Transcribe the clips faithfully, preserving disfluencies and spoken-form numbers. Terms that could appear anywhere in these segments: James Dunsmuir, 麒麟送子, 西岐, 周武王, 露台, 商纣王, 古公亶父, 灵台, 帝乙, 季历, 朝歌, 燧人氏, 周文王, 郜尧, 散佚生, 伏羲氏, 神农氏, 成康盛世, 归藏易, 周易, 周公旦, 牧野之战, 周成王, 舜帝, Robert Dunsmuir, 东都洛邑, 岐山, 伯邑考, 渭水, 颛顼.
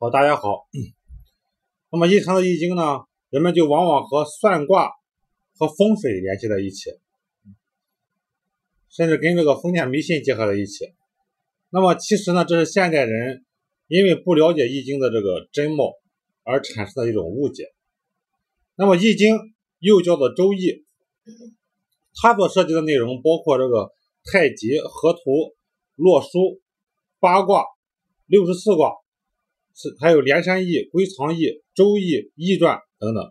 好，大家好。嗯、那么阴阳的易经呢，人们就往往和算卦和风水联系在一起，甚至跟这个封建迷信结合在一起。那么其实呢，这是现代人因为不了解易经的这个真貌而产生的一种误解。那么易经又叫做周易，它所涉及的内容包括这个太极、河图、洛书、八卦、六十四卦，是还有连山易、归藏易、周易、易传等等。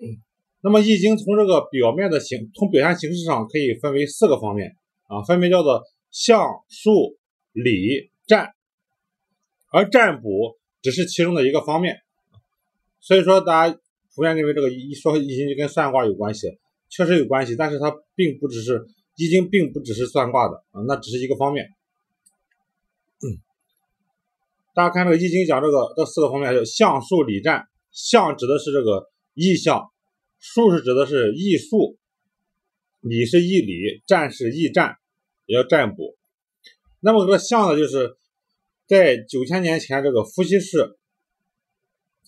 嗯、那么易经从这个表面的形，从表现形式上可以分为四个方面啊，分别叫做象、数、理、占，而占卜只是其中的一个方面。所以说大家普遍认为这个一说易经就跟算卦有关系，确实有关系，但是它并不只是易经并不只是算卦的啊，那只是一个方面。嗯、大家看这个易经讲这个这四个方面，叫象、数、理、占。象指的是这个意象，数是指的是艺术，理是易理，占是易占，也叫占卜。那么这个象呢，就是在九千年前这个伏羲氏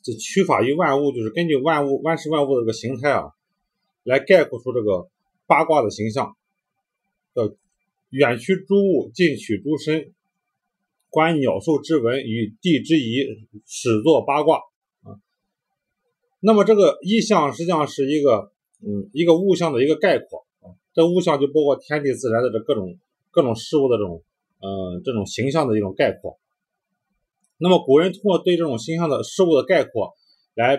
这取法于万物，就是根据万物万事万物的这个形态啊，来概括出这个八卦的形象，叫远取诸物，近取诸身，观鸟兽之文，与地之宜，始作八卦啊。那么这个意象实际上是一个嗯一个物象的一个概括啊，这物象就包括天地自然的这各种各种事物的这种呃这种形象的一种概括。那么古人通过对这种形象的事物的概括，来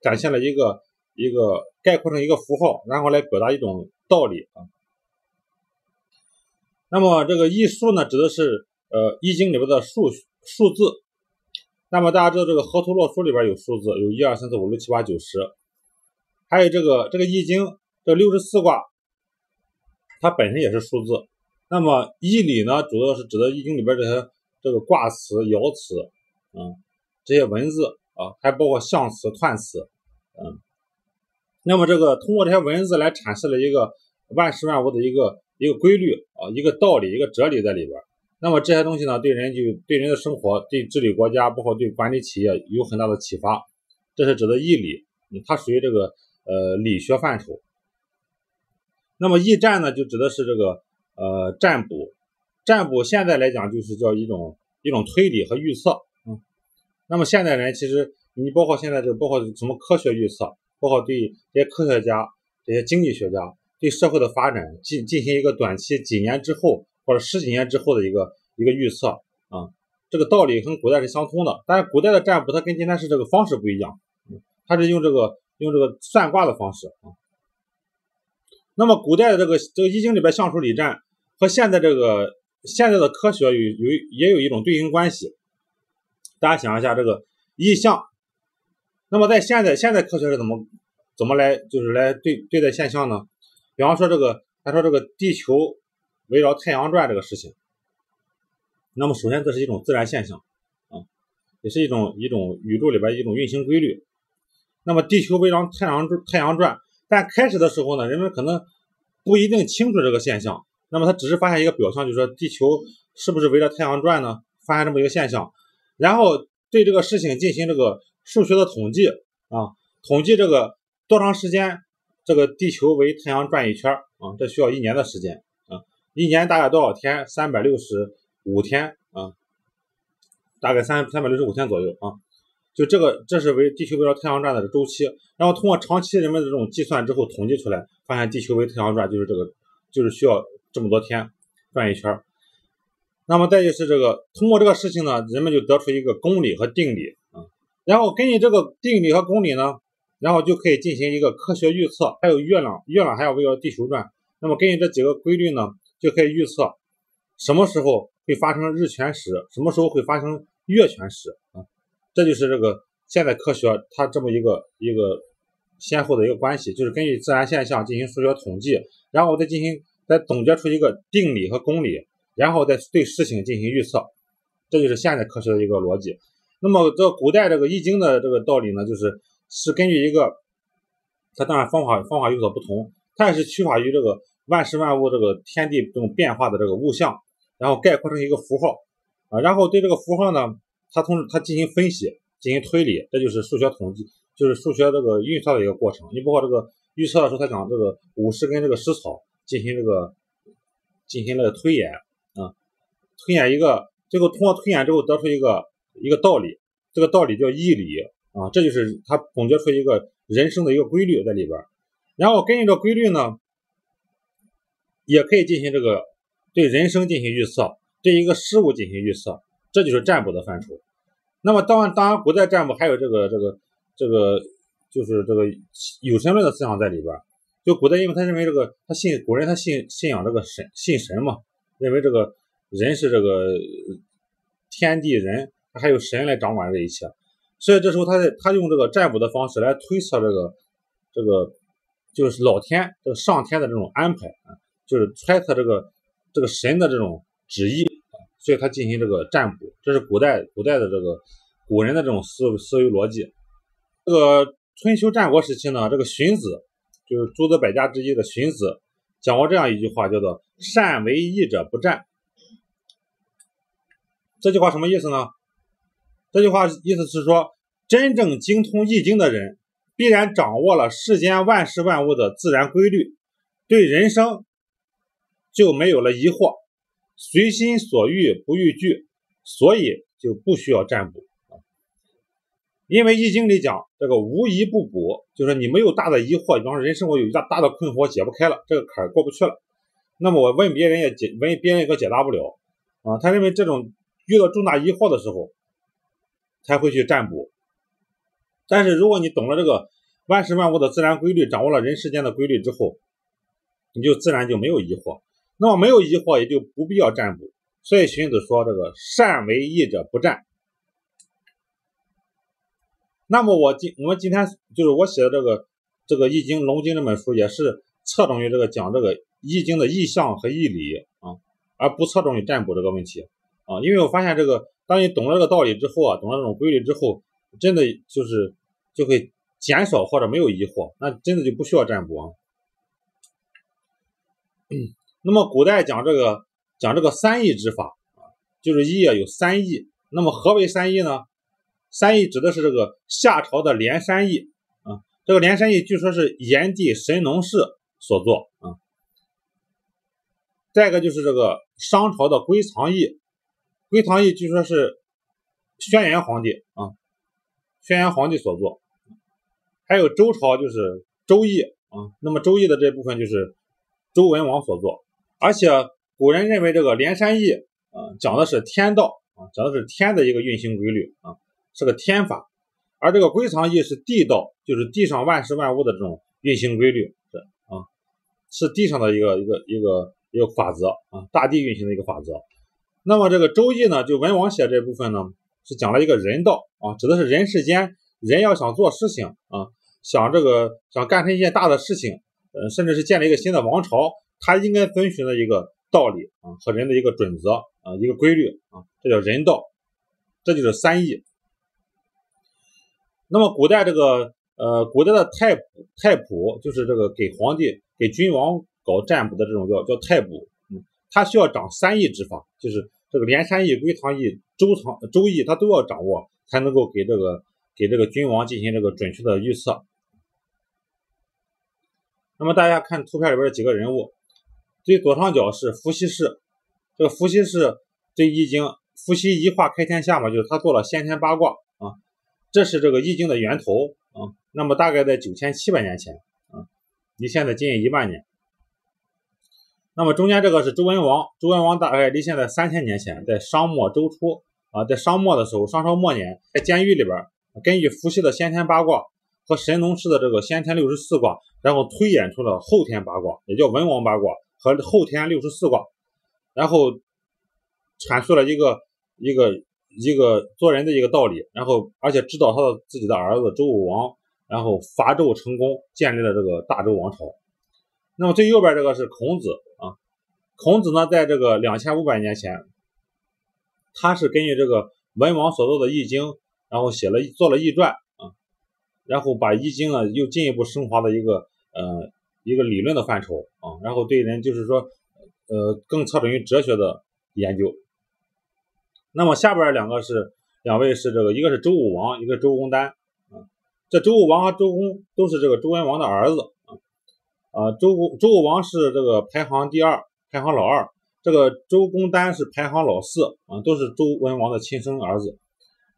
展现了一个一个概括成一个符号，然后来表达一种道理啊。那么这个易数呢，指的是呃，易经里边的数数字，那么大家知道这个河图洛书里边有数字，有一二三四五六七八九十，还有这个这个易经这六十四卦，它本身也是数字。那么易理呢，主要是指的易经里边这些这个卦辞、爻辞，嗯，这些文字啊，还包括象辞、彖辞，嗯。那么这个通过这些文字来阐释了一个万事万物的一个一个规律啊，一个道理、一个哲理在里边。那么这些东西呢，对人就对人的生活、对治理国家，包括对管理企业有很大的启发。这是指的易理，它属于这个呃理学范畴。那么易占呢，就指的是这个呃占卜。占卜现在来讲就是叫一种一种推理和预测。嗯，那么现代人其实你包括现在这个包括什么科学预测，包括对这些科学家、这些经济学家对社会的发展进进行一个短期几年之后，或者十几年之后的一个一个预测啊，这个道理跟古代是相通的，但是古代的占卜它跟今天是这个方式不一样，嗯、它是用这个用这个算卦的方式啊。那么古代的这个这个易经里边象数理占和现在这个现在的科学有有也有一种对应关系。大家想一下这个易象，那么在现在现在科学是怎么怎么来就是来对对待现象呢？比方说这个他说这个地球围绕太阳转这个事情，那么首先这是一种自然现象啊，也是一种一种宇宙里边一种运行规律。那么地球围绕太阳太阳转，但开始的时候呢，人们可能不一定清楚这个现象，那么他只是发现一个表象，就是说地球是不是围着太阳转呢？发现这么一个现象，然后对这个事情进行这个数学的统计啊，统计这个多长时间这个地球围太阳转一圈啊，这需要一年的时间。一年大概多少天？三百六十五天啊，大概三三百六十五天左右啊。就这个，这是为地球围绕太阳转的周期。然后通过长期人们的这种计算之后统计出来，发现地球围太阳转就是这个，就是需要这么多天转一圈。那么再就是这个，通过这个事情呢，人们就得出一个公理和定理啊。然后根据这个定理和公理呢，然后就可以进行一个科学预测。还有月亮，月亮还要围绕地球转。那么根据这几个规律呢，就可以预测什么时候会发生日全食，什么时候会发生月全食啊，这就是这个现代科学它这么一个一个先后的一个关系，就是根据自然现象进行数学统计，然后再进行再总结出一个定理和公理，然后再对事情进行预测，这就是现代科学的一个逻辑。那么这古代这个易经的这个道理呢，就是是根据一个，它当然方法方法有所不同，它也是取法于这个万事万物这个天地这种变化的这个物象，然后概括成一个符号啊，然后对这个符号呢它通它进行分析，进行推理，这就是数学统计，就是数学这个预测的一个过程。你包括这个预测的时候，他讲这个五十根这个食草进行这个进行了推演啊，推演一个，最后通过推演之后得出一个一个道理，这个道理叫义理啊，这就是他总结出一个人生的一个规律在里边。然后根据这规律呢，也可以进行这个对人生进行预测，对一个事物进行预测，这就是占卜的范畴。那么当然，当然古代占卜还有这个这个这个就是这个有神论的思想在里边。就古代，因为他认为这个他信古人他信信仰这个神信神嘛，认为这个人是这个天地人，还有神来掌管这一切。所以这时候他他用这个占卜的方式来推测这个这个就是老天这个上天的这种安排啊，就是揣测这个这个神的这种旨意。所以他进行这个占卜，这是古代古代的这个古人的这种思思维逻辑。这个春秋战国时期呢，这个荀子就是诸子百家之一的荀子讲过这样一句话，叫做善为义者不占。这句话什么意思呢？这句话意思是说，真正精通易经的人必然掌握了世间万事万物的自然规律，对人生就没有了疑惑，随心所欲不逾矩，所以就不需要占卜。因为易经里讲这个无疑不卜，就是你没有大的疑惑，比方说人生活有一大大的困惑解不开了，这个坎过不去了，那么我问别人也解问别人也解答不了啊。他认为这种遇到重大疑惑的时候才会去占卜。但是如果你懂了这个万事万物的自然规律，掌握了人世间的规律之后，你就自然就没有疑惑，那么没有疑惑也就不必要占卜。所以荀子说这个善为义者不占。那么我今我们今天就是我写的这个这个易经龙经这本书，也是侧重于这个讲这个易经的意象和义理啊，而不侧重于占卜这个问题啊。因为我发现这个当你懂了这个道理之后啊，懂了这种规律之后，真的就是就会减少或者没有疑惑，那真的就不需要占卜啊。嗯、那么古代讲这个讲这个三义之法啊，就是义有三义。那么何为三义呢？三义指的是这个夏朝的连山义啊，这个连山义据说是炎帝神农氏所作啊。再一个就是这个商朝的归藏义，归藏义据说是轩辕皇帝啊，轩辕皇帝所作。还有周朝就是周易啊，那么周易的这部分就是周文王所作。而且古人认为这个连山易啊、呃、讲的是天道啊，讲的是天的一个运行规律啊，是个天法。而这个归藏易是地道，就是地上万事万物的这种运行规律，是啊，是地上的一个一个一个一个法则啊，大地运行的一个法则。那么这个周易呢，就文王写这部分呢，是讲了一个人道啊，指的是人世间人要想做事情啊，想这个想干成一件大的事情，呃，甚至是建立一个新的王朝，他应该遵循的一个道理啊，和人的一个准则啊，一个规律啊，这叫人道，这就是三义。那么古代这个呃，古代的太太卜，就是这个给皇帝、给君王搞占卜的这种叫叫太卜，嗯，他需要掌三义之法，就是这个连山易、归藏易、周藏周易，他都要掌握，才能够给这个给这个君王进行这个准确的预测。那么大家看图片里边的几个人物，最左上角是伏羲氏，这个伏羲氏对易经，伏羲一卦开天下嘛，就是他做了先天八卦啊，这是这个易经的源头啊。那么大概在九千七百年前啊，离现在接近一万年。那么中间这个是周文王，周文王大概离现在三千年前，在商末周初啊，在商末的时候，商朝末年，在监狱里边，根据伏羲的先天八卦和神农氏的这个先天六十四卦，然后推演出了后天八卦，也叫文王八卦和后天六十四卦，然后阐述了一个一个一个做人的一个道理，然后而且指导他的自己的儿子周武王，然后伐纣成功，建立了这个大周王朝。那么最右边这个是孔子啊，孔子呢在这个两千五百年前，他是根据这个文王所做的易经，然后写了做了易传。然后把易经呢又进一步升华的一个呃一个理论的范畴啊，然后对人就是说呃更侧重于哲学的研究。那么下边两个是两位是这个，一个是周武王，一个周公旦啊。这周武王和周公都是这个周文王的儿子啊。啊，周武周武王是这个排行第二，排行老二。这个周公旦是排行老四啊，都是周文王的亲生儿子。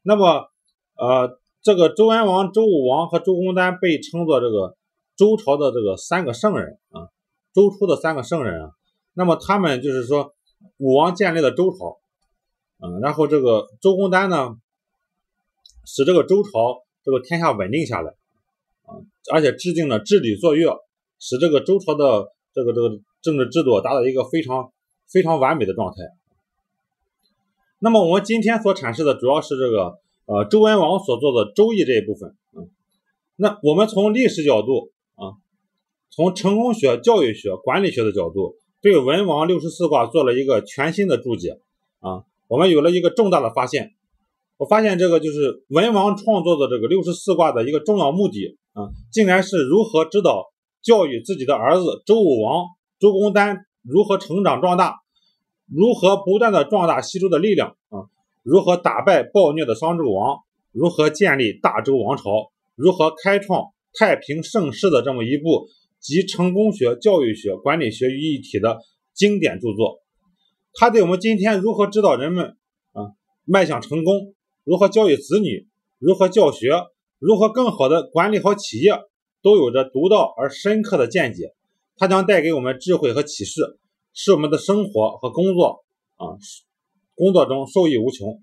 那么，呃，这个周文王、周武王和周公旦被称作这个周朝的这个三个圣人啊，周初的三个圣人啊。那么他们就是说，武王建立了周朝。嗯，然后这个周公旦呢，使这个周朝这个天下稳定下来，啊，而且制定了治理作乐，使这个周朝的这个这个政治制度达到一个非常非常完美的状态。那么我们今天所阐释的主要是这个呃周文王所做的《周易》这一部分。嗯，那我们从历史角度啊，从成功学、教育学、管理学的角度，对文王六十四卦做了一个全新的注解啊。我们有了一个重大的发现，我发现这个就是文王创作的这个六十四卦的一个重要目的啊，竟然是如何指导教育自己的儿子周武王、周公旦如何成长壮大，如何不断的壮大西周的力量啊，如何打败暴虐的商纣王，如何建立大周王朝，如何开创太平盛世的这么一部集成功学、教育学、管理学于一体的经典著作。他对我们今天如何指导人们啊迈向成功，如何教育子女，如何教学，如何更好的管理好企业，都有着独到而深刻的见解。他将带给我们智慧和启示，使我们的生活和工作啊工作中受益无穷。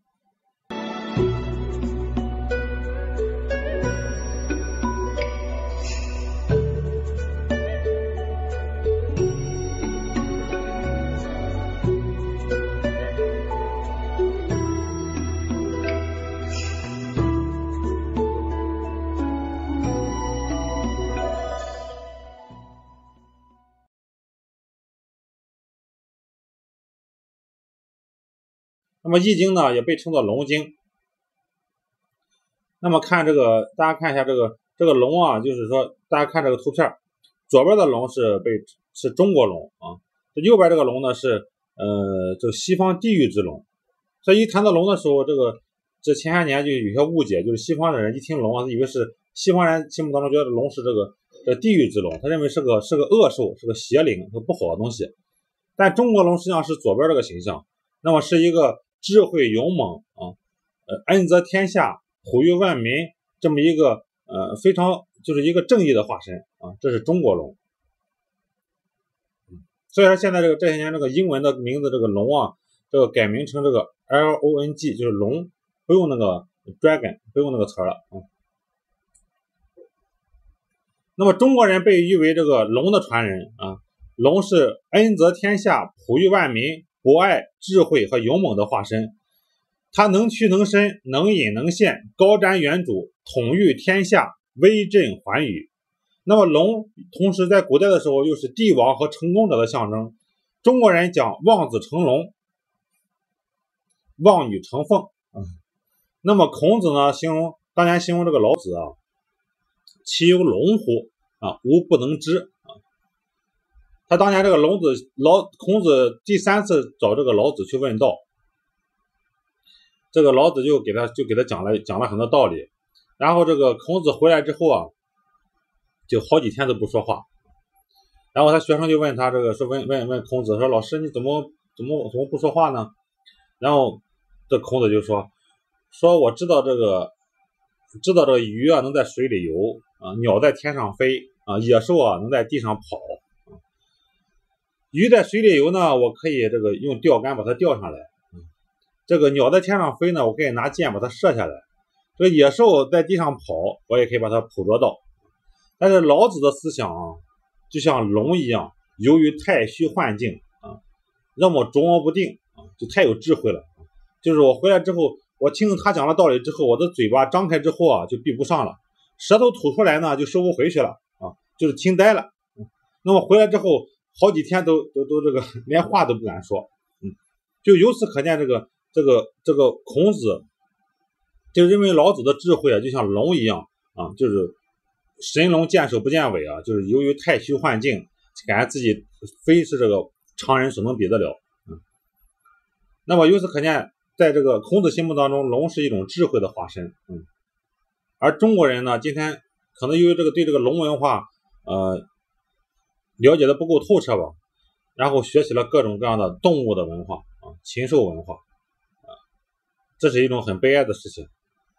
那么易经呢也被称作龙经。那么看这个，大家看一下这个这个龙啊，就是说大家看这个图片，左边的龙是被是中国龙啊，这右边这个龙呢是呃就西方地域之龙。所以一谈到龙的时候，这个这前些年就有些误解，就是西方的人一听龙啊，以为是西方人心目当中觉得龙是这个这地狱之龙，他认为是个是个恶兽，是个邪灵，是不好的东西。但中国龙实际上是左边这个形象，那么是一个智慧勇猛啊，呃，恩泽天下，哺育万民，这么一个呃非常就是一个正义的化身啊，这是中国龙。嗯、所以说现在这个这些年这个英文的名字这个龙啊，这个改名成这个 L O N G， 就是龙，不用那个 dragon， 不用那个词了啊、嗯。那么中国人被誉为这个龙的传人啊，龙是恩泽天下，哺育万民。博爱、智慧和勇猛的化身，他能屈能伸，能隐能现，高瞻远瞩，统御天下，威震寰宇。那么龙同时在古代的时候又是帝王和成功者的象征。中国人讲望子成龙，望女成凤、嗯、那么孔子呢形容当年形容这个老子啊，其有龙乎啊，吾不能知。他当年这个龙子老孔子第三次找这个老子去问道，这个老子就给他就给他讲了讲了很多道理，然后这个孔子回来之后啊，就好几天都不说话，然后他学生就问他这个说问问问孔子说老师你怎么怎么怎么不说话呢？然后这孔子就说说我知道这个知道这个鱼啊能在水里游啊，鸟在天上飞啊，野兽啊能在地上跑。鱼在水里游呢，我可以这个用钓竿把它钓上来、嗯、这个鸟在天上飞呢，我可以拿箭把它射下来，这个野兽在地上跑，我也可以把它捕捉到。但是老子的思想啊，就像龙一样，由于太虚幻境啊，让我琢磨不定啊，就太有智慧了。就是我回来之后，我听他讲了道理之后，我的嘴巴张开之后啊，就闭不上了，舌头吐出来呢就收不回去了啊，就是听呆了、嗯、那么回来之后好几天都都都这个连话都不敢说，嗯，就由此可见，这个这个这个孔子就认为老子的智慧啊，就像龙一样啊，就是神龙见首不见尾啊，就是由于太虚幻境，感觉自己非是这个常人所能比得了，嗯。那么由此可见，在这个孔子心目当中，龙是一种智慧的化身。嗯，而中国人呢，今天可能由于这个对这个龙文化，呃，了解的不够透彻吧，然后学习了各种各样的动物的文化啊，禽兽文化啊，这是一种很悲哀的事情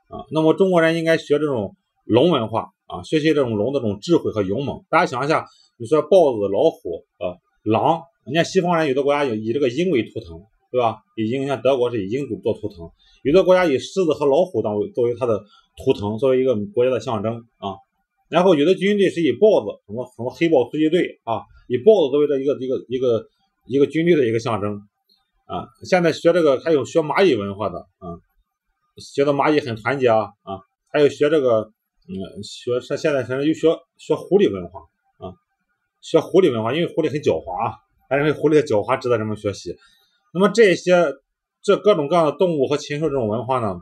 啊。那么中国人应该学这种龙文化啊，学习这种龙的这种智慧和勇猛。大家想一下，你说豹子、老虎、呃，狼，人家西方人有的国家有以这个鹰为图腾。对吧？以鹰像德国是以鹰做图腾，有的国家以狮子和老虎当为作为它的图腾，作为一个国家的象征啊。然后有的军队是以豹子，什么什么黑豹突击队啊，以豹子作为这一个一个一个一个军队的一个象征啊。现在学这个还有学蚂蚁文化的啊，学的蚂蚁很团结啊啊，还有学这个嗯学现在现在又学学狐狸文化啊，学狐狸文化，因为狐狸很狡猾，还认为狐狸的狡猾值得人们学习。那么这些这各种各样的动物和禽兽这种文化呢，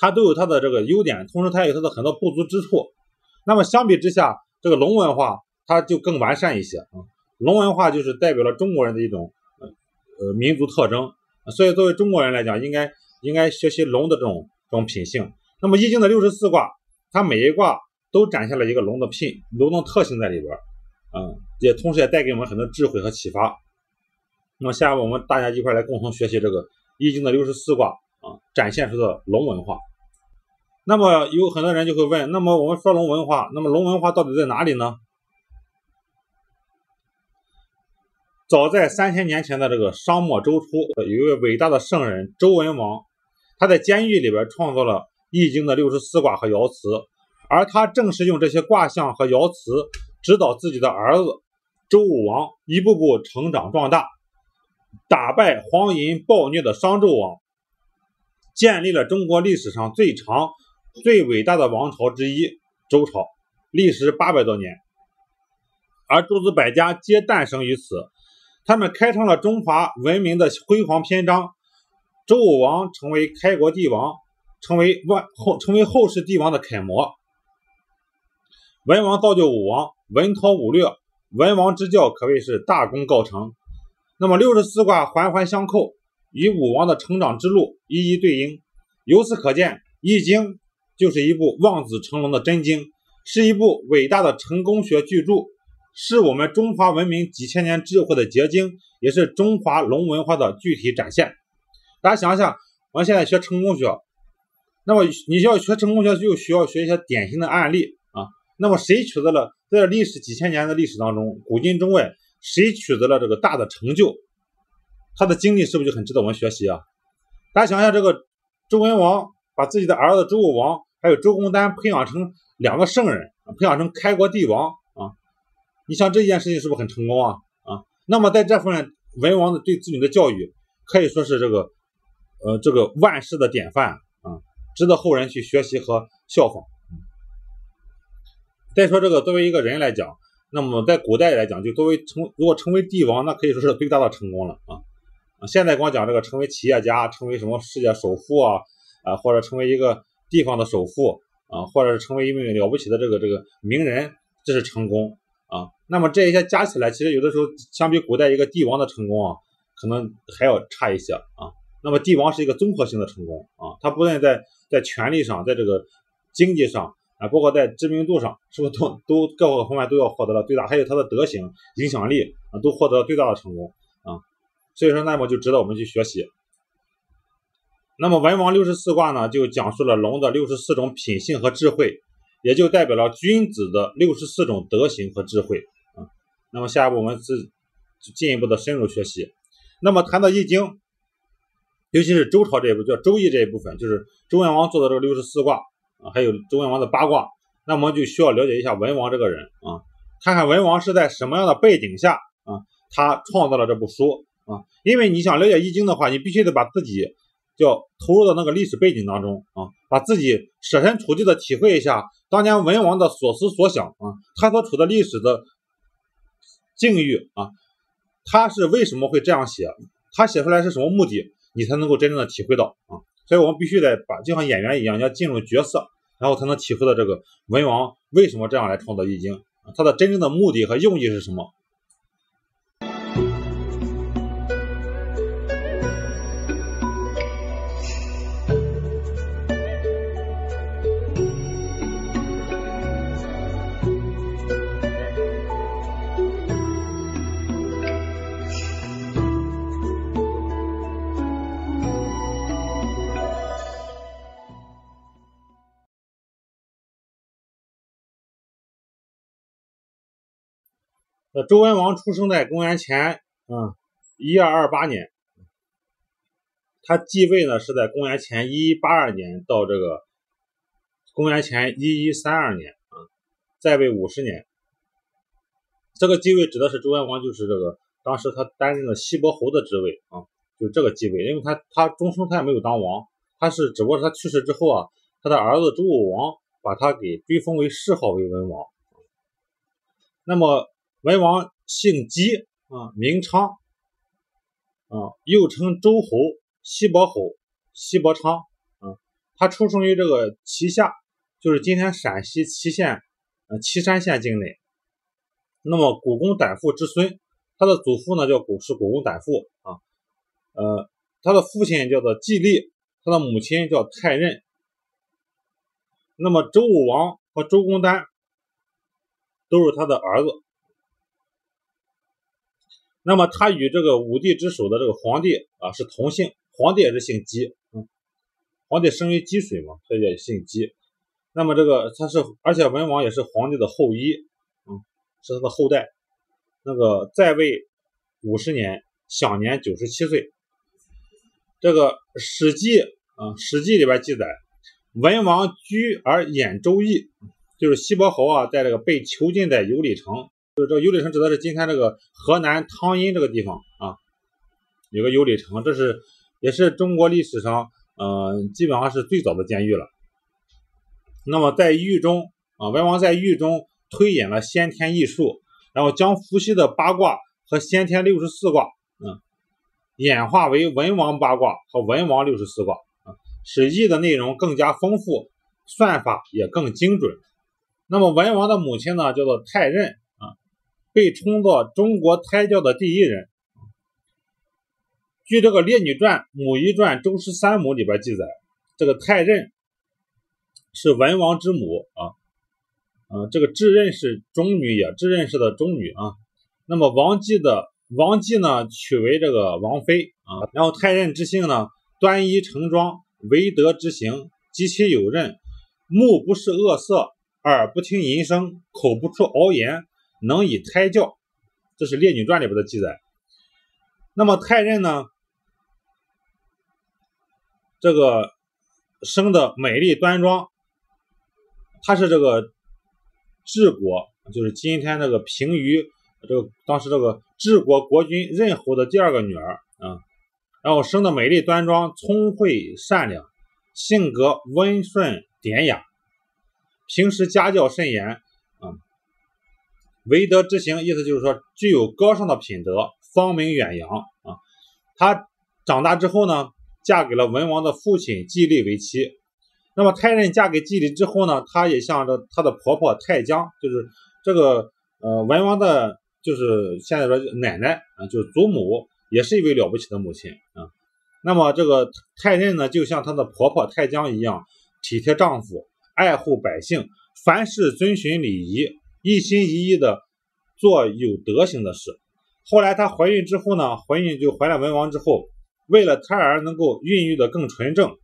它都有它的这个优点，同时它也有它的很多不足之处。那么相比之下，这个龙文化它就更完善一些啊。龙文化就是代表了中国人的一种呃民族特征，所以作为中国人来讲，应该应该学习龙的这种这种品性。那么易经的六十四卦，它每一卦都展现了一个龙的品龙的特性在里边，嗯，也同时也带给我们很多智慧和启发。那么下面我们大家一块来共同学习这个易经的六十四卦啊，展现出的龙文化。那么有很多人就会问，那么我们说龙文化，那么龙文化到底在哪里呢？早在三千年前的这个商末周初，有一位伟大的圣人周文王，他在监狱里边创作了易经的六十四卦和爻辞，而他正是用这些卦象和爻辞指导自己的儿子周武王一步步成长壮大，打败荒淫暴虐的商纣王，建立了中国历史上最长最伟大的王朝之一周朝，历时八百多年，而诸子百家皆诞生于此，他们开创了中华文明的辉煌篇章。周武王成为开国帝王，成为万后成为后世帝王的楷模。文王造就武王，文韬武略，文王之教可谓是大功告成。那么六十四卦环环相扣，与武王的成长之路一一对应。由此可见，易经就是一部望子成龙的真经，是一部伟大的成功学巨著，是我们中华文明几千年智慧的结晶，也是中华龙文化的具体展现。大家想一下，我们现在学成功学，那么你要学成功学就需要学一些典型的案例啊。那么谁取得了在历史几千年的历史当中，古今中外谁取得了这个大的成就，他的经历是不是就很值得我们学习啊？大家想一下，这个周文王把自己的儿子周武王还有周公旦培养成两个圣人，培养成开国帝王啊！你想这件事情是不是很成功啊？啊，那么在这份文王的对子女的教育，可以说是这个呃这个万世的典范啊，值得后人去学习和效仿。再说这个作为一个人来讲。那么在古代来讲，就作为成如果成为帝王，那可以说是最大的成功了啊！现在光讲这个成为企业家，成为什么世界首富啊啊，或者成为一个地方的首富啊，或者是成为一名了不起的这个这个名人，这是成功啊。那么这一些加起来，其实有的时候相比古代一个帝王的成功啊，可能还要差一些啊。那么帝王是一个综合性的成功啊，他不论在在权力上，在这个经济上。啊，包括在知名度上，是不是都都各个方面都要获得了最大，还有他的德行、影响力啊，都获得了最大的成功啊。所以说，那么就值得我们去学习。那么文王六十四卦呢，就讲述了龙的六十四种品性和智慧，也就代表了君子的六十四种德行和智慧啊。那么下一步我们是进一步的深入学习。那么谈到易经，尤其是周朝这一部叫周易这一部分，就是周文王做的这个六十四卦。啊，还有周文王的八卦，那我们就需要了解一下文王这个人啊，看看文王是在什么样的背景下啊，他创造了这部书啊。因为你想了解易经的话，你必须得把自己要投入到那个历史背景当中啊，把自己设身处地的体会一下当年文王的所思所想啊，他所处的历史的境遇啊，他是为什么会这样写，他写出来是什么目的，你才能够真正的体会到啊。所以我们必须得把就像演员一样，要进入角色，然后才能体会到这个文王为什么这样来创造易经，他的真正的目的和用意是什么。呃，周文王出生在公元前嗯一二二八年，他继位呢是在公元前一一八二年到这个公元前一一三二年啊，在位五十年。这个继位指的是周文王，就是这个当时他担任了西伯侯的职位啊，就这个继位，因为他他终生他也没有当王，他是只不过他去世之后啊，他的儿子周武王把他给追封为谥号为文王。那么文王姓姬啊，名昌啊，又称周侯、西伯侯、西伯昌啊，他出生于这个岐夏，就是今天陕西岐县呃岐山县境内。那么古公亶父之孙，他的祖父呢叫古是古公亶父啊，呃，他的父亲叫做季历，他的母亲叫太任。那么周武王和周公旦都是他的儿子。那么他与这个五帝之首的这个皇帝啊是同姓，皇帝也是姓姬，嗯，皇帝生于姬水嘛，所以也姓姬。那么这个他是，而且文王也是皇帝的后裔。是他的后代，那个在位五十年，享年九十七岁。这个史记啊，史记里边记载，文王居而演周易，就是西伯侯啊，在这个被囚禁在游里城，就是这个游里城指的是今天这个河南汤阴这个地方啊，有个游里城，这是也是中国历史上嗯、呃，基本上是最早的监狱了。那么在狱中啊，文王在狱中推演了先天易数，然后将伏羲的八卦和先天六十四卦，嗯，演化为文王八卦和文王六十四卦。啊，史记的内容更加丰富，算法也更精准。那么文王的母亲呢，叫做太任啊，被称作中国胎教的第一人。据这个《列女传》《母仪传》《周氏三母》里边记载，这个太任是文王之母啊。呃，这个至任氏中女也，至任氏的中女啊。那么王姬的王姬呢，娶为这个王妃啊。然后太任之性呢，端衣成装，为德之行，及其友任，目不视恶色，耳不听淫声，口不出敖言，能以胎教。这是《列女传》里边的记载。那么太任呢，这个生的美丽端庄，她是这个治国，就是今天这个平舆这个当时这个治国国君任侯的第二个女儿啊，然后生的美丽端庄，聪慧善良，性格温顺典雅，平时家教甚严啊，为德之行，意思就是说具有高尚的品德，芳名远扬啊。她长大之后呢，嫁给了文王的父亲季历为妻。那么太任嫁给季历之后呢，她也向着她的婆婆太姜，就是这个呃文王的，就是现在说奶奶啊，就是祖母，也是一位了不起的母亲啊。那么这个太任呢，就像她的婆婆太姜一样，体贴丈夫，爱护百姓，凡事遵循礼仪，一心一意的做有德行的事。后来她怀孕之后呢，怀孕就怀了文王之后，为了胎儿能够孕育的更纯正，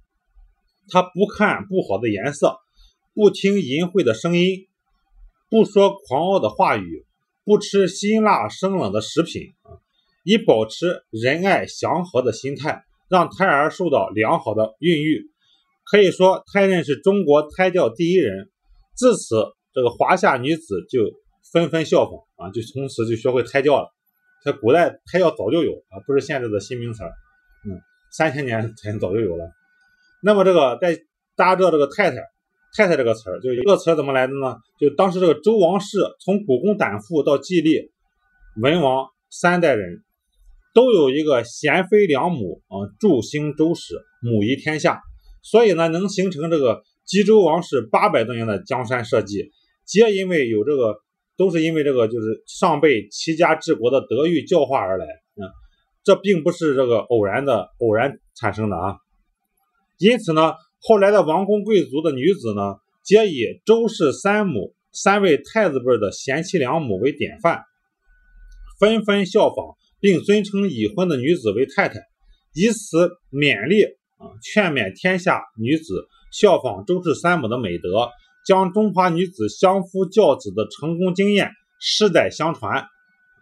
他不看不好的颜色，不听淫秽的声音，不说狂傲的话语，不吃辛辣生冷的食品，以保持仁爱祥和的心态，让胎儿受到良好的孕育。可以说太任是中国胎教第一人。自此这个华夏女子就纷纷效仿啊，就从此就学会胎教了。在古代胎教早就有啊，不是现在的新名词，嗯，三千年前早就有了。那么这个在大家知道这个太太太太这个词儿，就这个词儿怎么来的呢？就当时这个周王室从古公亶父到季历、文王三代人都有一个贤妃良母啊，助兴周室，母仪天下，所以呢能形成这个姬周王室八百多年的江山社稷，皆因为有这个都是因为这个就是上辈齐家治国的德育教化而来，嗯，这并不是这个偶然的偶然产生的啊。因此呢，后来的王公贵族的女子呢，皆以周氏三母三位太子辈的贤妻良母为典范，纷纷效仿，并尊称已婚的女子为太太，以此勉励啊，劝勉天下女子效仿周氏三母的美德，将中华女子相夫教子的成功经验世代相传，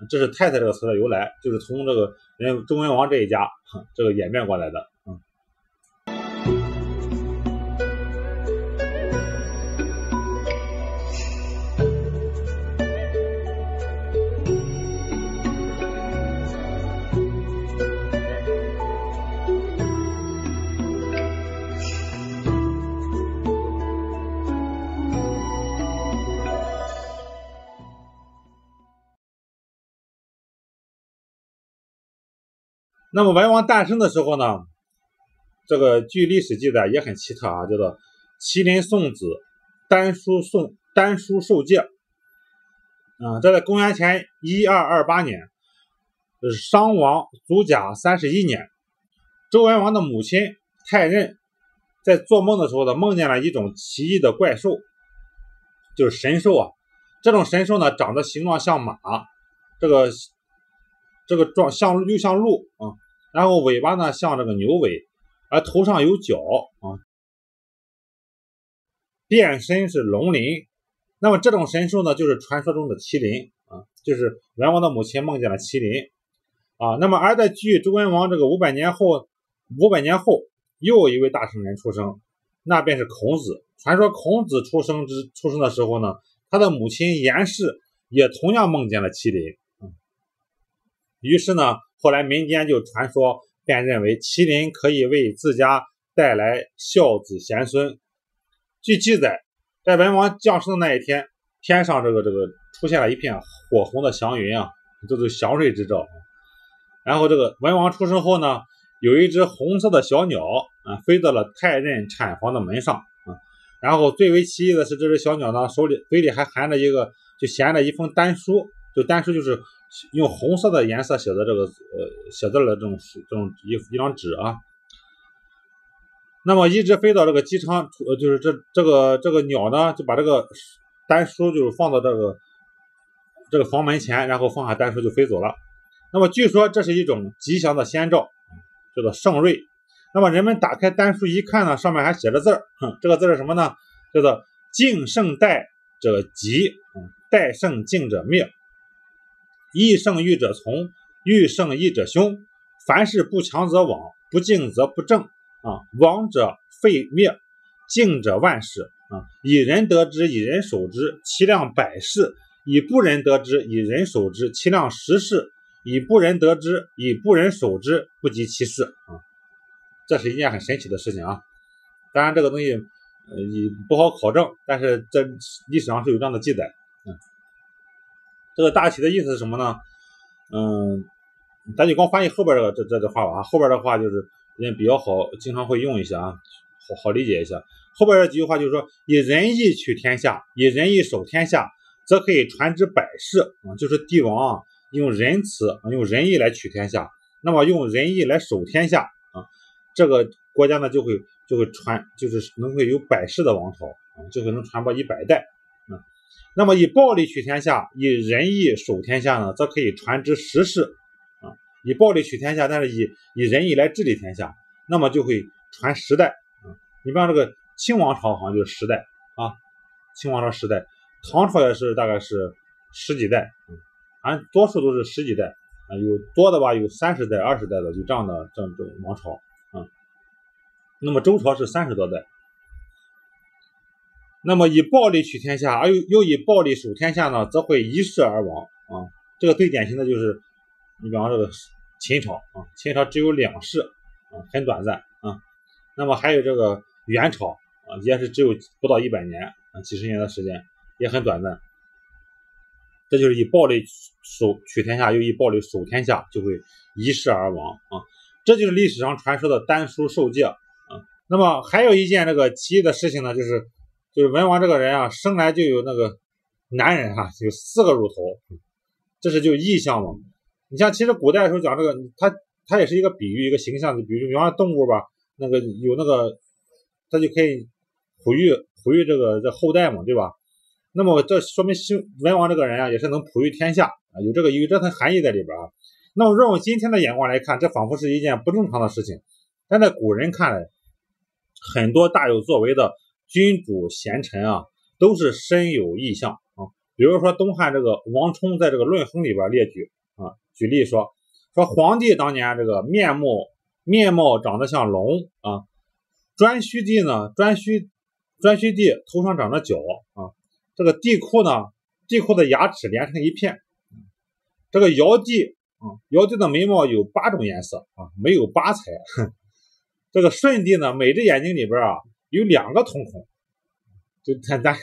这是太太这个词的由来，就是从这个人周文王这一家这个演变过来的。嗯，那么文王诞生的时候呢，这个据历史记载也很奇特啊，叫做麒麟送子，丹书送丹书受戒。嗯、呃，这在公元前一二二八年，商王祖甲三十一年，周文王的母亲太任在做梦的时候呢，梦见了一种奇异的怪兽，就是神兽啊。这种神兽呢，长得形状像马，这个。这个状像又像鹿啊，然后尾巴呢像这个牛尾，而头上有角啊，变身是龙鳞。那么这种神兽呢，就是传说中的麒麟啊，就是文王的母亲梦见了麒麟啊。那么而在距周文王这个五百年后，五百年后又有一位大圣人出生，那便是孔子。传说孔子出生之出生的时候呢，他的母亲颜氏也同样梦见了麒麟。于是呢，后来民间就传说，便认为麒麟可以为自家带来孝子贤孙。据记载，在文王降生的那一天，天上这个这个出现了一片火红的祥云啊，这是祥瑞之兆。然后这个文王出生后呢，有一只红色的小鸟啊，飞到了太任产房的门上啊。然后最为奇异的是，这只小鸟呢，手里嘴里还含着一个，就衔着一封丹书，就丹书就是。用红色的颜色写的这个呃写字的这种这种一一张纸啊，那么一直飞到这个姬昌，呃就是这这个这个鸟呢就把这个丹书就是放到这个这个房门前，然后放下丹书就飞走了。那么据说这是一种吉祥的先兆，叫做圣瑞。那么人们打开丹书一看呢，上面还写着字儿，这个字是什么呢？叫做敬圣代者吉，代圣敬者灭。欲胜欲者从，欲胜欲者凶。凡事不强则亡，不敬则不正啊。亡者废灭，敬者万事啊。以人得之，以人守之，其量百世；以不人得之，以人守之，其量十世；以不人得之，以不人守之，不及其事啊。这是一件很神奇的事情啊。当然，这个东西呃也不好考证，但是这历史上是有这样的记载。嗯。这个大齐的意思是什么呢？嗯，咱就光翻译后边这个这这这话吧啊，后边的话就是人比较好，经常会用一下啊，好好理解一下。后边这几句话就是说，以仁义取天下，以仁义守天下，则可以传之百世啊、嗯。就是帝王啊，用仁慈、啊、用仁义来取天下，那么用仁义来守天下啊，这个国家呢就会就会传，就是能会有百世的王朝啊，就会能传播一百代。那么以暴力取天下，以仁义守天下呢，则可以传之十世啊。以暴力取天下，但是以以仁义来治理天下，那么就会传十代啊。你比方这个清王朝好像就是十代啊，清王朝十代，唐朝也是大概是十几代，反、嗯、正多数都是十几代啊，有多的吧，有三十代、二十代的，就这样的这种王朝啊。那么周朝是三十多代。那么以暴力取天下，而又又以暴力守天下呢，则会一世而亡啊！这个最典型的就是，你比方这个秦朝啊，秦朝只有两世啊，很短暂啊。那么还有这个元朝啊，也是只有不到一百年啊，几十年的时间，也很短暂。这就是以暴力守取天下，又以暴力守天下，就会一世而亡啊！这就是历史上传说的丹书受戒啊。那么还有一件这个奇异的事情呢，就是。就是文王这个人啊，生来就有那个男人啊，有四个乳头，这是就意象嘛。你像其实古代的时候讲这个，它它也是一个比喻，一个形象的比喻。比方说动物吧，那个有那个，它就可以哺育哺育这个这后代嘛，对吧？那么这说明文王这个人啊，也是能哺育天下啊，有这个有这层含义在里边啊。那么用今天的眼光来看，这仿佛是一件不正常的事情，但在古人看来，很多大有作为的君主贤臣啊，都是身有异象啊，比如说东汉这个王充在这个《论衡》里边列举啊，举例说说皇帝当年这个面目面貌长得像龙啊，颛顼帝呢，颛顼颛顼帝头上长着角啊，这个帝喾呢，帝喾的牙齿连成一片。这个尧帝啊，尧帝的眉毛有八种颜色啊，没有八彩。这个舜帝呢，每只眼睛里边啊有两个瞳孔，就他咱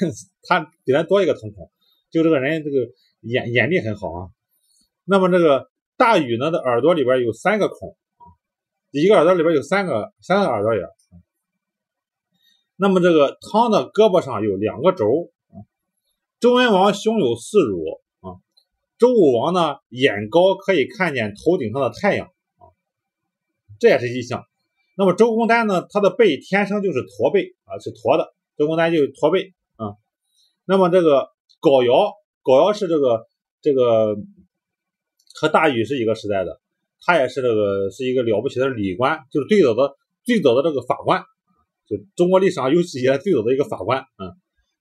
他比咱多一个瞳孔，就这个人这个眼眼力很好啊。那么这个大禹呢的耳朵里边有三个孔，一个耳朵里边有三个三个耳朵眼。那么这个汤的胳膊上有两个轴，周文王胸有四乳啊，周武王呢眼高可以看见头顶上的太阳啊，这也是一项。那么周公旦呢，他的背天生就是驼背啊，是驼的，周公旦就是驼背啊。那么这个镐尧，镐尧是这个这个和大禹是一个时代的，他也是这个是一个了不起的礼官，就是最早的最早的这个法官，就中国历史上有史以来最早的一个法官啊。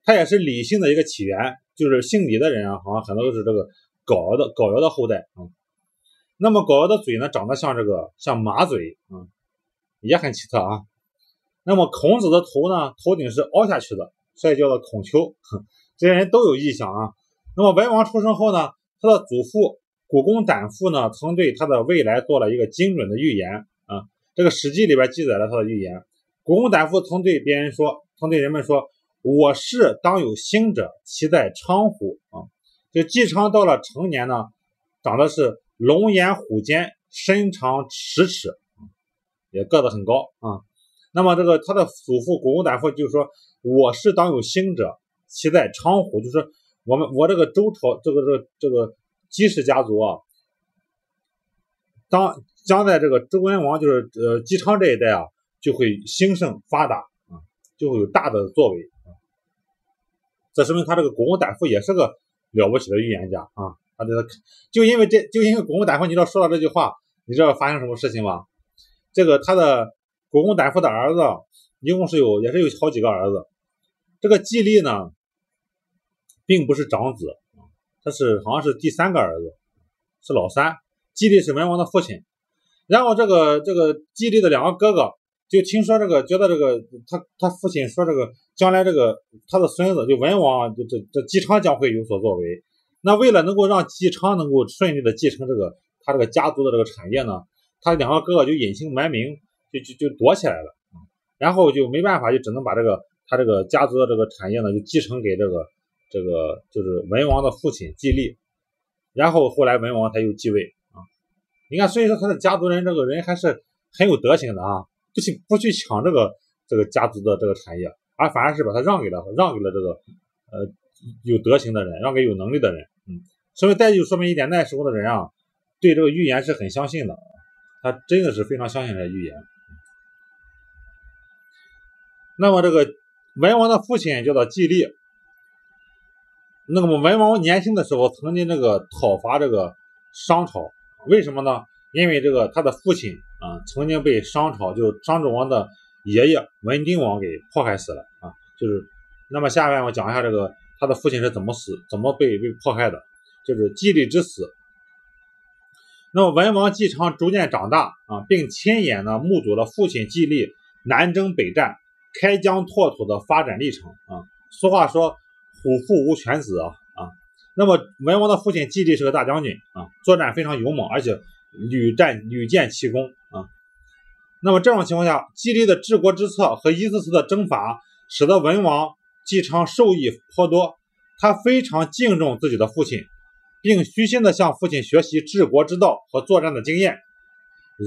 他也是理性的一个起源，就是姓李的人啊，好像很多都是这个镐尧的镐尧的后代啊。那么镐尧的嘴呢，长得像这个像马嘴啊。也很奇特啊。那么孔子的头呢，头顶是凹下去的，所以叫做孔丘。这些人都有意向啊。那么文王出生后呢，他的祖父古公亶父呢，曾对他的未来做了一个精准的预言啊。这个《史记》里边记载了他的预言。古公亶父曾对别人说，曾对人们说：“我是当有兴者，其在昌乎？”啊，就姬昌到了成年呢，长得是龙颜虎肩，身长十尺。也个子很高啊。那么这个他的祖父古公亶父就说：“我是当有兴者，其在昌乎？”就是我们我这个周朝这个这个这个姬氏家族啊，当将在这个周文王就是呃姬昌这一代啊，就会兴盛发达啊，就会有大的作为啊。这说明他这个古公亶父也是个了不起的预言家啊。他这个就因为这就因为古公亶父，你知道说到这句话，你知道发生什么事情吗？这个他的古公亶父的儿子一共是有也是有好几个儿子。这个季历呢并不是长子，他是好像是第三个儿子，是老三。季历是文王的父亲。然后这个这个季历的两个哥哥就听说这个觉得这个他他父亲说这个将来这个他的孙子就文王这这这姬昌将会有所作为。那为了能够让姬昌能够顺利的继承这个他这个家族的这个产业呢，他两个哥哥就隐姓埋名，就就就躲起来了，然后就没办法，就只能把这个他这个家族的这个产业呢，就继承给这个这个就是文王的父亲季历，然后后来文王才又继位啊。你看，所以说他的家族人这个人还是很有德行的啊，不去不去抢这个这个家族的这个产业，而反而是把它让给了让给了这个呃有德行的人，让给有能力的人。嗯，所以再就说明一点，那时候的人啊，对这个预言是很相信的。他真的是非常相信这预言。那么这个文王的父亲叫做季历。那么文王年轻的时候曾经这个讨伐这个商朝，为什么呢？因为这个他的父亲啊曾经被商朝就商纣王的爷爷文丁王给迫害死了啊，就是那么下面我讲一下这个他的父亲是怎么死怎么被被迫害的，就是季历之死。那么文王姬昌逐渐长大啊，并亲眼呢目睹了父亲季历南征北战、开疆拓土的发展历程啊。俗话说虎父无犬子啊啊。那么文王的父亲季历是个大将军啊，作战非常勇猛，而且屡战屡建奇功啊。那么这种情况下，季历的治国之策和一次次的征伐，使得文王姬昌受益颇多。他非常敬重自己的父亲，并虚心地向父亲学习治国之道和作战的经验。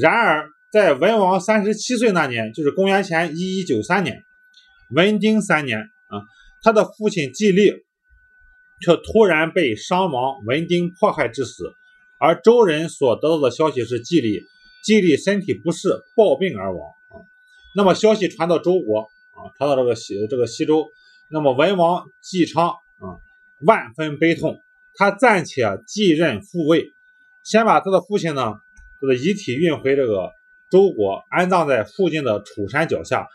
然而，在文王三十七岁那年，就是公元前一一九三年，文丁三年啊，他的父亲季历却突然被商王文丁迫害致死。而周人所得到的消息是季历季历身体不适，暴病而亡啊。那么消息传到周国啊，传到这个西这个西周，那么文王姬昌啊，万分悲痛。他暂且继任父位，先把他的父亲呢的遗体运回这个周国，安葬在附近的楚山脚下，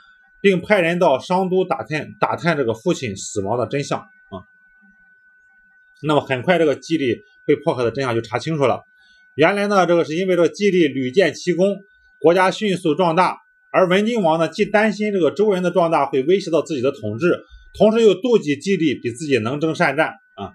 并派人到商都打探打探这个父亲死亡的真相啊。那么很快这个基里被迫害的真相就查清楚了。原来呢，这个是因为这个基里屡建奇功，国家迅速壮大，而文亲王呢既担心这个周人的壮大会威胁到自己的统治，同时又妒忌基里比自己能征善战啊，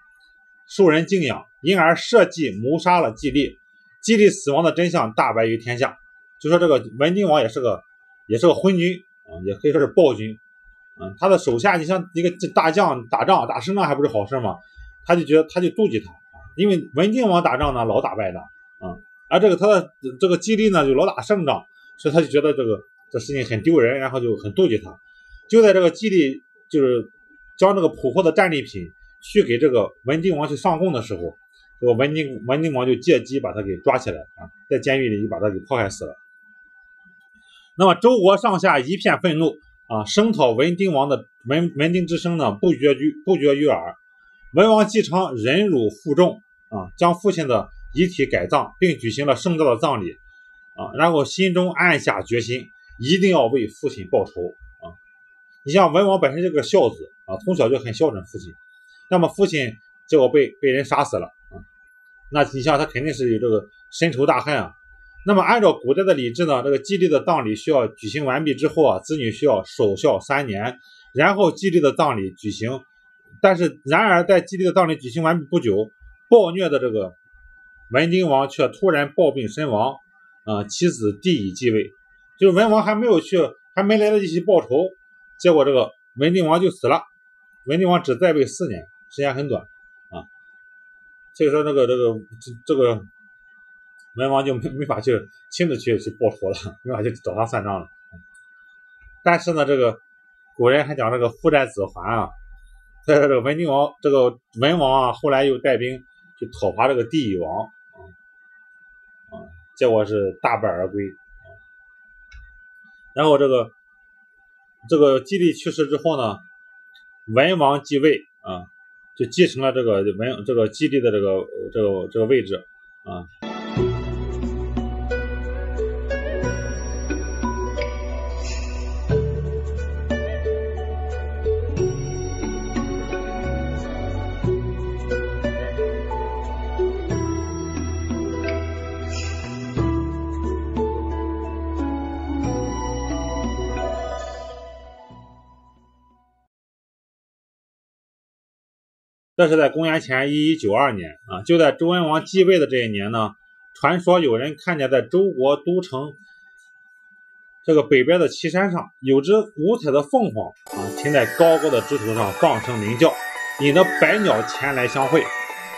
受人敬仰，因而设计谋杀了基里。基里死亡的真相大白于天下，就说这个文亲王也是个也是个昏君啊，也可以说是暴君。嗯，他的手下，你像一个大将打仗打胜仗还不是好事吗？他就觉得他就妒忌他，因为文亲王打仗呢老打败仗啊、嗯，而这个他的这个基地呢就老打胜仗，所以他就觉得这个这事情很丢人，然后就很妒忌他。就在这个基地就是将这个捕获的战利品去给这个文亲王去上供的时候，这个文亲文亲王就借机把他给抓起来啊，在监狱里就把他给迫害死了。那么周国上下一片愤怒。啊，声讨文丁王的文文丁之声呢，不绝于不绝于耳。文王姬昌忍辱负重啊，将父亲的遗体改葬，并举行了盛大的葬礼啊，然后心中暗下决心，一定要为父亲报仇啊。你像文王本身是个孝子啊，从小就很孝顺父亲，那么父亲结果被被人杀死了啊，那你像他肯定是有这个深仇大恨啊。那么按照古代的礼制呢，这个姬利的葬礼需要举行完毕之后啊，子女需要守孝三年，然后姬利的葬礼举行。但是然而在姬利的葬礼举行完毕不久，暴虐的这个文丁王却突然暴病身亡啊、呃，其子帝已继位，就是文王还没有去，还没来得及去报仇，结果这个文丁王就死了。文丁王只在位四年，时间很短啊，所以说这个这个这个。这个文王就没没法去亲自去去报仇了，没法去找他算账了。但是呢，这个古人还讲这个父债子还啊，所以说这个文丁王这个文王啊，后来又带兵去讨伐这个帝乙王啊、嗯，结果是大败而归。然后这个这个姬利去世之后呢，文王继位啊，就继承了这个文这个姬利的这个这个这个位置啊。这是在公元前一一九二年啊，就在周文王继位的这一年呢，传说有人看见在周国都城这个北边的岐山上，有只五彩的凤凰啊，停在高高的枝头上放声鸣叫，引得百鸟前来相会。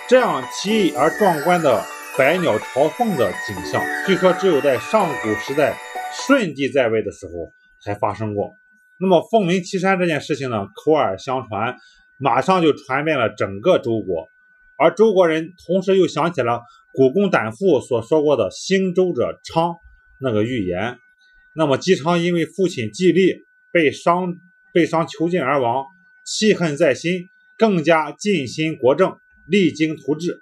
这样奇异而壮观的百鸟朝凤的景象，据说只有在上古时代舜帝在位的时候才发生过。那么凤鸣岐山这件事情呢，口耳相传，马上就传遍了整个周国，而周国人同时又想起了古公亶父所说过的兴周者昌那个预言。那么姬昌因为父亲季历被商被商囚禁而亡，气恨在心，更加尽心国政，励精图治。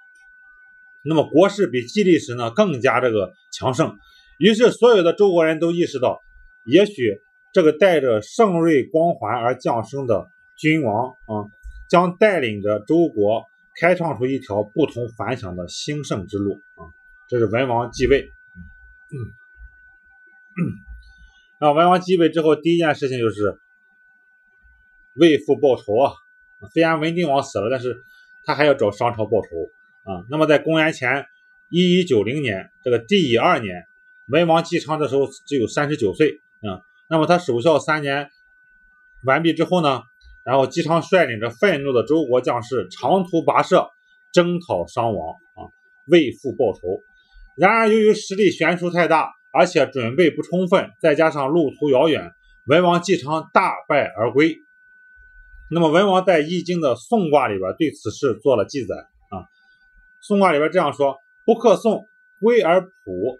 那么国势比季历时呢更加这个强盛，于是所有的周国人都意识到，也许这个带着盛瑞光环而降生的君王啊、嗯将带领着周国开创出一条不同凡响的兴盛之路啊！这是文王继位。嗯嗯、啊，文王继位之后，第一件事情就是为父报仇啊！虽然文丁王死了，但是他还要找商朝报仇啊。那么在公元前一一九零年，这个帝乙二年，文王姬昌的时候只有三十九岁啊。那么他守孝三年完毕之后呢？然后姬昌率领着愤怒的周国将士长途跋涉，征讨商王啊，为父报仇。然而由于实力悬殊太大，而且准备不充分，再加上路途遥远，文王姬昌大败而归。那么文王在《易经》的讼卦里边对此事做了记载啊，讼卦里边这样说：不克讼，归而普，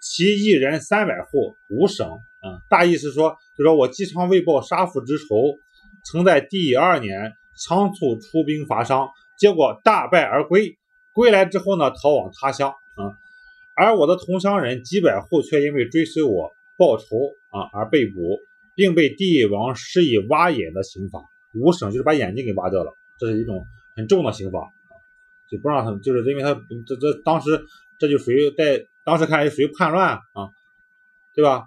其一人三百户，五省啊。大意是说，就说我姬昌为报杀父之仇，曾在帝乙二年仓促出兵伐商，结果大败而归。归来之后呢，逃往他乡啊。而我的同乡人几百户却因为追随我报仇啊而被捕，并被帝乙王施以挖眼的刑罚。五省就是把眼睛给挖掉了，这是一种很重的刑罚。就不让他们，就是因为他这这当时这就属于在当时看来属于叛乱啊，对吧？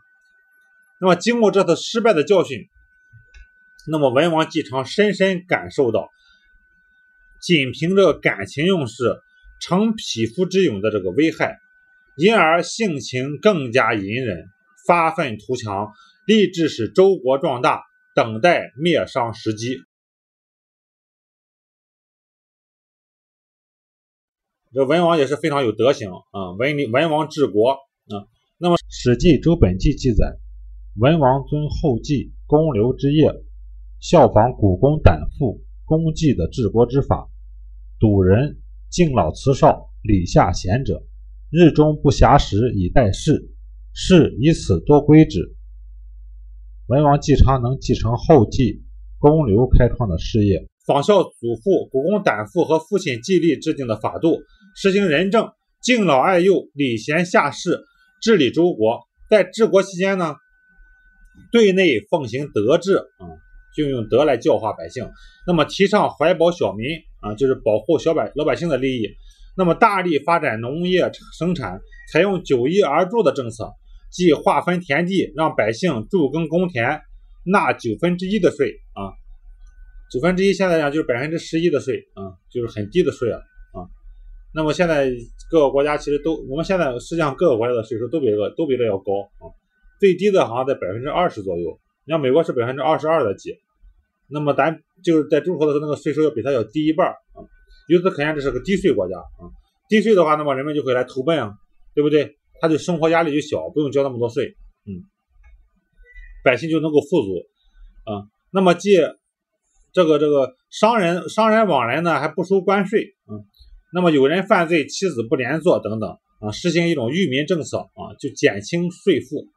那么经过这次失败的教训，那么文王姬昌深深感受到，仅凭着感情用事、逞匹夫之勇的这个危害，因而性情更加隐忍，发愤图强，立志使周国壮大，等待灭商时机。这文王也是非常有德行啊，文文王治国啊。那么《史记·周本纪》记载，文王遵后稷、公刘之业，效仿古公亶父、公季的治国之法，笃仁，敬老慈少，礼下贤者，日中不暇时以待事，事以此多归之。文王姬昌能继承后稷、公刘开创的事业，仿效祖父古公亶父和父亲季历制定的法度，实行仁政，敬老爱幼，礼贤下士，治理周国。在治国期间呢，对内奉行德治啊，就用德来教化百姓；那么提倡怀抱小民啊，就是保护小百老百姓的利益。那么大力发展农业生产，采用九一而筑的政策，即划分田地，让百姓驻耕公田，纳九分之一的税啊，九分之一现在讲就是百分之十一的税啊，就是很低的税啊啊。那么现在各个国家其实都，我们现在实际上各个国家的税收都比这个都比这要高啊，最低的好像在百分之二十左右，你像美国是百分之二十二的几，那么咱就是在中国的那个税收要比它要低一半啊。由此可见，这是个低税国家啊。低税的话，那么人们就会来投奔啊，对不对？他就生活压力就小，不用交那么多税，嗯，百姓就能够富足啊。那么借这个这个商人商人往来呢，还不收关税啊。那么有人犯罪，妻子不连坐等等啊，实行一种裕民政策啊，就减轻税负，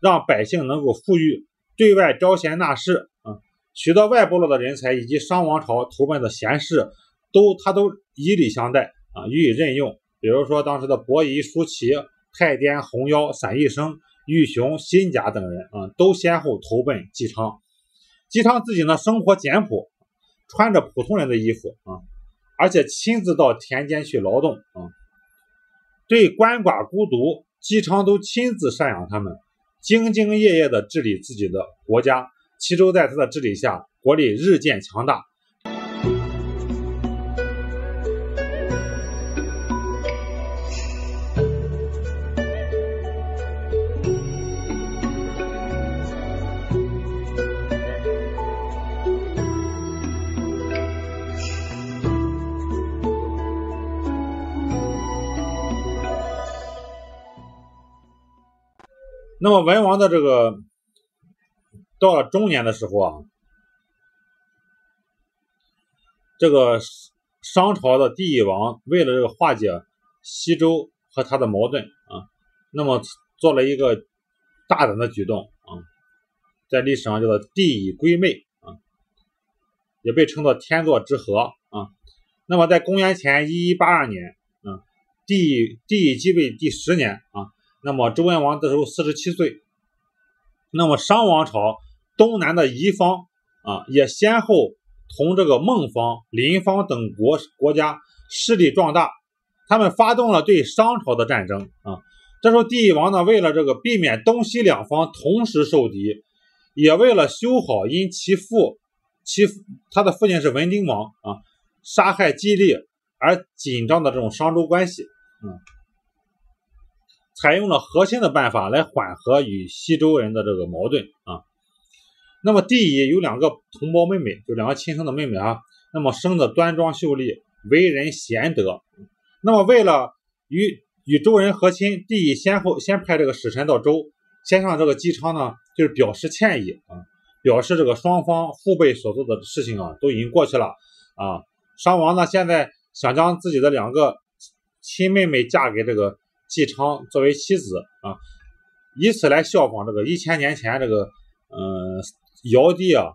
让百姓能够富裕。对外招贤纳士啊，许多外部落的人才以及商王朝投奔的贤士，都他都以礼相待啊，予以任用。比如说当时的伯夷、叔齐、太颠、洪妖、散佚生、郁雄、辛甲等人啊，都先后投奔姬昌。姬昌自己呢，生活简朴，穿着普通人的衣服啊，而且亲自到田间去劳动啊。对鳏寡孤独，姬昌都亲自赡养他们，兢兢业业地治理自己的国家。齐州在他的治理下，国力日渐强大。那么文王的这个到了中年的时候啊，这个商朝的帝乙王为了这个化解西周和他的矛盾啊，那么做了一个大胆的举动啊，在历史上叫做帝乙归妹啊，也被称作天作之合啊。那么在公元前一一八二年啊，帝帝乙继位第十年啊。那么周文王这时候四十七岁，那么商王朝东南的夷方啊，也先后同这个孟方、邻方等国国家势力壮大，他们发动了对商朝的战争啊。这时候帝乙王呢，为了这个避免东西两方同时受敌，也为了修好因其父其他的父亲是文丁王啊杀害季历而紧张的这种商周关系啊，采用了和亲的办法来缓和与西周人的这个矛盾啊。那么帝乙有两个同胞妹妹，就两个亲生的妹妹啊。那么生的端庄秀丽，为人贤德。那么为了与与周人和亲，帝乙先后先派这个使臣到周，先上这个姬昌呢，就是表示歉意啊，表示这个双方父辈所做的事情啊，都已经过去了啊。商王呢，现在想将自己的两个亲妹妹嫁给这个姬昌作为妻子啊，以此来效仿这个一千年前这个嗯尧帝啊，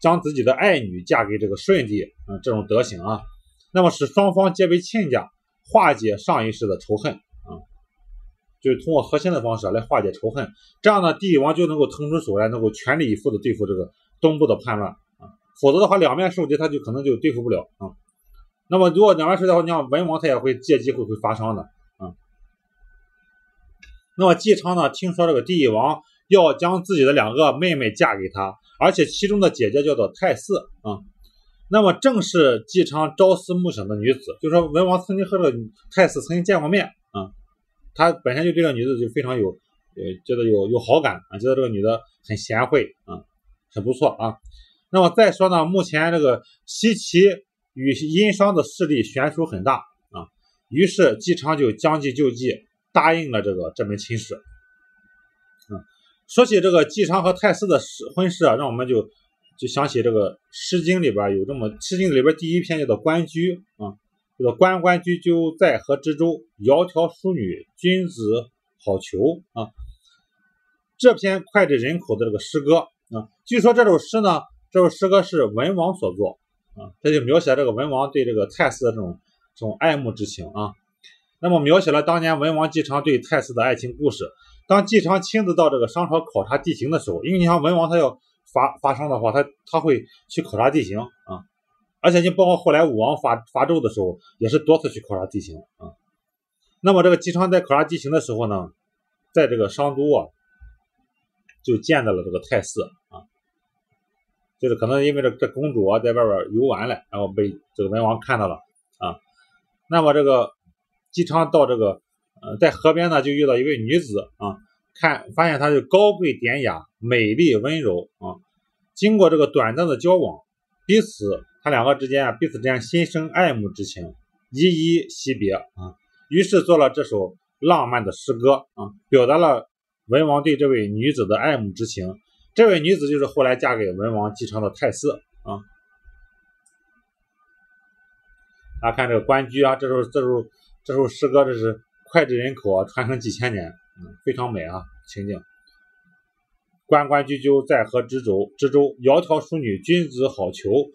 将自己的爱女嫁给这个舜帝啊、呃、这种德行啊，那么使双方结为亲家，化解上一世的仇恨啊，就是通过和亲的方式来化解仇恨。这样呢，帝乙王就能够腾出手来，能够全力以赴的对付这个东部的叛乱啊，否则的话两面受敌，他就可能就对付不了啊。那么如果两败俱的话，像文王他也会借机会会伐商的啊、嗯。那么姬昌呢，听说这个帝乙王要将自己的两个妹妹嫁给他，而且其中的姐姐叫做太姒啊、嗯。那么正是姬昌朝思暮想的女子，就是说文王曾经和这个太姒曾经见过面啊、嗯，他本身就对这个女子就非常有呃觉得有有好感啊，觉得这个女的很贤惠啊，很不错啊。那么再说呢，目前这个西岐与殷商的势力悬殊很大啊，于是姬昌就将计就计，答应了这个这门亲事。嗯，说起这个姬昌和太姒的婚事啊，让我们就就想起这个《诗经》里边有这么，《诗经》里边第一篇叫做《关雎》啊，叫做“关关雎鸠，在河之洲。窈窕淑女，君子好逑”啊。这篇脍炙人口的这个诗歌啊，据说这首诗呢，这首诗歌是文王所作。啊，这就描写这个文王对这个太姒的这种这种爱慕之情啊。那么描写了当年文王姬昌对太姒的爱情故事。当姬昌亲自到这个商朝考察地形的时候，因为你像文王他要伐伐商的话，他他会去考察地形啊。而且就包括后来武王伐伐纣的时候，也是多次去考察地形啊。那么这个姬昌在考察地形的时候呢，在这个商都啊，就见到了这个太姒啊。就是可能因为这这公主啊在外边游玩了，然后被这个文王看到了啊。那么这个姬昌到这个呃在河边呢就遇到一位女子啊，看发现她是高贵典雅、美丽温柔啊。经过这个短暂的交往，彼此他两个之间啊彼此之间心生爱慕之情，依依惜别啊。于是做了这首浪漫的诗歌啊，表达了文王对这位女子的爱慕之情。这位女子就是后来嫁给文王姬昌的太姒啊。大家看这个《关雎》啊，这首这首这首诗歌，这是脍炙人口啊，传承几千年，嗯，非常美啊情景。关关雎鸠，在河之洲。之洲，窈窕淑女，君子好逑。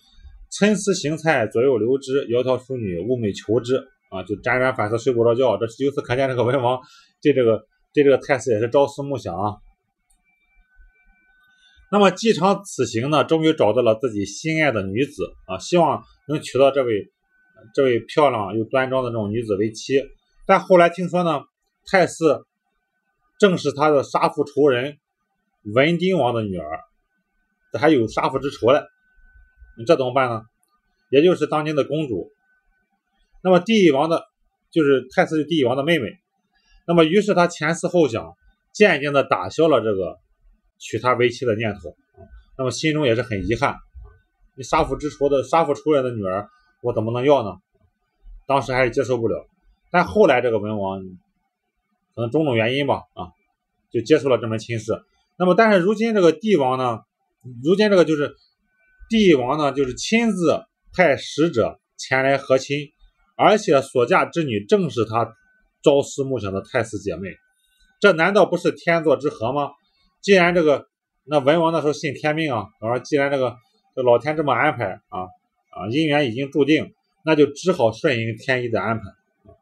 参差荇菜，左右流之。窈窕淑女，吾美求之。啊，就辗转反侧，睡不着觉。这由此可见，这个文王对这个对这个太姒也是朝思暮想啊。那么姬昌此行呢，终于找到了自己心爱的女子啊，希望能娶到这位这位漂亮又端庄的这种女子为妻。但后来听说呢，太姒正是他的杀父仇人文丁王的女儿，这还有杀父之仇了，你这怎么办呢？也就是当今的公主。那么帝乙王的，就是太姒是帝乙王的妹妹。那么于是他前思后想，渐渐的打消了这个娶她为妻的念头，那么心中也是很遗憾。你杀父之仇的杀父仇人的女儿，我怎么能要呢？当时还是接受不了。但后来这个文王可能种种原因吧，啊，就接受了这门亲事。那么但是如今这个帝王呢，如今这个就是帝王呢，就是亲自派使者前来和亲，而且所嫁之女正是他朝思暮想的太姒姐妹，这难道不是天作之合吗？既然这个那文王那时候信天命啊，然后既然这个这老天这么安排啊啊姻缘已经注定，那就只好顺应天意的安排，啊、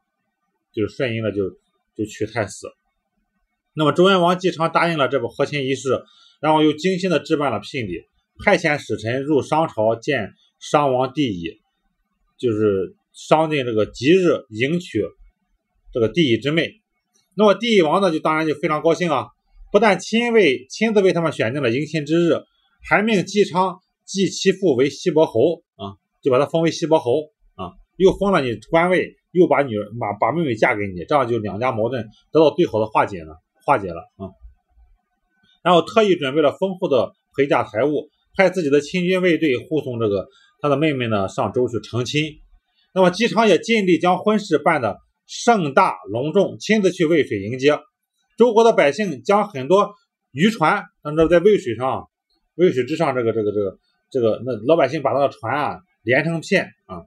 就是顺应了就就娶太姒。那么周文王姬昌答应了这部和亲仪式，然后又精心的置办了聘礼，派遣使臣入商朝见商王帝乙，就是商定这个吉日迎娶这个帝乙之妹。那么帝乙王呢，就当然就非常高兴啊。不但亲为亲自为他们选定了迎亲之日，还命姬昌继其父为西伯侯啊，就把他封为西伯侯啊，又封了你官位，又把女把把妹妹嫁给你，这样就两家矛盾得到最好的化解了化解了啊。然后特意准备了丰富的陪嫁财物，派自己的亲军卫队护送这个他的妹妹呢上周去成亲。那么姬昌也尽力将婚事办得盛大隆重，亲自去渭水迎接。周国的百姓将很多渔船，按照在渭水上、渭水之上，这个、这个、这个、这个，那老百姓把他的船啊连成片啊，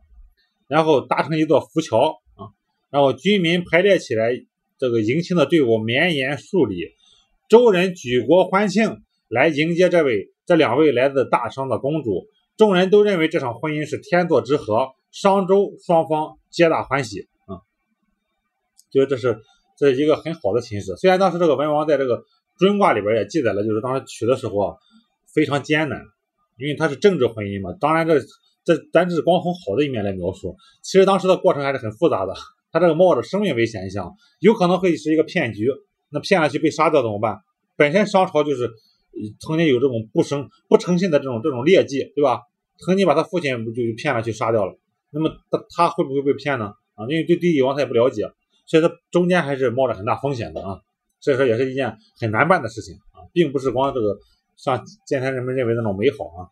然后搭成一座浮桥啊，然后军民排列起来，这个迎亲的队伍绵延数里，周人举国欢庆，来迎接这位这两位来自大商的公主。众人都认为这场婚姻是天作之合，商周双方皆大欢喜啊，觉得这是。这是一个很好的亲事，虽然当时这个文王在这个尊卦里边也记载了，就是当时娶的时候啊非常艰难，因为它是政治婚姻嘛，当然这这咱只是光从好的一面来描述，其实当时的过程还是很复杂的。他这个冒着生命危险一项，有可能会是一个骗局，那骗下去被杀掉怎么办？本身商朝就是曾经有这种不生不诚信的这种这种劣迹，对吧？曾经把他父亲就骗了去杀掉了，那么他他会不会被骗呢？啊，因为对帝乙王他也不了解，所以他中间还是冒着很大风险的啊，所以说也是一件很难办的事情啊，并不是光这个像今天人们认为那种美好啊。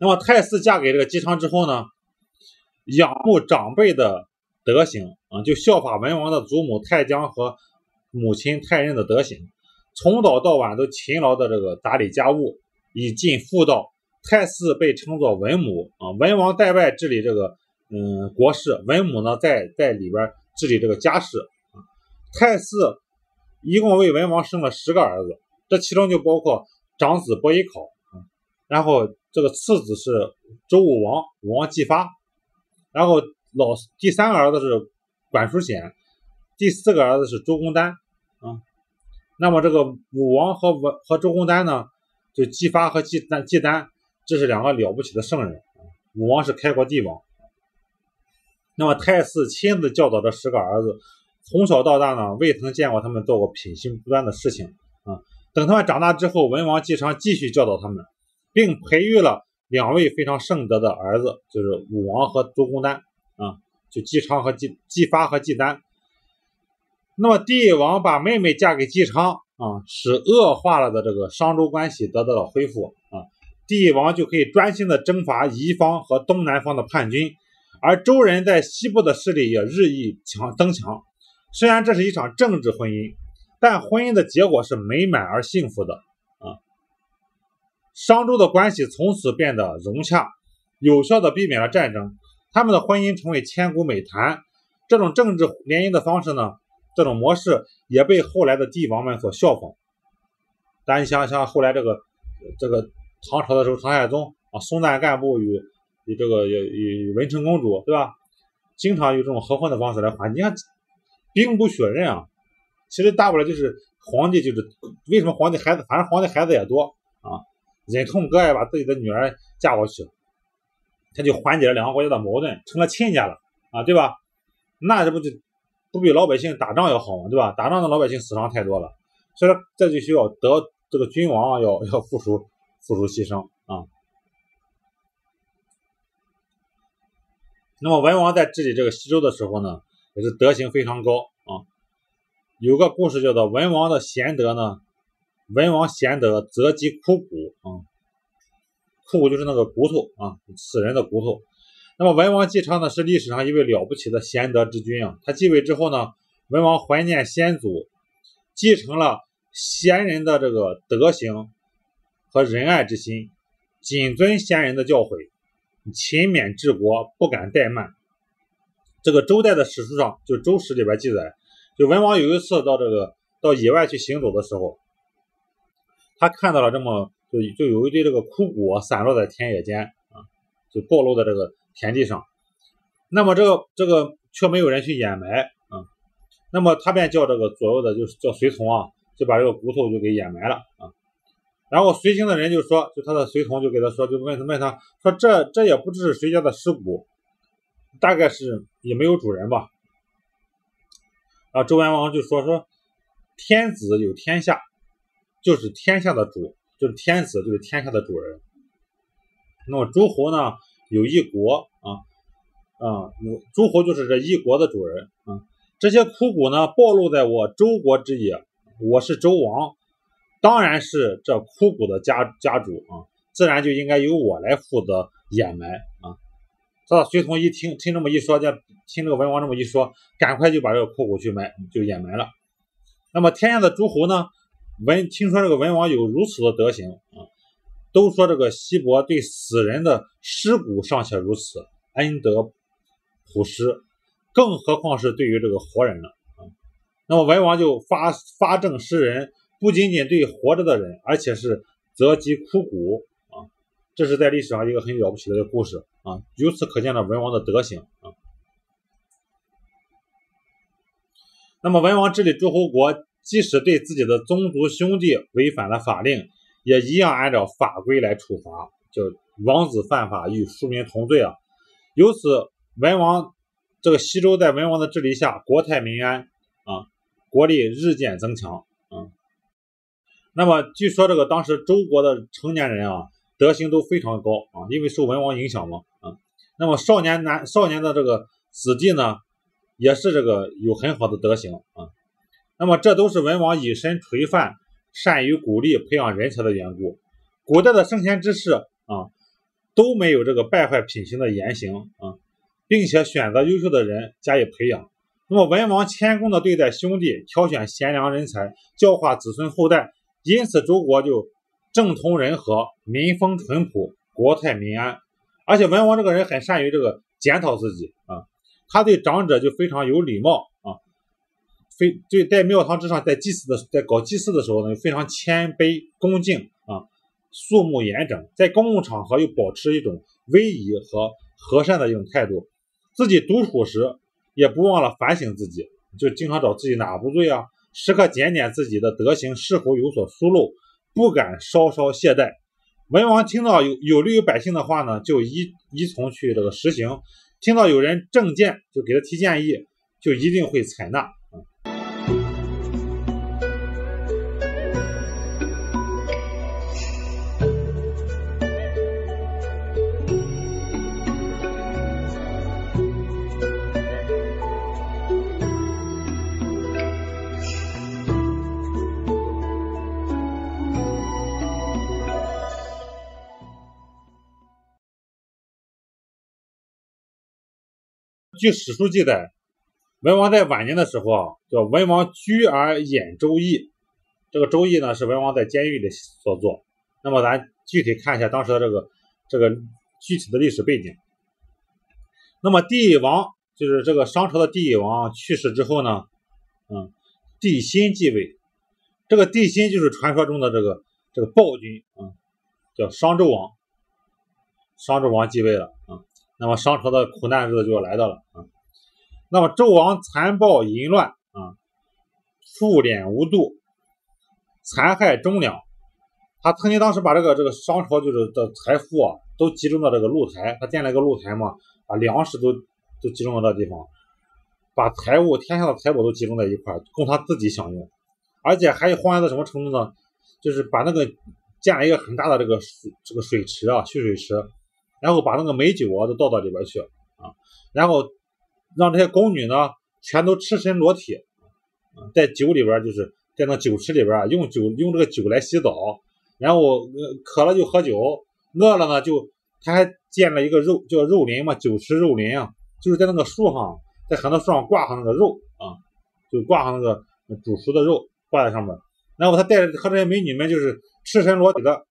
那么太姒嫁给这个姬昌之后呢，仰慕长辈的德行啊，就效法文王的祖母太姜和母亲太任的德行，从早到晚都勤劳的这个打理家务，以尽妇道。太姒被称作文母啊，文王在外治理这个嗯国事，文母呢在在里边治理这个家事。太姒一共为文王生了十个儿子，这其中就包括长子伯邑考，然后这个次子是周武王武王姬发，然后老第三个儿子是管叔鲜，第四个儿子是周公旦啊。那么这个武王和文和周公旦呢，就姬发和姬旦姬旦，这是两个了不起的圣人。武王是开国帝王。那么太姒亲自教导这十个儿子，从小到大呢，未曾见过他们做过品行不端的事情啊。等他们长大之后，文王姬昌继续教导他们，并培育了两位非常圣德的儿子，就是武王和周公旦啊，就姬昌和姬姬发和姬旦。那么帝王把妹妹嫁给姬昌啊，使恶化了的这个商周关系得到了恢复啊，帝王就可以专心的征伐夷方和东南方的叛军，而周人在西部的势力也日益强增强。虽然这是一场政治婚姻，但婚姻的结果是美满而幸福的啊。商周的关系从此变得融洽，有效的避免了战争，他们的婚姻成为千古美谈。这种政治联姻的方式呢，这种模式也被后来的帝王们所效仿。但你想想后来这个这个唐朝的时候，唐太宗啊，松赞干布与与这个与文成公主，对吧？经常有这种合婚的方式来还。你看兵不血刃啊，其实大不了就是皇帝就是为什么皇帝孩子，反正皇帝孩子也多啊，忍痛割爱把自己的女儿嫁过去，他就缓解了两个国家的矛盾，成了亲家了啊，对吧？那这不就不比老百姓打仗要好嘛，对吧？打仗的老百姓死伤太多了，所以说这就需要得这个君王、啊、要要付出付出牺牲啊。那么文王在治理这个西周的时候呢，也是德行非常高啊。有个故事叫做文王的贤德呢，文王贤德择其枯骨啊，枯骨就是那个骨头啊，死人的骨头。那么文王姬昌呢，是历史上一位了不起的贤德之君啊。他继位之后呢，文王怀念先祖，继承了贤人的这个德行和仁爱之心，谨遵贤人的教诲，勤勉治国，不敢怠慢。这个周代的史书上，就《周史》里边记载，就文王有一次到这个到野外去行走的时候，他看到了这么就就有一堆这个枯骨散落在田野间啊，就暴露在这个田地上，那么这个这个却没有人去掩埋啊，那么他便叫这个左右的就是叫随从啊，就把这个骨头就给掩埋了啊。然后随行的人就说，就他的随从就给他说，就问他问他说这这也不知是谁家的尸骨，大概是也没有主人吧。然后周文王就说说天子有天下，就是天下的主，就是天子就是天下的主人。那么诸侯呢？有一国啊啊，我诸侯就是这一国的主人啊。这些枯骨呢，暴露在我周国之野，我是周王，当然是这枯骨的家家主啊，自然就应该由我来负责掩埋啊。他的随从一听听这么一说，就听这个文王这么一说，赶快就把这个枯骨去埋，就掩埋了。那么天下的诸侯呢，文听说这个文王有如此的德行啊。都说这个西伯对死人的尸骨尚且如此恩德普施，更何况是对于这个活人了啊。那么文王就发发政施仁，不仅仅对活着的人，而且是择其枯骨啊。这是在历史上一个很了不起的故事啊，由此可见了文王的德行啊。那么文王治理诸侯国，即使对自己的宗族兄弟违反了法令，也一样按照法规来处罚，就王子犯法与庶民同罪啊。由此文王这个西周在文王的治理下，国泰民安啊，国力日渐增强啊。那么据说这个当时周国的成年人啊，德行都非常高啊，因为受文王影响嘛啊。那么少年男少年的这个子弟呢，也是这个有很好的德行啊。那么这都是文王以身垂范，善于鼓励培养人才的缘故。古代的圣贤之士啊，都没有这个败坏品行的言行啊，并且选择优秀的人加以培养。那么文王谦恭的对待兄弟，挑选贤良人才，教化子孙后代，因此周国就政通人和，民风淳朴，国泰民安。而且文王这个人很善于这个检讨自己啊，他对长者就非常有礼貌啊，非对在庙堂之上，在祭祀的在搞祭祀的时候呢，非常谦卑恭敬啊，肃穆严整，在公共场合又保持一种威仪和和善的一种态度。自己独处时也不忘了反省自己，就经常找自己哪不对啊，时刻检点自己的德行是否有所疏漏，不敢稍稍懈怠。文王听到有有利于百姓的话呢，就依依从去这个实行；听到有人政见，就给他提建议，就一定会采纳。据史书记载，文王在晚年的时候啊，叫文王居而演周易。这个周易呢，是文王在监狱里所做。那么咱具体看一下当时的这个这个具体的历史背景。那么帝乙王就是这个商朝的帝乙王去世之后呢，嗯，帝辛继位。这个帝辛就是传说中的这个这个暴君啊、嗯，叫商纣王。商纣王继位了啊。嗯，那么商朝的苦难日子就要来到了啊。那么纣王残暴淫乱啊，赋敛无度，残害忠良。他曾经当时把这个这个商朝就是的财富啊，都集中到这个露台，他建了一个露台嘛，把粮食都都集中到这地方，把财物天下的财宝都集中在一块，供他自己享用。而且还有荒凉到什么程度呢？就是把那个建了一个很大的这个这个水池啊，蓄水池。然后把那个美酒啊都倒到里边去啊，然后让这些宫女呢全都赤身裸体，啊、在酒里边就是在那酒池里边用酒用这个酒来洗澡，然后、呃、渴了就喝酒，饿了呢就他还建了一个肉叫肉林嘛，酒池肉林啊，就是在那个树上，在很多树上挂上那个肉啊，就挂上那个煮熟的肉挂在上面，然后他带着和这些美女们就是赤身裸体的，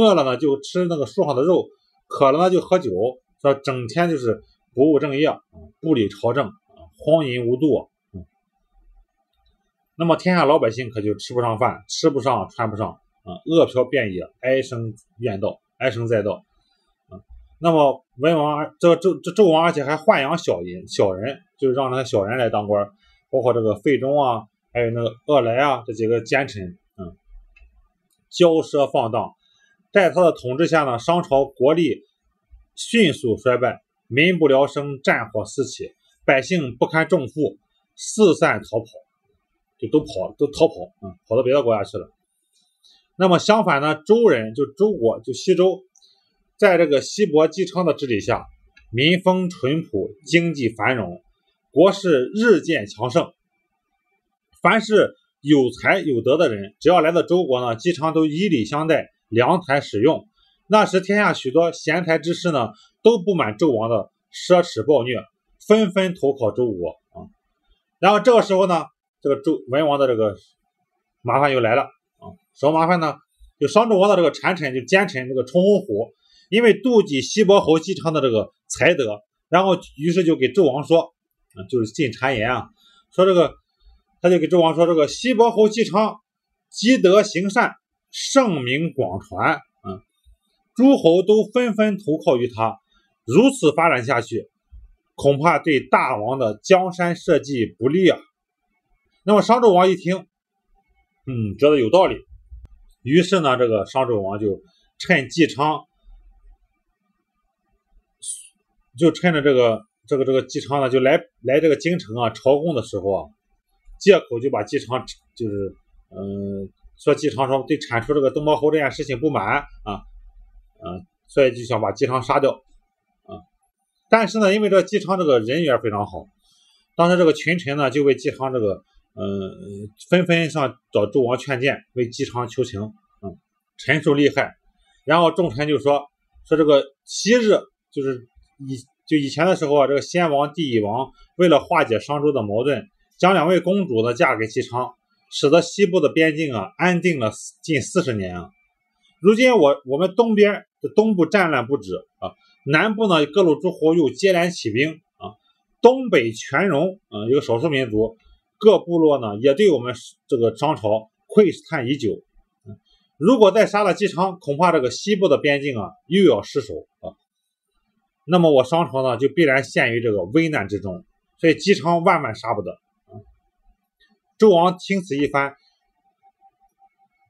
饿了呢就吃那个树上的肉。渴了呢就喝酒，说整天就是不务正业，不理朝政，荒淫无度、嗯、那么天下老百姓可就吃不上饭，吃不上穿不上啊，饿殍遍野，哀声怨道，哀声载道啊。那么文王这周这周王而且还豢养小人，小人就是让那小人来当官，包括这个费忠啊，还有那个恶来啊这几个奸臣，嗯，骄奢放荡。在他的统治下呢，商朝国力迅速衰败，民不聊生，战火四起，百姓不堪重负，四散逃跑，就都跑都逃跑啊、嗯，跑到别的国家去了。那么相反呢，周人就周国就西周，在这个西伯姬昌的治理下，民风淳朴，经济繁荣，国势日渐强盛。凡是有才有德的人，只要来到周国呢，姬昌都以礼相待。良才使用，那时天下许多贤才之士呢，都不满纣王的奢侈暴虐，纷纷投靠周国啊。然后这个时候呢，这个周文王的这个麻烦又来了啊。什么麻烦呢？就商纣王的这个谗臣，就奸臣这个冲鸿虎，因为妒忌西伯侯姬昌的这个才德，然后于是就给纣王说，啊、就是进谗言啊，说这个他就给纣王说，这个西伯侯姬昌积德行善。盛名广传，嗯，诸侯都纷纷投靠于他。如此发展下去，恐怕对大王的江山社稷不利啊。那么商纣王一听，嗯，觉得有道理，于是呢，这个商纣王就趁姬昌就趁着这个这个这个姬昌呢，就来来这个京城啊朝贡的时候啊，借口就把姬昌就是嗯、呃、说姬昌说对铲除这个东包侯这件事情不满啊，嗯、啊，所以就想把姬昌杀掉啊。但是呢，因为这姬昌这个人缘非常好，当时这个群臣呢就为姬昌这个嗯纷纷上找周王劝谏，为姬昌求情，嗯，陈述利害。然后众臣就说说这个昔日就是以就以前的时候啊，这个先王帝乙王为了化解商周的矛盾，将两位公主呢嫁给姬昌，使得西部的边境啊安定了近四十年啊。如今我我们东边的东部战乱不止啊，南部呢各路诸侯又接连起兵啊，东北全戎啊一个少数民族，各部落呢也对我们这个商朝窥探已久。如果再杀了姬昌，恐怕这个西部的边境啊又要失守啊。那么我商朝呢就必然陷于这个危难之中，所以姬昌万万杀不得。周王听此一番，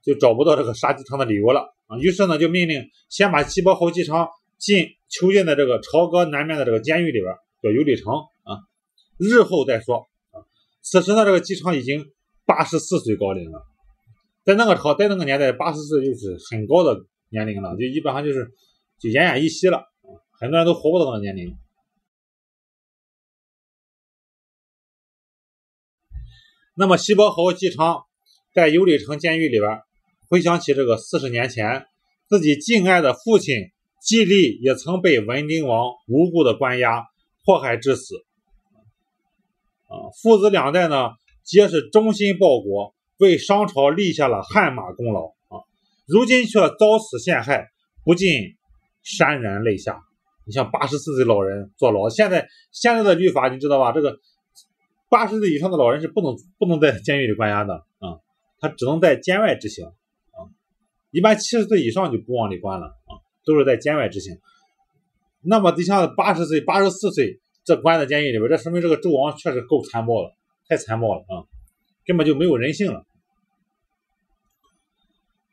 就找不到这个杀姬昌的理由了啊。于是呢就命令先把西伯侯姬昌进囚禁在这个朝歌南面的这个监狱里边，叫有里城啊，日后再说啊。此时呢这个姬昌已经八十四岁高龄了，在那个朝在那个年代八十岁就是很高的年龄了，就基本上就是就奄奄一息了，很多人都活不到那个年龄。那么西伯侯姬昌在有里城监狱里边回想起这个四十年前自己敬爱的父亲季历也曾被文丁王无故的关押迫害致死啊，父子两代呢皆是忠心报国，为商朝立下了汗马功劳啊，如今却遭此陷害，不禁潸然泪下。你像八十四岁老人坐牢，现在现在的律法你知道吧？这个八十岁以上的老人是不能不能在监狱里关押的啊，他只能在监外执行啊。一般七十岁以上就不往里关了啊，都是在监外执行。那么你像八十岁、八十四岁这关在监狱里边，这说明这个周王确实够残暴了，太残暴了啊，根本就没有人性了。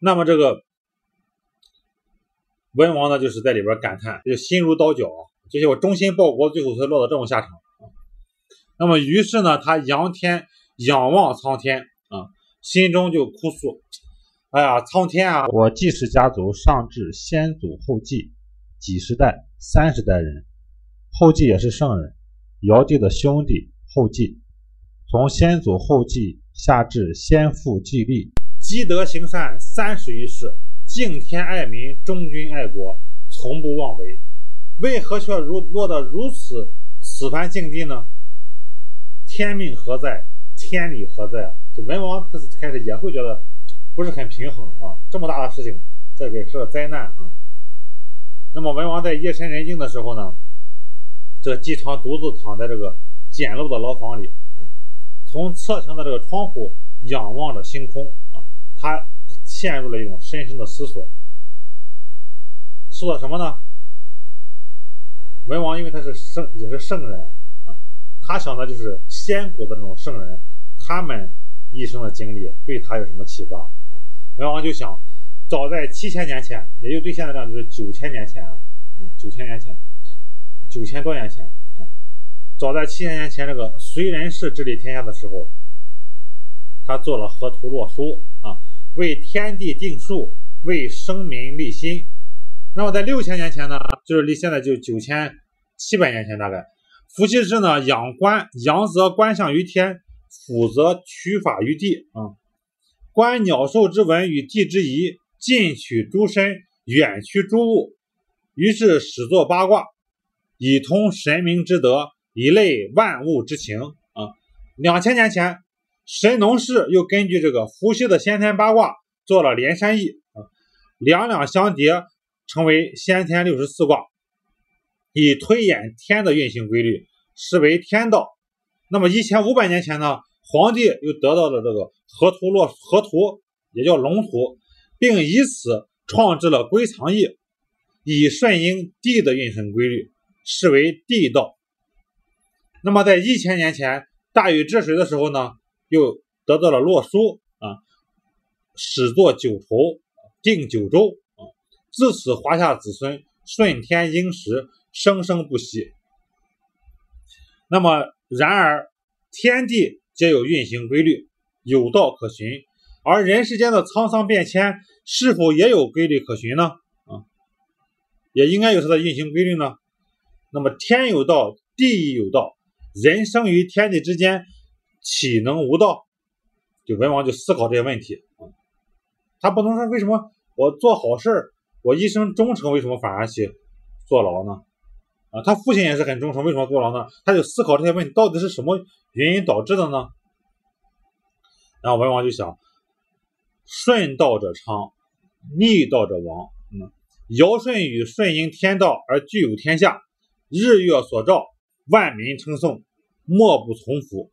那么这个文王呢就是在里边感叹，就心如刀绞，这些我忠心报国最后才落到这种下场。那么于是呢他仰天仰望苍天啊，心中就哭诉，哎呀苍天啊，我季氏家族上至先祖后继，几十代三十代人，后继也是圣人，尧帝的兄弟后继，从先祖后继下至先父季历，积德行善三十余世，敬天爱民，忠君爱国，从不妄为，为何却如落得如此此番境地呢？天命何在？天理何在啊？这文王开始也会觉得不是很平衡啊，这么大的事情，这给是灾难啊。那么文王在夜深人静的时候呢，这姬昌独自躺在这个简陋的牢房里，从侧墙的这个窗户仰望着星空啊，他陷入了一种深深的思索。思索什么呢？文王因为他是圣，也是圣人啊，他想的就是先古的那种圣人，他们一生的经历对他有什么启发啊。文王就想，早在七千年前，也就对现在这样就是九千年前啊，嗯，九千年前，九千多年前。早在七千年前，这个燧人氏治理天下的时候，他做了河图洛书啊，为天地定数，为生民立心。那么在六千年前呢，就是离现在就九千七百年前大概，伏羲氏呢仰观，仰则观象于天，俯则取法于地啊，观鸟兽之文与地之宜，近取诸身，远趋诸物，于是始作八卦，以通神明之德，以类万物之情啊。两千年前，神农氏又根据这个伏羲的先天八卦做了连山易啊，两两相叠，成为先天六十四卦，以推演天的运行规律，实为天道。那么一千五百年前呢，黄帝又得到了这个河图洛河图，也叫龙图，并以此创制了归藏易，以顺应地的运行规律，实为地道。那么在一千年前，大禹治水的时候呢，又得到了洛书啊，始作九畴，定九州啊，自此华夏子孙顺天应时，生生不息那么然而天地皆有运行规律，有道可循，而人世间的沧桑变迁是否也有规律可循呢？啊，也应该有它的运行规律呢。那么天有道，地亦有道，人生于天地之间，岂能无道？就文王就思考这些问题啊，他不能说为什么我做好事，我一生忠诚，为什么反而去坐牢呢？啊，他父亲也是很忠诚，为什么坐牢呢？他就思考这些问题到底是什么原因导致的呢？然后文王就想，顺道者昌，逆道者亡。嗯，尧舜禹顺应天道而具有天下，日月所照，万民称颂，莫不从服。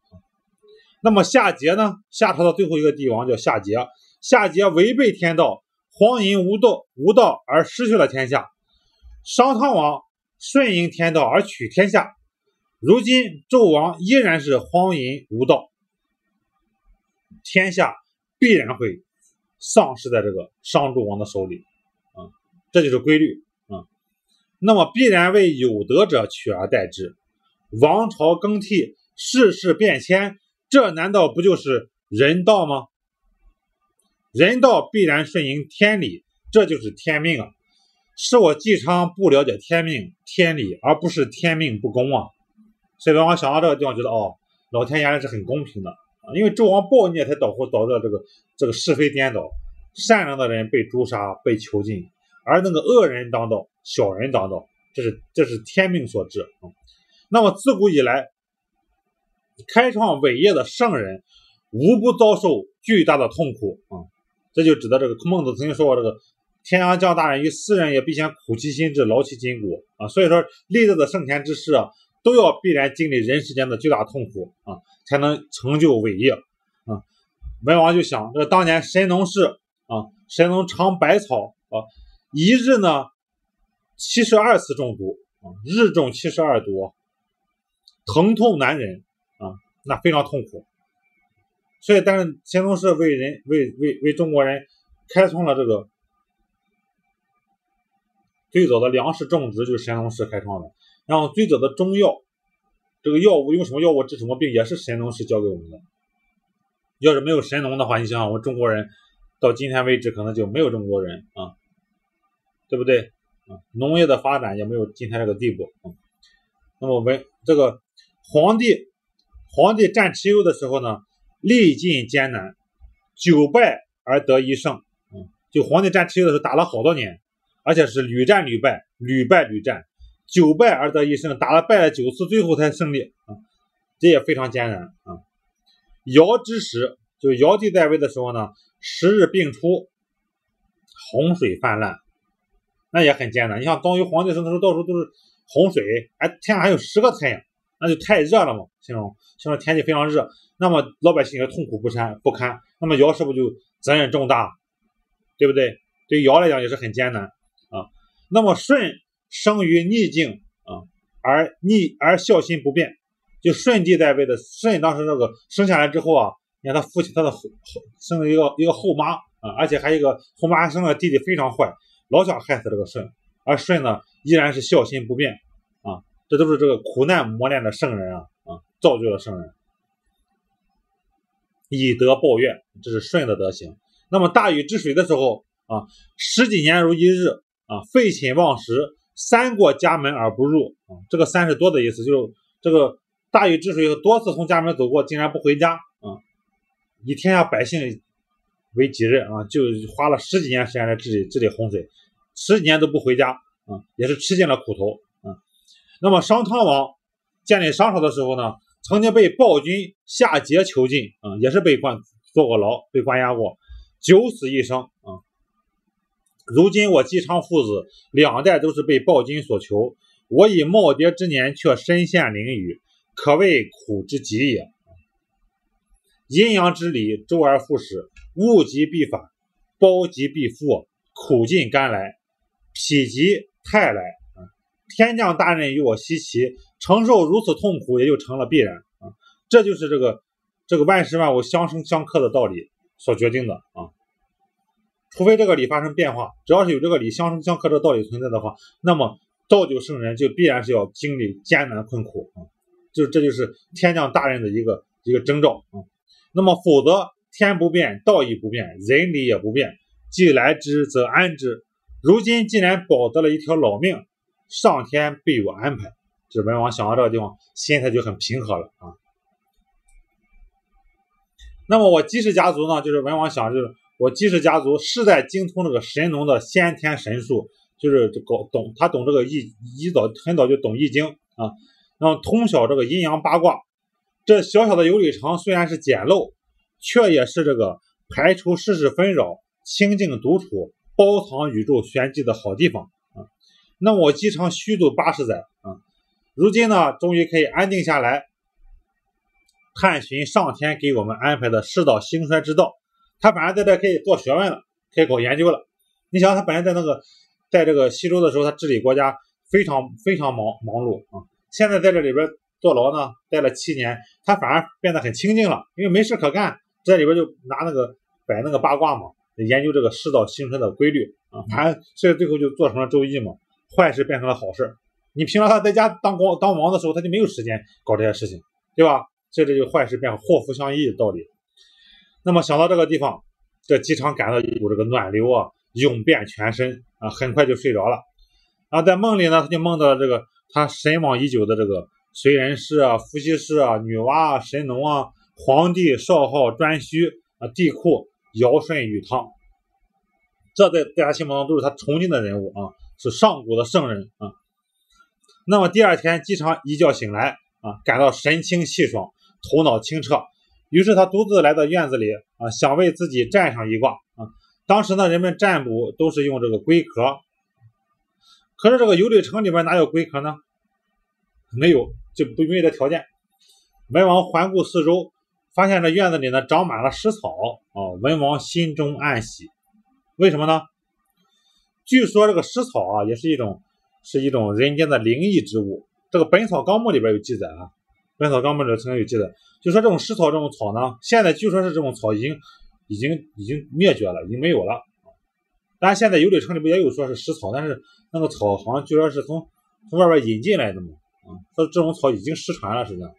那么夏桀呢？夏朝的最后一个帝王叫夏桀，夏桀违背天道，荒淫无道，无道而失去了天下。商汤王顺应天道而取天下，如今纣王依然是荒淫无道，天下必然会丧失在这个商纣王的手里啊、嗯，这就是规律啊、嗯。那么必然为有德者取而代之，王朝更替，世事变迁，这难道不就是人道吗？人道必然顺应天理，这就是天命啊！是我姬昌不了解天命天理，而不是天命不公啊！所以文王想到这个地方，觉得哦，老天原来是很公平的。因为纣王暴虐才导导致这个这个是非颠倒，善良的人被诛杀被囚禁，而那个恶人当道，小人当道，这是这是天命所致、嗯、那么自古以来，开创伟业的圣人无不遭受巨大的痛苦啊、嗯！这就指的这个孟子曾经说过，这个天将降大任于斯人也，必先苦其心志，劳其筋骨啊！所以说历代的圣贤之士啊，都要必然经历人世间的巨大痛苦啊，才能成就伟业啊。文王就想，这当年神农氏啊，神农尝百草啊，一日呢七十二次中毒啊，日中七十二毒，疼痛难忍啊，那非常痛苦。所以，但是神农氏为人为为为中国人开创了这个最早的粮食种植，就是神农氏开创的。然后最早的中药，这个药物用什么药物治什么病，也是神农氏教给我们的。要是没有神农的话，你想想我们中国人到今天为止可能就没有中国人啊，对不对啊？农业的发展也没有今天这个地步啊。那么文这个皇帝皇帝战蚩尤的时候呢，历尽艰难，九败而得一胜、嗯、就皇帝战蚩尤的时候打了好多年，而且是屡战屡败，屡败屡战。九败而得一胜，打了败了九次，最后才胜利啊，这也非常艰难啊。尧之时，就尧帝在位的时候呢，时日并出，洪水泛滥，那也很艰难。你像当于皇帝时候，到处都是洪水，哎，天上还有十个太阳，那就太热了嘛，形容形容天气非常热。那么老百姓也痛苦不堪不堪。那么尧是不是就责任重大，对不对？对于尧来讲也是很艰难啊。那么舜生于逆境啊，而逆而孝心不变。就舜帝在位的，舜当时那个生下来之后啊，你看他父亲他的后生了一个一个后妈啊，而且还有一个后妈生了弟弟非常坏，老想害死这个舜。而舜呢依然是孝心不变啊，这都是这个苦难磨练的圣人啊啊，造就了圣人。以德报怨，这是舜的德行。那么大禹治水的时候啊，十几年如一日啊，废寝忘食。三过家门而不入啊、嗯，这个三是多的意思，就是这个大禹治水多次从家门走过，竟然不回家啊、嗯，以天下百姓为己任啊，就花了十几年时间来治理治理洪水，十几年都不回家啊、嗯，也是吃尽了苦头啊、嗯。那么商汤王建立商朝的时候呢，曾经被暴君夏桀囚禁啊、嗯，也是被关坐过牢，被关押过，九死一生啊。嗯，如今我姬昌父子两代都是被暴君所囚，我以耄耋之年却身陷囹圄，可谓苦之极也。阴阳之理，周而复始，物极必反，褒极必复，苦尽甘来，否极泰来。天降大任于我奚其，承受如此痛苦也就成了必然啊！这就是这个这个万事万物相生相克的道理所决定的啊。除非这个理发生变化，只要是有这个理相生相克的道理存在的话，那么造就圣人就必然是要经历艰难困苦啊。就这就是天将大任的一个一个征兆啊。那么否则天不变，道亦不变，人理也不变，既来之则安之。如今既然保得了一条老命，上天必有安排。这文王想到这个地方，心态就很平和了啊。那么我姬氏家族呢，就是文王想，就是我姬氏家族是在精通这个神农的先天神术，就是搞懂他懂这个易易早很早就懂易经啊，然后通晓这个阴阳八卦。这小小的游理场虽然是简陋，却也是这个排除世事纷扰、清静独处、包藏宇宙玄机的好地方啊。那我姬昌虚度八十载啊，如今呢，终于可以安定下来，探寻上天给我们安排的世道兴衰之道。他本来在这可以做学问了，可以搞研究了。你想，他本来在那个在这个西周的时候，他治理国家非常非常忙忙碌啊。现在在这里边坐牢呢，待了七年，他反而变得很清静了，因为没事可干，在里边就拿那个摆那个八卦嘛，研究这个世道兴衰的规律啊。反正所以最后就做成了周易嘛，坏事变成了好事。你平常他在家当国当王的时候，他就没有时间搞这些事情，对吧？所以这就坏事变成祸福相依的道理。那么想到这个地方，这姬昌感到一股这个暖流啊，涌遍全身啊，很快就睡着了。啊，在梦里呢，他就梦到了这个他神往已久的这个燧人氏啊、伏羲氏啊、女娲啊、神农啊、黄帝、少昊、颛顼啊、帝喾、尧舜禹汤，这在在他心目中都是他崇敬的人物啊，是上古的圣人啊。那么第二天，姬昌一觉醒来啊，感到神清气爽，头脑清澈。于是他独自来到院子里啊，想为自己占上一卦啊。当时呢，人们占卜都是用这个龟壳，可是这个游旅城里边哪有龟壳呢？没有，就不具备这条件。文王环顾四周，发现这院子里呢长满了食草啊。文王心中暗喜，为什么呢？据说这个食草啊，也是一种是一种人间的灵异之物。这个《本草纲目》里边有记载啊。本草纲目里曾有记载，就说这种食草这种草呢，现在据说是这种草已经已经已经灭绝了，已经没有了。当然现在游旅城里边也有说是食草，但是那个草好像据说是从从外边引进来的嘛，啊，说这种草已经失传了实际上。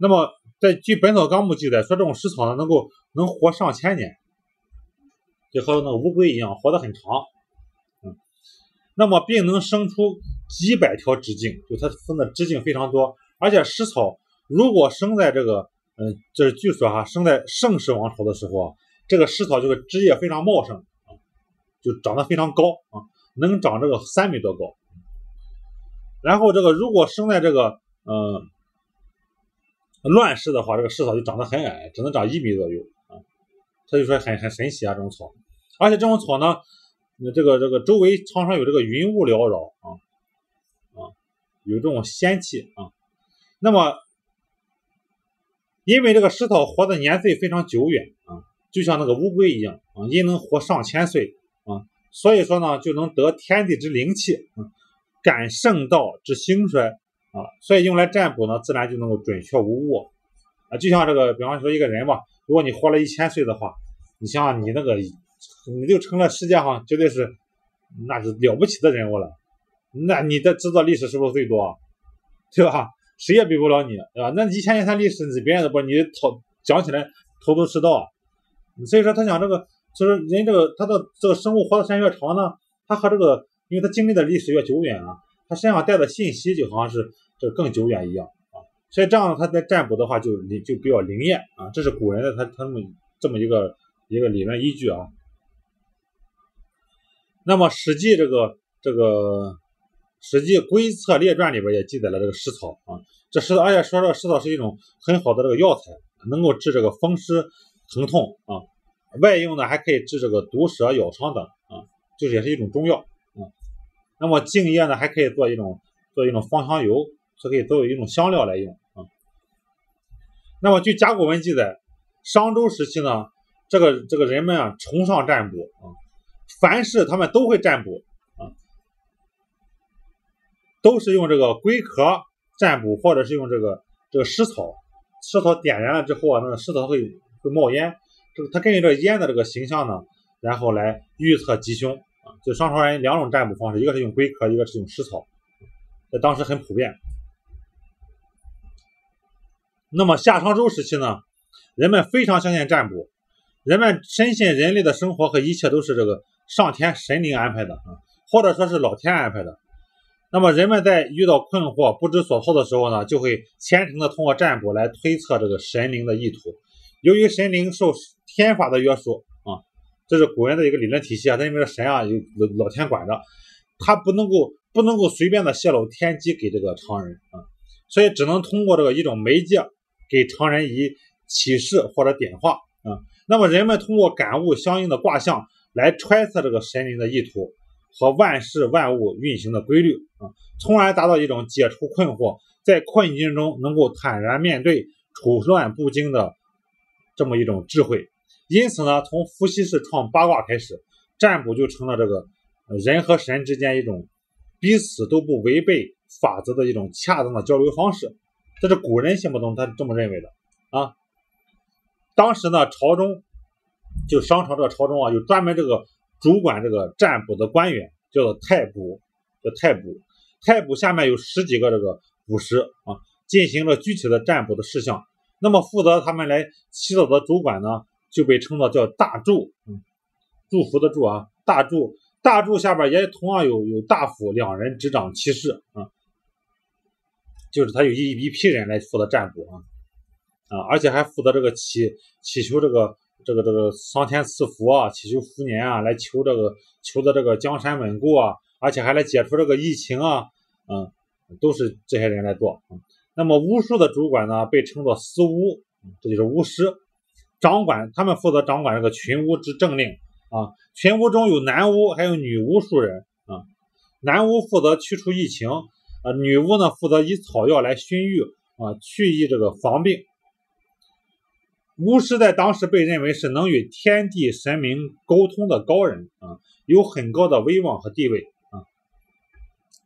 那么在据《本草纲目》记载，说这种食草呢能够能活上千年，就和那个乌龟一样活得很长，嗯，那么并能生出几百条直径，就它分的直径非常多。而且食草如果生在这个，嗯，这是据说哈，生在盛世王朝的时候啊，这个食草这个枝叶非常茂盛啊，就长得非常高啊，能长这个三米多高。然后这个如果生在这个，嗯，乱世的话，这个食草就长得很矮，只能长一米左右啊。他就说很很神奇啊这种草，而且这种草呢，这个这个周围常常有这个云雾缭绕啊啊，有这种仙气啊。那么，因为这个食草活的年岁非常久远啊，就像那个乌龟一样啊，因能活上千岁啊，所以说呢，就能得天地之灵气啊，感圣道之兴衰啊，所以用来占卜呢，自然就能够准确无误啊。就像这个，比方说一个人吧，如果你活了一千岁的话，你像你那个，你就成了世界上绝对是那是了不起的人物了，那你的制造历史是不是最多，对吧？谁也比不了你啊！那一千年他历史别人都不知道，你头讲起来头头是道啊。所以说他讲这个，就是人这个他的这个生物活的时间越长呢，他和这个，因为他经历的历史越久远啊，他身上带的信息就好像是这更久远一样啊。所以这样他在占卜的话就就比较灵验啊，这是古人的他他们这么一个一个理论依据啊。那么《史记》这个这个。《史记·龟策列传》里边也记载了这个食草啊，这食草，而且说这个食草是一种很好的这个药材，能够治这个风湿疼痛啊，外用呢还可以治这个毒蛇咬伤等啊，就是也是一种中药啊。那么茎叶呢还可以做一种做一种芳香油，所以可以作为一种香料来用啊。那么据甲骨文记载，商周时期呢，这个这个人们啊崇尚占卜啊，凡事他们都会占卜。都是用这个龟壳占卜，或者是用这个这个食草，食草点燃了之后啊，那个食草会会冒烟，这个它根据这个烟的这个形象呢，然后来预测吉凶啊。就商朝人两种占卜方式，一个是用龟壳，一个是用食草，在当时很普遍。那么夏商周时期呢，人们非常相信占卜，人们深信人类的生活和一切都是这个上天神灵安排的啊，或者说是老天安排的。那么人们在遇到困惑不知所措的时候呢，就会虔诚的通过占卜来推测这个神灵的意图。由于神灵受天法的约束啊，这是古人的一个理论体系啊，他认为这神啊有老天管着，他不能够不能够随便的泄露天机给这个常人啊，所以只能通过这个一种媒介给常人以启示或者点化啊。那么人们通过感悟相应的卦象来揣测这个神灵的意图和万事万物运行的规律啊，从而达到一种解除困惑，在困境中能够坦然面对、处乱不惊的这么一种智慧。因此呢，从伏羲氏创八卦开始，占卜就成了这个人和神之间一种彼此都不违背法则的一种恰当的交流方式。这是古人心目中他这么认为的啊。当时呢，朝中就商朝这个朝中啊，有专门这个主管这个占卜的官员，叫做太卜，叫太卜。太卜下面有十几个这个卜师啊，进行了具体的占卜的事项。那么负责他们来起草的主管呢，就被称作叫大祝，嗯，祝福的祝啊，大祝。大祝下边也同样有有大夫两人执掌其事啊，就是他有一一批人来负责占卜啊。啊，而且还负责这个祈祈求这个这个这个上天赐福啊，祈求福年啊，来求这个求的这个江山稳固啊，而且还来解除这个疫情啊，嗯，都是这些人来做。嗯、那么巫术的主管呢，被称作司巫，这就是巫师，掌管他们负责掌管这个群巫之政令啊。群巫中有男巫还有女巫术人啊，男巫负责驱除疫情啊，女巫呢负责以草药来熏育啊，去疫这个防病。巫师在当时被认为是能与天地神明沟通的高人啊，有很高的威望和地位啊。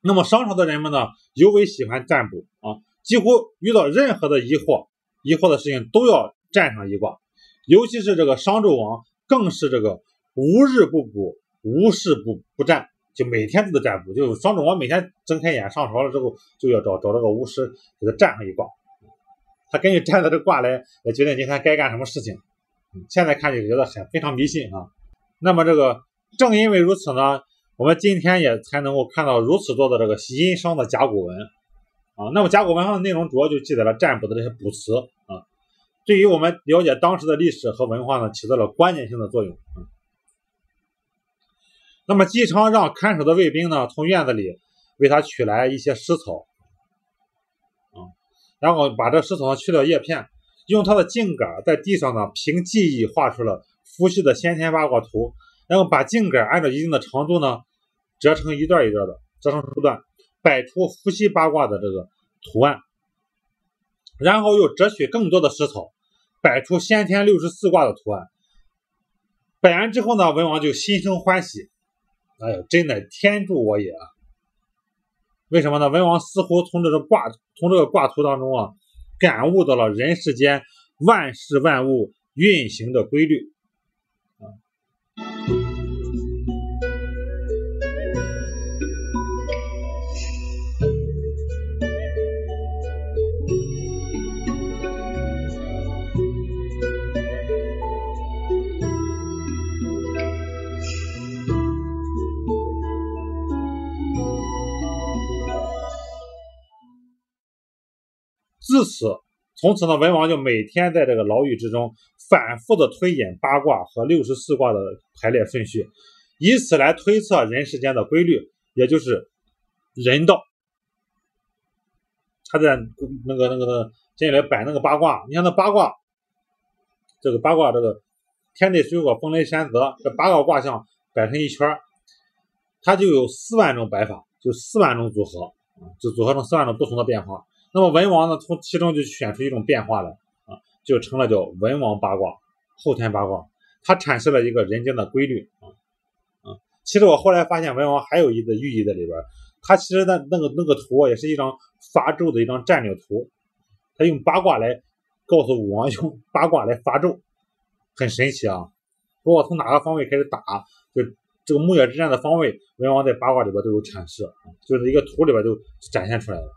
那么商朝的人们呢，尤为喜欢占卜啊，几乎遇到任何的疑惑、疑惑的事情都要占上一卦，尤其是这个商纣王更是这个无日不卜、无事不不占，就每天都在占卜。就商纣王每天睁开眼上朝了之后，就要找找这个巫师给他占上一卦。他根据占的这卦来来决定今天该干什么事情，现在看就觉得很非常迷信啊。那么这个正因为如此呢，我们今天也才能够看到如此多的这个殷商的甲骨文啊。那么甲骨文上的内容主要就记载了占卜的这些卜辞啊，对于我们了解当时的历史和文化呢，起到了关键性的作用啊。那么姬昌让看守的卫兵呢，从院子里为他取来一些湿草。然后把这石头上去掉叶片，用它的茎杆在地上呢凭记忆画出了伏羲的先天八卦图，然后把茎杆按照一定的长度呢折成一段一段的，折成数段，摆出伏羲八卦的这个图案，然后又折取更多的石头，摆出先天六十四卦的图案。摆完之后呢，文王就心生欢喜，哎呦，真乃天助我也啊！为什么呢？文王似乎从这个卦从这个卦图当中啊，感悟到了人世间万事万物运行的规律。自此，从此呢，文王就每天在这个牢狱之中反复的推演八卦和六十四卦的排列顺序，以此来推测人世间的规律，也就是人道。他在那个那个接下来摆那个八卦，你看那八卦，这个八卦这个天地水火风雷山泽，这八个卦象摆成一圈，它就有四万种摆法，就四万种组合，就组合成四万种不同的变化。那么文王呢，从其中就选出一种变化来啊，就成了叫文王八卦、后天八卦，它阐释了一个人间的规律啊啊。其实我后来发现，文王还有一个寓意在里边，它其实那那个那个图也是一张伐纣的一张战略图，它用八卦来告诉武王用八卦来伐纣，很神奇啊。不过从哪个方位开始打，就这个牧野之战的方位，文王在八卦里边都有阐释，就是一个图里边就展现出来了。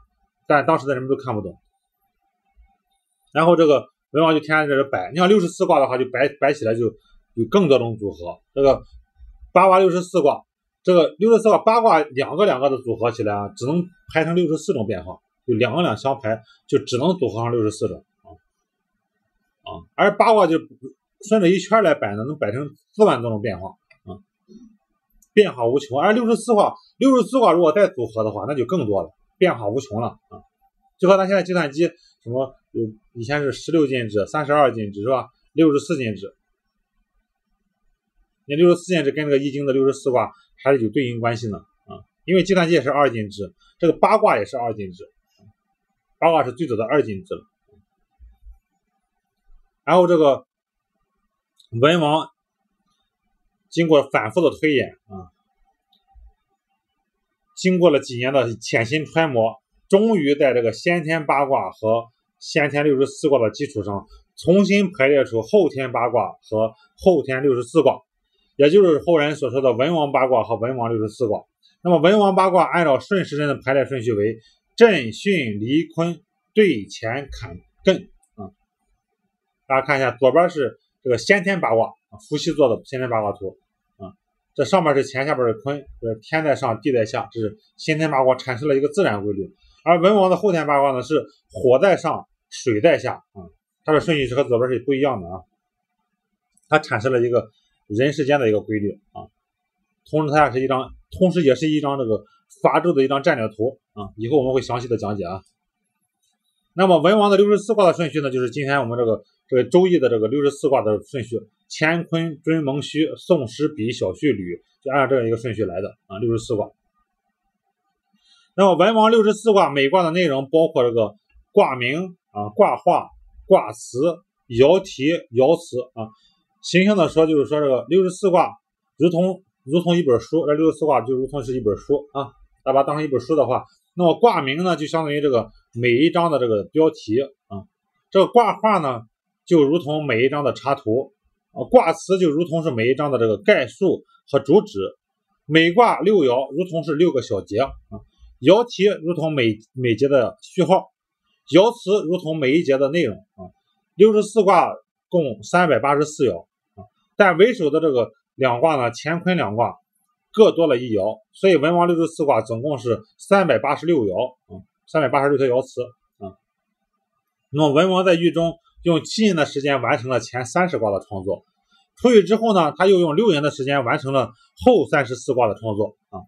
但当时的人们都看不懂。然后这个文王就天天在这摆，你像六十四卦的话，就摆摆起来就有更多种组合。这个八卦六十四卦，这个六十四卦八卦两个两个的组合起来啊，只能排成六十四种变化，就两个两相排，就只能组合上六十四种啊啊！而八卦就顺着一圈来摆呢，能摆成四万多种变化啊，变化无穷。而六十四卦六十四卦如果再组合的话，那就更多了，变化无穷了啊！就和咱现在计算机什么有以前是十六进制、三十二进制是吧？六十四进制。那六十四进制跟这个易经的六十四卦还是有对应关系呢啊，因为计算机也是二进制，这个八卦也是二进制，八卦是最早的二进制了。然后这个文王经过反复的推演啊，经过了几年的潜心揣摩，终于在这个先天八卦和先天六十四卦的基础上，重新排列出后天八卦和后天六十四卦。也就是后人所说的文王八卦和文王六十四卦。那么文王八卦按照顺时针的排列顺序为震、巽、离、坤、兑、乾、坎、艮啊。大家看一下，左边是这个先天八卦，伏羲做的先天八卦图啊。这上面是乾，下边是坤，就是天在上，地在下，这是先天八卦阐释了一个自然规律。而文王的后天八卦呢是火在上，水在下啊，它的顺序是和左边是不一样的啊。它阐释了一个人世间的一个规律啊，同时它也是一张，同时也是一张这个伐纣的一张战略图啊，以后我们会详细的讲解啊。那么文王的六十四卦的顺序呢，就是今天我们这个这个周易的这个六十四卦的顺序，乾坤艮蒙戌宋时比小序履，就按照这样一个顺序来的啊，六十四卦。那么文王六十四卦每卦的内容包括这个卦名啊、卦画、卦辞、爻题、爻辞啊。形象的说，就是说这个六十四卦如同如同一本书，这六十四卦就如同是一本书啊，大家把它当成一本书的话，那么卦名呢就相当于这个每一章的这个标题啊，这个卦画呢就如同每一章的插图啊，卦辞就如同是每一章的这个概述和主旨，每卦六爻如同是六个小节啊，爻题如同每每节的序号，爻辞如同每一节的内容啊，六十四卦共三百八十四爻。但为首的这个两卦呢，乾坤两卦各多了一爻，所以文王六十四卦总共是三百八十六爻啊，三百八十六条爻辞啊。那么文王在狱中用七年的时间完成了前三十卦的创作，出狱之后呢，他又用六年的时间完成了后三十四卦的创作啊，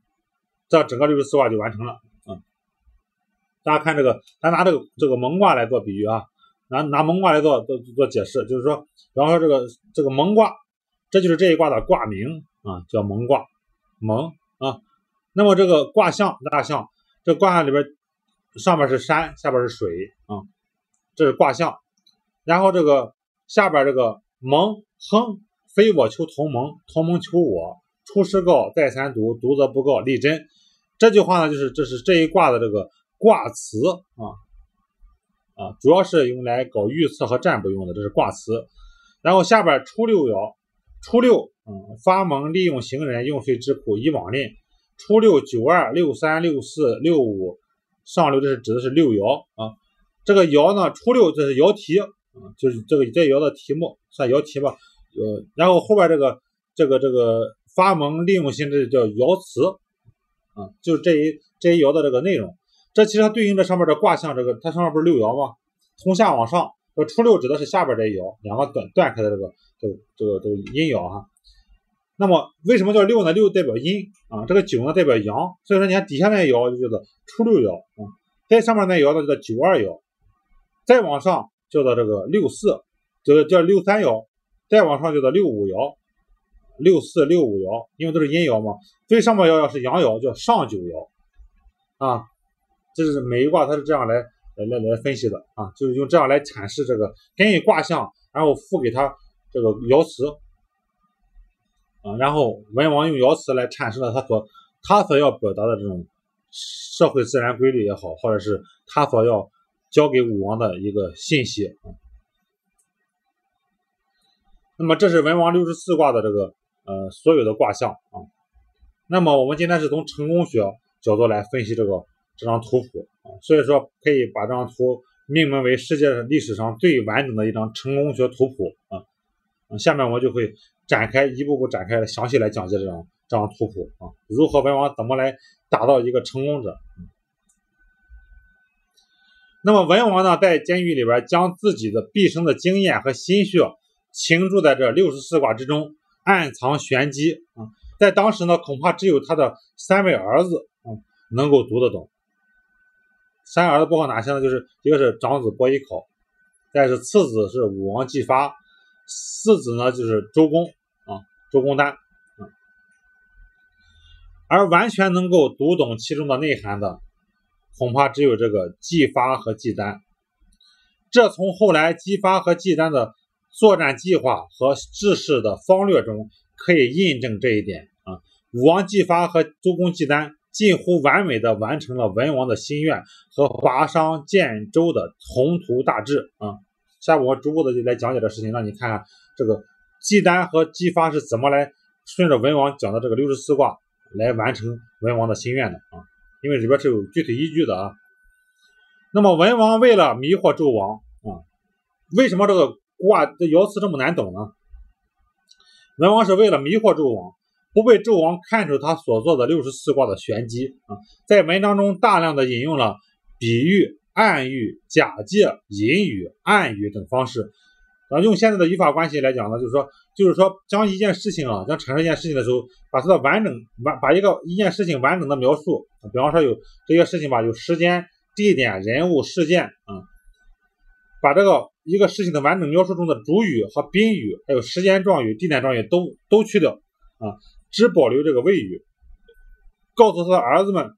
这整个六十四卦就完成了啊。大家看这个，咱拿这个这个蒙卦来做比喻啊，拿拿蒙卦来做做做解释，就是说，然后这个这个蒙卦。这就是这一卦的卦名啊，叫蒙卦，蒙啊。那么这个卦象大象，这卦象里边上面是山，下边是水啊，这是卦象。然后这个下边这个蒙亨，非我求同盟，同盟求我，出师告，再三读，读则不告，立真。这句话呢，就是这是这一卦的这个卦辞啊啊，主要是用来搞预测和占卜用的，这是卦辞。然后下边初六爻。初六，嗯，发蒙利用行人用税之苦以往吝。初六九二六三六四六五上六，这是指的是六爻啊。这个爻呢，初六这是爻题啊，就是这个这爻的题目算爻题吧。呃，然后后边这个这个这个发蒙利用行这叫爻辞啊，就是这一这一爻的这个内容。这其实它对应着上面的卦象，这个它上面不是六爻吗？从下往上，这初六指的是下边这一爻，两个断断开的这个。这个这个这个阴爻哈，那么为什么叫六呢？六代表阴啊，这个九呢代表阳，所以说你看底下那一爻就叫做初六爻啊，在上面那一爻呢叫九二爻，再往上叫做这个六四，就是叫六三爻，再往上叫做六五爻，六四六五爻，因为都是阴爻嘛，最上面爻爻是阳爻，叫上九爻啊，这是每一卦它是这样来来来来分析的啊，就是用这样来阐释这个根据卦象，然后赋给它。这个爻辞啊，然后文王用爻辞来阐释了他所他所要表达的这种社会自然规律也好，或者是他所要交给武王的一个信息啊。那么这是文王六十四卦的这个呃所有的卦象啊。那么我们今天是从成功学角度来分析这个这张图谱啊，所以说可以把这张图命名为世界历史上最完整的一张成功学图谱啊。下面我就会展开一步步展开详细来讲解这张这张图谱啊，如何文王怎么来打造一个成功者。嗯、那么文王呢，在监狱里边将自己的毕生的经验和心血倾注在这六十四卦之中，暗藏玄机啊。在当时呢，恐怕只有他的三位儿子啊、嗯、能够读得懂。三儿子包括哪些呢？就是一个是长子伯邑考，再是次子是武王姬发，四子呢就是周公啊，周公旦、嗯。而完全能够读懂其中的内涵的，恐怕只有这个姬发和姬旦。这从后来姬发和姬旦的作战计划和治世的方略中可以印证这一点啊。武王姬发和周公姬旦近乎完美的完成了文王的心愿和华商建周的宏图大志啊！下面我逐步的就来讲解这事情，让你看看这个姬旦和姬发是怎么来顺着文王讲的这个六十四卦来完成文王的心愿的啊！因为里边是有具体依据的啊。那么文王为了迷惑纣王啊，为什么这个卦的爻辞这么难懂呢？文王是为了迷惑纣王，不被纣王看出他所做的六十四卦的玄机啊，在文章中大量的引用了比喻、暗喻、假借、隐语、暗语等方式啊。用现在的语法关系来讲呢，就是说，就是说将一件事情啊，将阐述一件事情的时候，把它的完整完把一个一件事情完整的描述，比方说有这个事情吧，有时间、地点、人物、事件啊，把这个一个事情的完整描述中的主语和宾语，还有时间状语、地点状语都都去掉啊。只保留这个谓语，告诉他的儿子们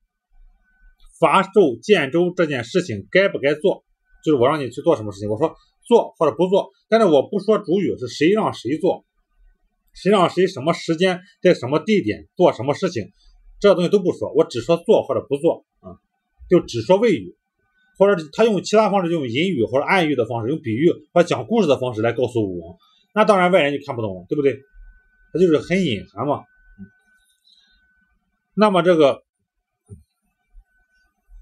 伐纣建周这件事情该不该做，就是我让你去做什么事情，我说做或者不做，但是我不说主语是谁让谁做，谁让谁什么时间在什么地点做什么事情，这东西都不说，我只说做或者不做啊，就只说谓语，或者他用其他方式，用隐语或者暗喻的方式，用比喻或者讲故事的方式来告诉武王，那当然外人就看不懂了，对不对？他就是很隐含嘛。那么这个，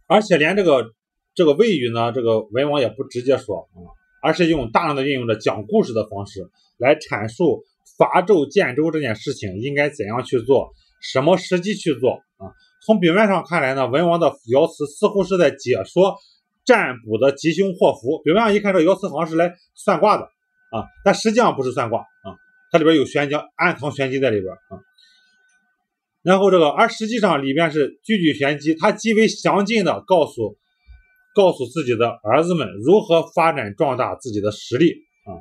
而且连这个这个谓语呢，这个文王也不直接说啊、嗯，而是用大量的运用着讲故事的方式来阐述伐纣建周这件事情应该怎样去做，什么时机去做啊。从表面上看来呢，文王的爻辞似乎是在解说占卜的吉凶祸福，表面上一看这爻辞好像是来算卦的啊，但实际上不是算卦啊，它里边有玄机，暗藏玄机在里边啊。然后这个，而实际上里面是句句玄机，他极为详尽的告诉告诉自己的儿子们如何发展壮大自己的实力啊，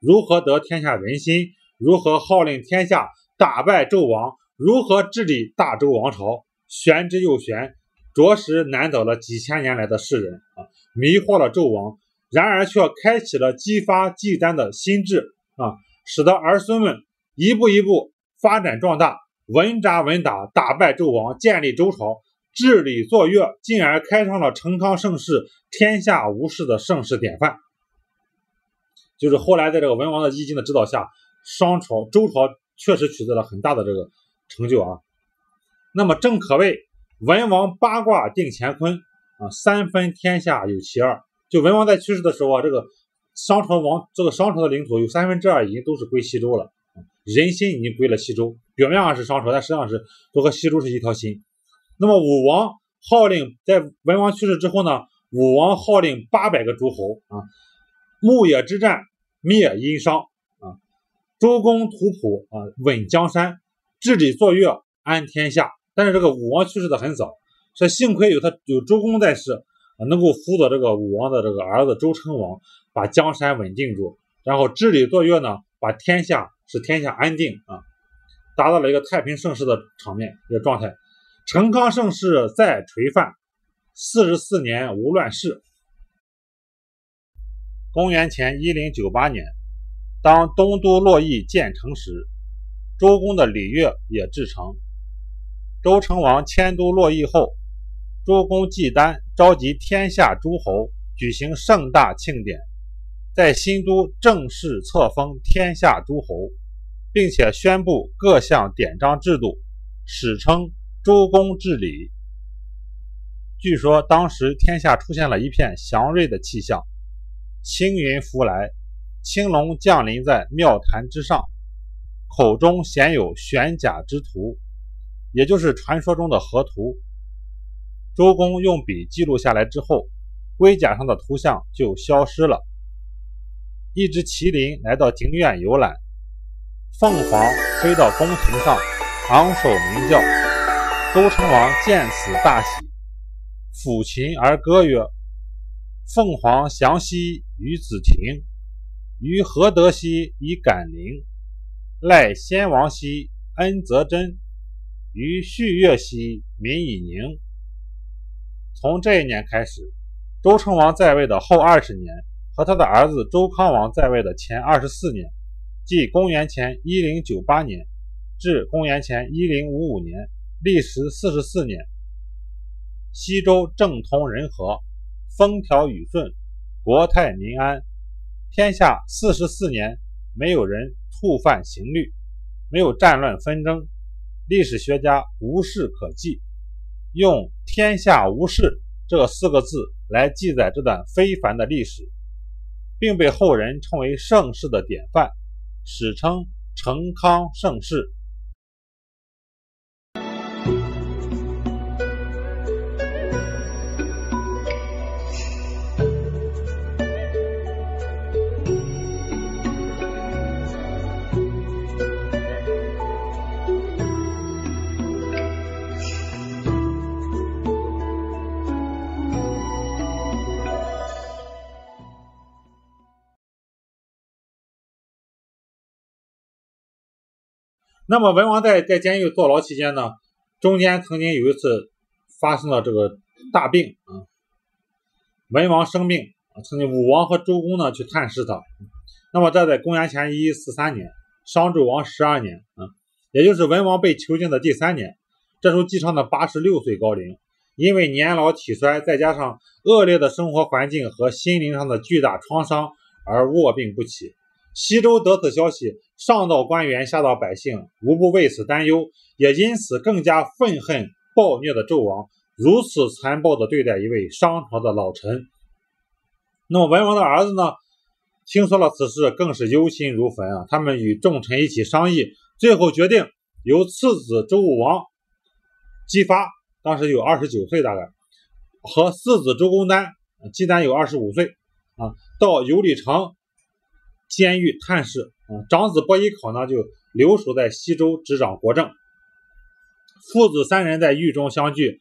如何得天下人心，如何号令天下，打败纣王，如何治理大周王朝，玄之又玄，着实难倒了几千年来的世人啊，迷惑了纣王，然而却开启了姬发姬旦的心智啊，使得儿孙们一步一步发展壮大。稳扎稳打，打败纣王，建立周朝，治理作乐，进而开创了成康盛世、天下无事的盛世典范。就是后来在这个文王的易经的指导下，商朝、周朝确实取得了很大的这个成就啊。那么正可谓文王八卦定乾坤啊，三分天下有其二。就文王在去世的时候啊，这个商朝王这个商朝的领土有三分之二已经都是归西周了。人心已经归了西周，表面上是商朝，但实际上是都和西周是一条心。那么武王号令，在文王去世之后呢，武王号令八百个诸侯啊，牧野之战灭殷商啊，周公吐哺啊稳江山，治理作乐安天下。但是这个武王去世的很早，所以幸亏有他有周公在世、啊、能够辅佐这个武王的这个儿子周成王把江山稳定住，然后治理作乐呢，把天下使天下安定啊，达到了一个太平盛世的场面，一个状态。成康盛世再垂范，四十四年无乱世。公元前一零九八年，当东都洛邑建成时，周公的礼乐也至诚。周成王迁都洛邑后，周公季丹召集天下诸侯，举行盛大庆典。在新都正式册封天下诸侯，并且宣布各项典章制度，史称周公治理。据说当时天下出现了一片祥瑞的气象，青云拂来，青龙降临在庙坛之上，口中鲜有玄甲之图，也就是传说中的河图。周公用笔记录下来之后，龟甲上的图像就消失了。一只麒麟来到庭院游览，凤凰飞到宫廷上，昂首鸣叫。周成王见此大喜，抚琴而歌曰：“凤凰翔兮于子庭，于何德兮以感灵，赖先王兮恩则真，于旭月兮民以宁。”从这一年开始，周成王在位的后二十年和他的儿子周康王在位的前二十四年，即公元前一零九八年至公元前一零五五年，历时四十四年。西周政通人和，风调雨顺，国泰民安，天下四十四年没有人触犯刑律，没有战乱纷争，历史学家无事可记，用天下无事这四个字来记载这段非凡的历史，并被后人称为盛世的典范，史称成康盛世。那么文王在在监狱坐牢期间呢，中间曾经有一次发生了这个大病啊，文王生病，曾经武王和周公呢去探视他。那么这在公元前一一四三年，商纣王十二年啊，也就是文王被囚禁的第三年，这时候姬昌的八十六岁高龄，因为年老体衰，再加上恶劣的生活环境和心灵上的巨大创伤而卧病不起。西周得此消息，上到官员，下到百姓，无不为此担忧，也因此更加愤恨暴虐的纣王如此残暴地对待一位商朝的老臣。那么文王的儿子呢，听说了此事，更是忧心如焚啊！他们与众臣一起商议，最后决定由次子周武王姬发，当时有二十九岁大概，和四子周公旦，姬旦有二十五岁啊，到游里城监狱探视啊，长子伯邑考呢就留守在西周执掌国政。父子三人在狱中相聚，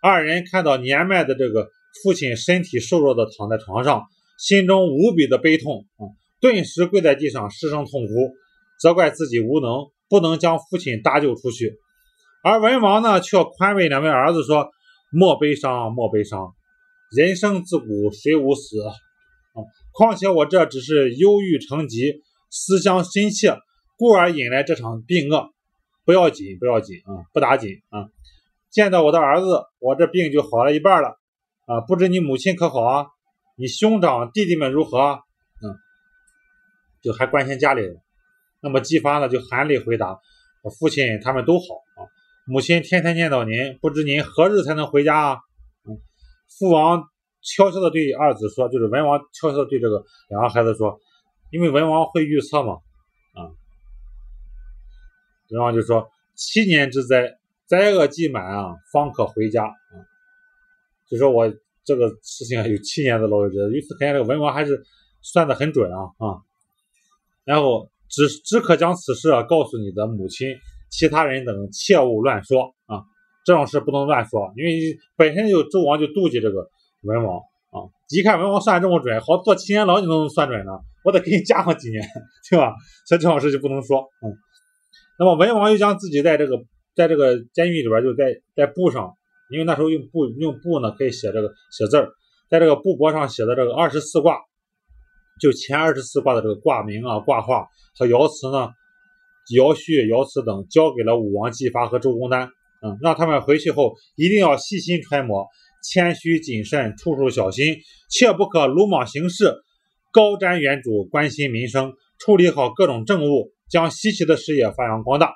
二人看到年迈的这个父亲身体瘦弱的躺在床上，心中无比的悲痛啊，顿时跪在地上失声痛哭，责怪自己无能，不能将父亲搭救出去。而文王呢却宽慰两位儿子说：“莫悲伤，莫悲伤，人生自古谁无死。”况且我这只是忧郁成疾，思乡心切，故而引来这场病恶。不要紧，不要紧啊，不打紧啊！见到我的儿子，我这病就好了一半了啊！不知你母亲可好啊？你兄长弟弟们如何啊？嗯，就还关心家里人。那么姬发呢，就含泪回答：“我父亲他们都好啊，母亲天天念叨您，不知您何日才能回家啊？”嗯，父王悄悄的对二子说，就是文王悄悄的对这个两个孩子说，因为文王会预测嘛，啊，文王就说：“七年之灾，灾厄既满啊，方可回家。”啊，就说我这个事情有七年的老日子，由此可见这个文王还是算得很准啊啊。然后只只可将此事啊告诉你的母亲，其他人等切勿乱说啊，这种事不能乱说，因为本身就周王就妒忌这个文王啊，一看文王算这么准，好做七年牢你都能算准呢，我得给你加上几年，对吧？所以这种事就不能说。嗯，那么文王又将自己在这个在这个监狱里边，就在在布上，因为那时候用布用布呢可以写这个写字儿，在这个布帛上写的这个二十四卦，就前二十四卦的这个卦名啊、卦画和爻辞呢、爻序、爻辞等，交给了武王姬发和周公旦，嗯，让他们回去后一定要细心揣摩。谦虚谨慎，处处小心，切不可鲁莽行事，高瞻远瞩，关心民生，处理好各种政务，将西岐的事业发扬光大。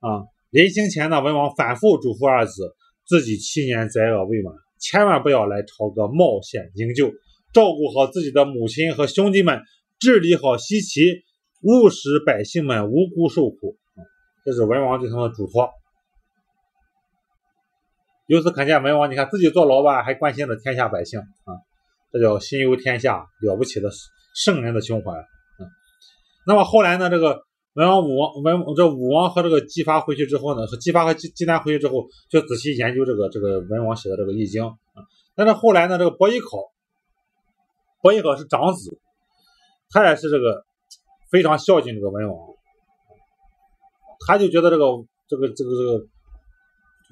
啊，临行前呢，文王反复嘱咐二子，自己七年载额未满，千万不要来朝歌冒险营救，照顾好自己的母亲和兄弟们，治理好西岐，勿使百姓们无辜受苦。这是文王对他们的嘱托。由此可见，文王你看自己坐牢吧，还关心着天下百姓啊，这叫心忧天下，了不起的圣人的胸怀啊。那么后来呢，这个文王武王文这武王和这个姬发回去之后呢，和姬发和姬旦回去之后，就仔细研究这个这个文王写的这个《易经》啊。但是后来呢，这个伯邑考，伯邑考是长子，他也是这个非常孝敬这个文王，他就觉得这个这个这个这个。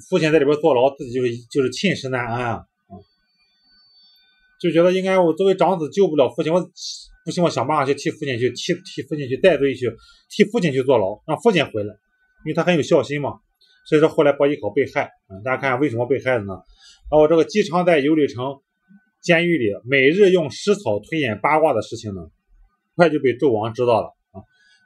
父亲在里边坐牢，自己就是就是寝食难安啊，就觉得应该我作为长子救不了父亲，我不行，我想办法去替父亲去替替父亲去戴罪去，替父亲去坐牢，让父亲回来，因为他很有孝心嘛。所以说后来伯邑考被害，嗯，大家看为什么被害的呢？然后这个姬昌在游里城监狱里，每日用食草推演八卦的事情呢，快就被纣王知道了啊。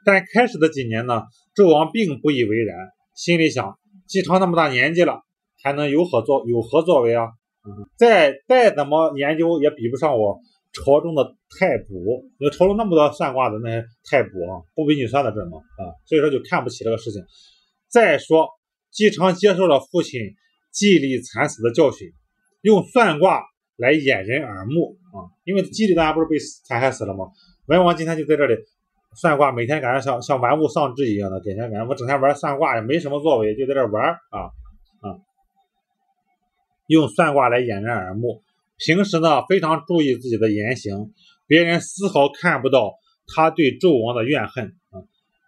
但开始的几年呢，纣王并不以为然，心里想。姬昌那么大年纪了，还能有何作有何作为啊？嗯、再再怎么研究也比不上我朝中的太卜，有朝中那么多算卦的那些太卜啊，不比你算的准吗？啊，所以说就看不起这个事情。再说，姬昌接受了父亲季历惨死的教训，用算卦来掩人耳目啊，因为季历大家不是被残害死了吗？文王今天就在这里。算卦每天感觉像像玩物丧志一样的，给人感觉我整天玩算卦也没什么作为，就在这玩啊啊！用算卦来掩人耳目。平时呢非常注意自己的言行，别人丝毫看不到他对纣王的怨恨啊，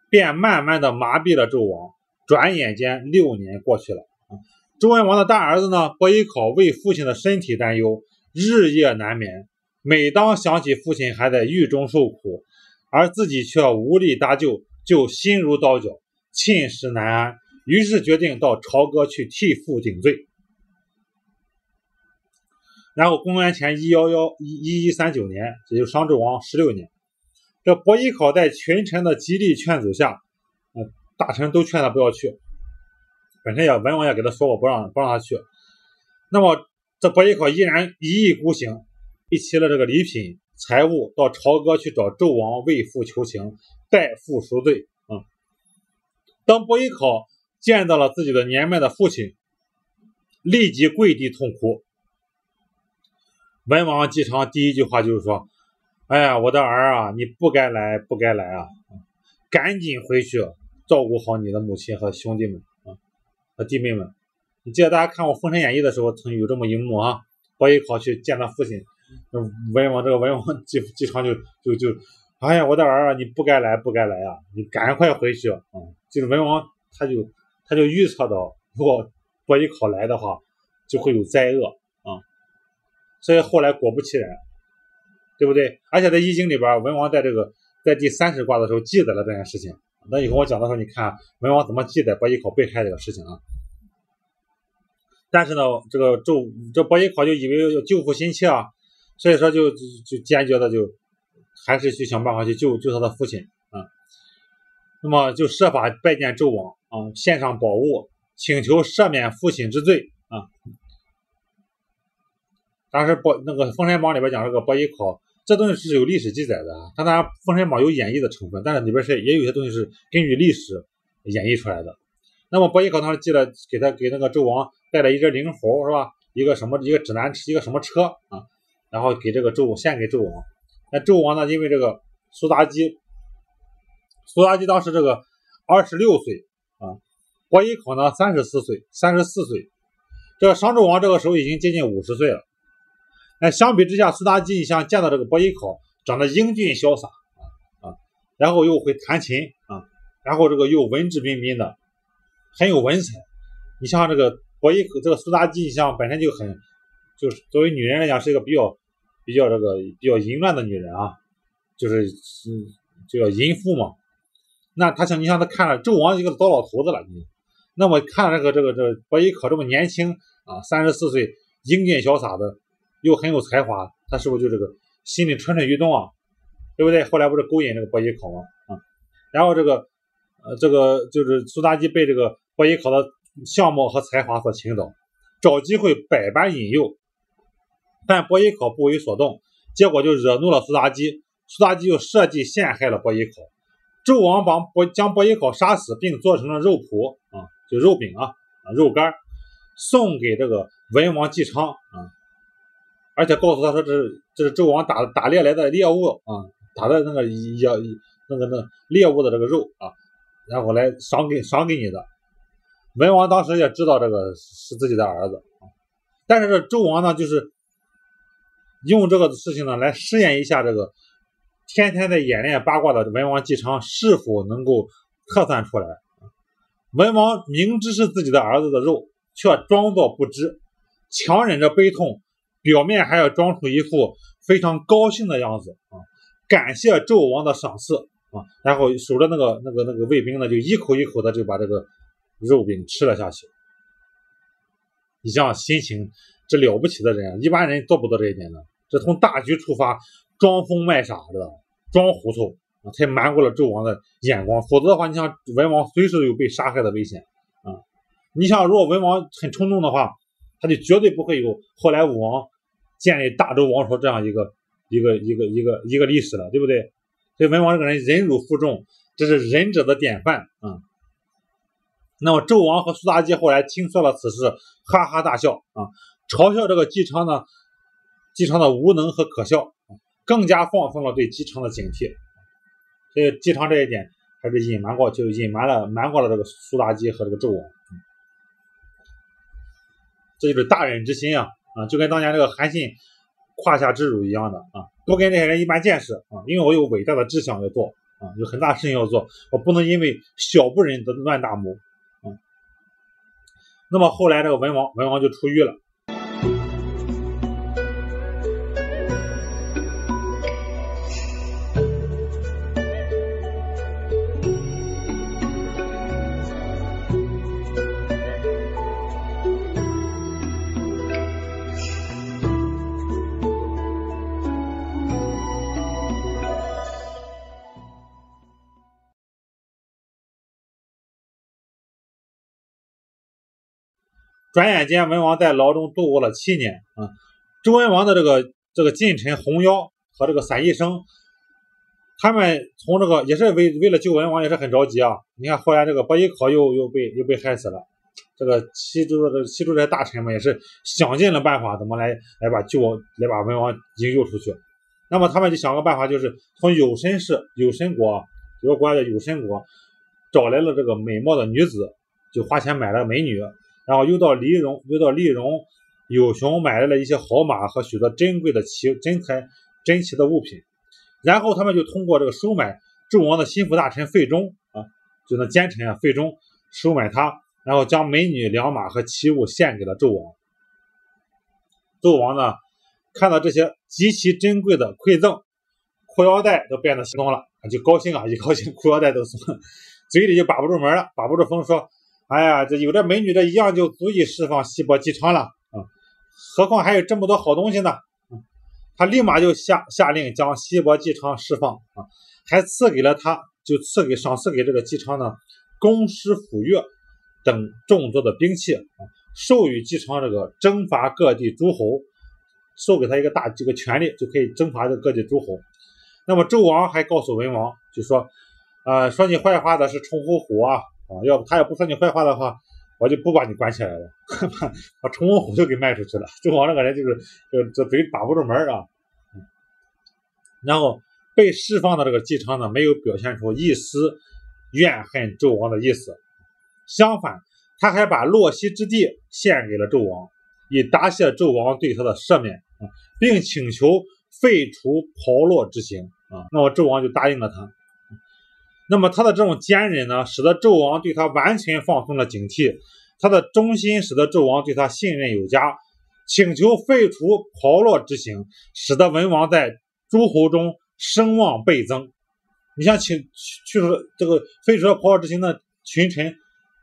便慢慢的麻痹了纣王。转眼间六年过去了啊，周文王的大儿子呢伯邑考为父亲的身体担忧，日夜难眠。每当想起父亲还在狱中受苦，而自己却无力搭救，就心如刀绞，寝食难安，于是决定到朝歌去替父顶罪。然后公元前一一一三九年，也就是商纣王十六年，这伯邑考在群臣的极力劝阻下、呃、大臣都劝他不要去，本身也文王也给他说过不让不让他去，那么这伯邑考依然一意孤行，背弃了这个礼品财物，到朝歌去找纣王为父求情，代父赎罪啊、嗯。当伯邑考见到了自己的年迈的父亲，立即跪地痛哭。文王姬昌第一句话就是说：“哎呀，我的儿啊，你不该来，不该来啊！赶紧回去照顾好你的母亲和兄弟们啊，和弟妹们。”你记得大家看我《封神演义》的时候，曾有这么一幕啊，伯邑考去见他父亲。文王这个文王姬姬昌就就就，哎呀，我的儿啊，你不该来，不该来啊！你赶快回去啊、嗯！就是文王他就他就预测到，如果伯邑考来的话，就会有灾厄啊、嗯！所以后来果不其然，对不对？而且在《易经》里边，文王在这个在第三十卦的时候记载了这件事情。那以后我讲的时候，你看文王怎么记载伯邑考被害这个事情啊？但是呢，这个纣这伯邑考就以为要救父心切啊。所以说就就坚决的就还是去想办法去救救他的父亲啊，那么就设法拜见纣王啊，献上宝物，请求赦免父亲之罪啊。当时伯那个《封神榜》里边讲这个伯邑考，这东西是有历史记载的，它当然《封神榜》有演绎的成分，但是里边是也有些东西是根据历史演绎出来的。那么伯邑考当时记得给他给那个纣王带了一只灵猴是吧？一个什么一个指南一个什么车啊？然后给这个纣献给纣王，那纣王呢？因为这个苏妲己，苏妲己当时这个二十六岁啊，伯邑考呢三十四岁，三十四岁，这个商纣王这个时候已经接近五十岁了。那相比之下，苏妲己一向见到这个伯邑考长得英俊潇洒啊，然后又会弹琴啊，然后这个又文质彬彬的，很有文采。你像这个伯邑考，这个苏妲己一向本身就很。就是作为女人来讲，是一个比较、比较这个、比较淫乱的女人啊，就是就叫淫妇嘛。那他像你像他看了纣王一个糟老头子了，你那么看了这个这个这个伯邑考这么年轻啊，三十四岁，英俊潇洒的，又很有才华，他是不是就这个心里蠢蠢欲动啊？对不对？后来不是勾引这个伯邑考吗？啊，然后这个呃这个就是苏妲己被这个伯邑考的相貌和才华所倾倒。找机会百般引诱，但伯邑考不为所动，结果就惹怒了苏妲己。苏妲己就设计陷害了伯邑考，纣王把伯将伯邑考杀死，并做成了肉脯啊，就肉饼啊，肉干送给这个文王姬昌啊，而且告诉他说这是这是纣王打打猎来的猎物啊，打的那个要那个那猎物的这个肉啊，然后来赏给赏给你的。文王当时也知道这个是自己的儿子，但是纣王呢，就是用这个事情呢来试验一下这个天天在演练八卦的文王姬昌是否能够测算出来。文王明知是自己的儿子的肉，却装作不知，强忍着悲痛，表面还要装出一副非常高兴的样子啊，感谢纣王的赏赐啊，然后守着那个那个那个卫兵呢，就一口一口的就把这个肉饼吃了下去。你像心情，这了不起的人，一般人做不到这一点呢？这从大局出发，装疯卖傻的，装糊涂啊，才瞒过了纣王的眼光。否则的话，你像文王随时有被杀害的危险啊！你像如果文王很冲动的话，他就绝对不会有后来武王建立大周王朝这样一个一个一个一个一个历史了，对不对？所以文王这个人忍辱负重，这是仁者的典范啊！那么纣王和苏妲己后来听说了此事，哈哈大笑啊，嘲笑这个姬昌呢，姬昌的无能和可笑，更加放松了对姬昌的警惕。所以姬昌这一点还是隐瞒过，就隐瞒了瞒过了这个苏妲己和这个纣王。嗯、这就是大人之心啊啊，就跟当年这个韩信胯下之辱一样的啊，多跟这些人一般见识啊，因为我有伟大的志向要做啊，有很大事情要做，我不能因为小不忍则乱大谋。那么后来这个文王文王就出狱了。转眼间，文王在牢中度过了七年啊。周文王的这个这个近臣洪妖和这个散佚生，他们从这个也是为为了救文王也是很着急啊。你看后来这个伯邑考又又被又被害死了，这个西周的西周这些大臣们也是想尽了办法，怎么来来把救来把文王营救出去。那么他们就想个办法，就是从有申氏有申国有个国家叫有申国，找来了这个美貌的女子，就花钱买了美女。然后又到黎戎，又到黎戎有熊买来了一些好马和许多珍贵的奇珍材珍奇的物品，然后他们就通过这个收买纣王的心腹大臣费忠啊，就那奸臣啊费忠收买他，然后将美女良马和奇物献给了纣王。纣王呢看到这些极其珍贵的馈赠，裤腰带都变得松了，就高兴啊，一高兴裤腰带都松了，嘴里就把不住门了，把不住风说。哎呀，这有这美女这一样就足以释放西伯姬昌了啊、嗯！何况还有这么多好东西呢？嗯、他立马就下下令将西伯姬昌释放啊，还赐给了他，就赐给赏赐给这个姬昌呢，弓矢斧钺等众多的兵器啊，授予姬昌这个征伐各地诸侯，授给他一个大这个权力，就可以征伐这各地诸侯。那么纣王还告诉文王，就说，呃，说你坏话的是崇虎虎啊。啊，要不他也不说你坏话的话，我就不把你关起来了，呵呵把崇文虎就给卖出去了。纣王这个人就是，就这嘴把不住门啊、嗯。然后被释放的这个姬昌呢，没有表现出一丝怨恨纣王的意思，相反，他还把洛溪之地献给了纣王，以答谢纣王对他的赦免、嗯、并请求废除炮烙之刑啊、嗯。那么纣王就答应了他。那么他的这种坚忍呢，使得纣王对他完全放松了警惕，他的忠心使得纣王对他信任有加，请求废除炮烙之刑，使得文王在诸侯中声望倍增。你像请去了这个废除了炮烙之刑的群臣，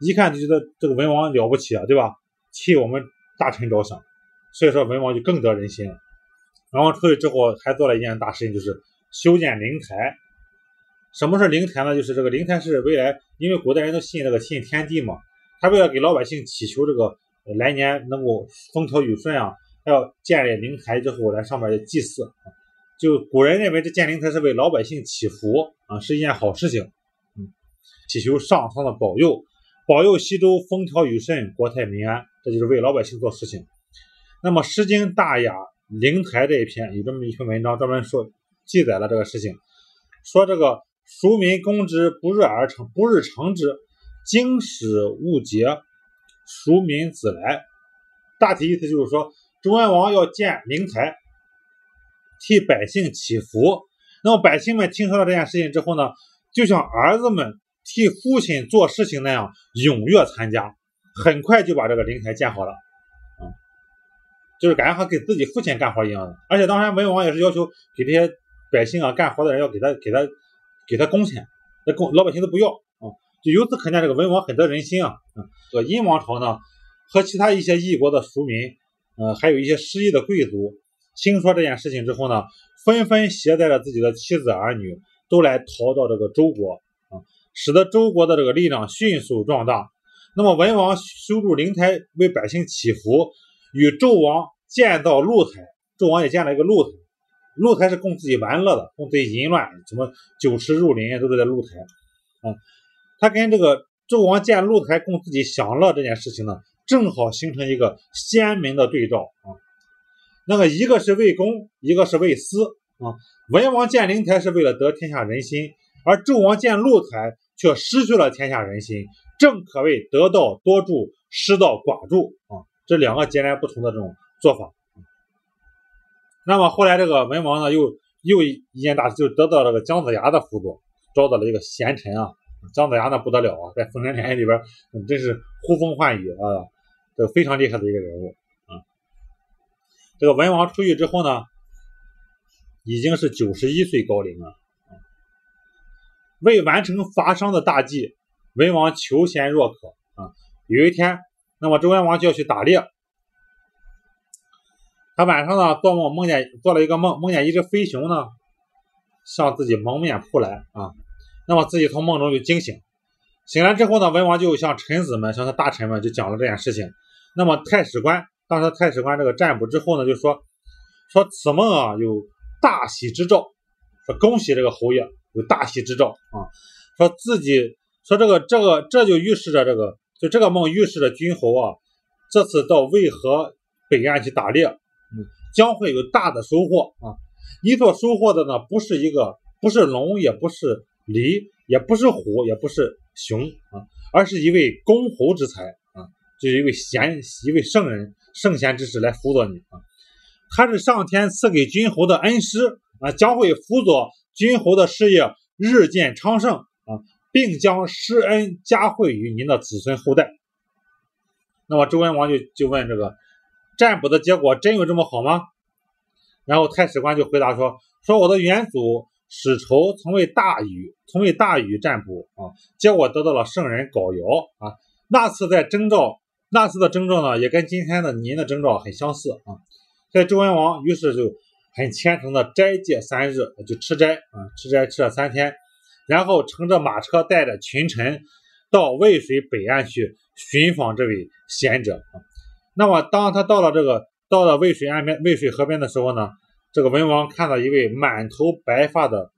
一看就觉得这个文王了不起啊，对吧？替我们大臣着想，所以说文王就更得人心了。然后出去之后还做了一件大事情，就是修建灵台。什么是灵台呢？就是这个灵台是未来，因为古代人都信这个信天地嘛，他为了给老百姓祈求这个来年能够风调雨顺啊，要建立灵台之后来上面的祭祀。就古人认为这建灵台是为老百姓祈福啊，是一件好事情。嗯，祈求上苍的保佑，保佑西周风调雨顺，国泰民安，这就是为老百姓做事情。那么《诗经·大雅·灵台》这一篇有这么一篇文章，专门说记载了这个事情，说这个孰民攻之，不日而成，不日成之，经使勿竭，孰民子来。大体意思就是说，周文王要建灵台，替百姓祈福。那么百姓们听说了这件事情之后呢，就像儿子们替父亲做事情那样踊跃参加，很快就把这个灵台建好了。嗯，就是感觉好像给自己父亲干活一样的。而且当然文王也是要求给这些百姓啊干活的人要给他给他给他工钱，那工老百姓都不要啊、嗯。就由此可见，这个文王很得人心啊。嗯，这个殷王朝呢，和其他一些异国的庶民，呃，还有一些失意的贵族，听说这件事情之后呢，纷纷携带了自己的妻子儿女，都来逃到这个周国啊，使得周国的这个力量迅速壮大。那么文王修筑灵台为百姓祈福，与纣王建造露台，纣王也建了一个露台，露台是供自己玩乐的，供自己淫乱，什么酒池肉林都是在露台啊、嗯。他跟这个纣王建露台供自己享乐这件事情呢，正好形成一个鲜明的对照啊。那个一个是为公，一个是为私啊。文王建灵台是为了得天下人心，而纣王建露台却失去了天下人心，正可谓得道多助，失道寡助啊。这两个截然不同的这种做法。那么后来这个文王呢，又又一件大事，就得到了这个姜子牙的辅佐，招到了一个贤臣啊。姜子牙呢不得了啊，在《封神演义》里边真是呼风唤雨啊，这个非常厉害的一个人物啊。这个文王出狱之后呢，已经是九十一岁高龄了。为完成伐商的大计，文王求贤若渴啊。有一天，那么周文王就要去打猎，他晚上呢做梦梦见做了一个梦，梦见一只飞熊呢向自己蒙面扑来啊。那么自己从梦中就惊醒，醒来之后呢，文王就向臣子们，向他大臣们就讲了这件事情。那么太史官，当时太史官这个占卜之后呢，就说说此梦啊有大喜之兆，说恭喜这个侯爷有大喜之兆啊。说自己说这个这个这就预示着这个就这个梦预示着君侯啊这次到渭河北岸去打猎，嗯，将会有大的收获啊。你所收获的呢，不是一个不是龙，也不是梨，也不是虎，也不是熊啊，而是一位公侯之才啊，就是一位贤一位圣人圣贤之士来辅佐你啊。他是上天赐给君侯的恩师啊，将会辅佐君侯的事业日渐昌盛啊，并将施恩加惠于您的子孙后代。那么周文王就就问这个占卜的结果真有这么好吗？然后太史官就回答说说我的远祖史仇曾为大禹，曾为大禹占卜啊，结果得到了圣人郜尧啊。那次在征兆，那次的征兆呢，也跟今天的您的征兆很相似啊。所以周文王于是就很虔诚的斋戒三日，就吃斋啊，吃斋吃了三天，然后乘着马车带着群臣到渭水北岸去寻访这位贤者啊。那么当他到了这个到了渭水岸边、渭水河边的时候呢，这个文王看到一位满头白发的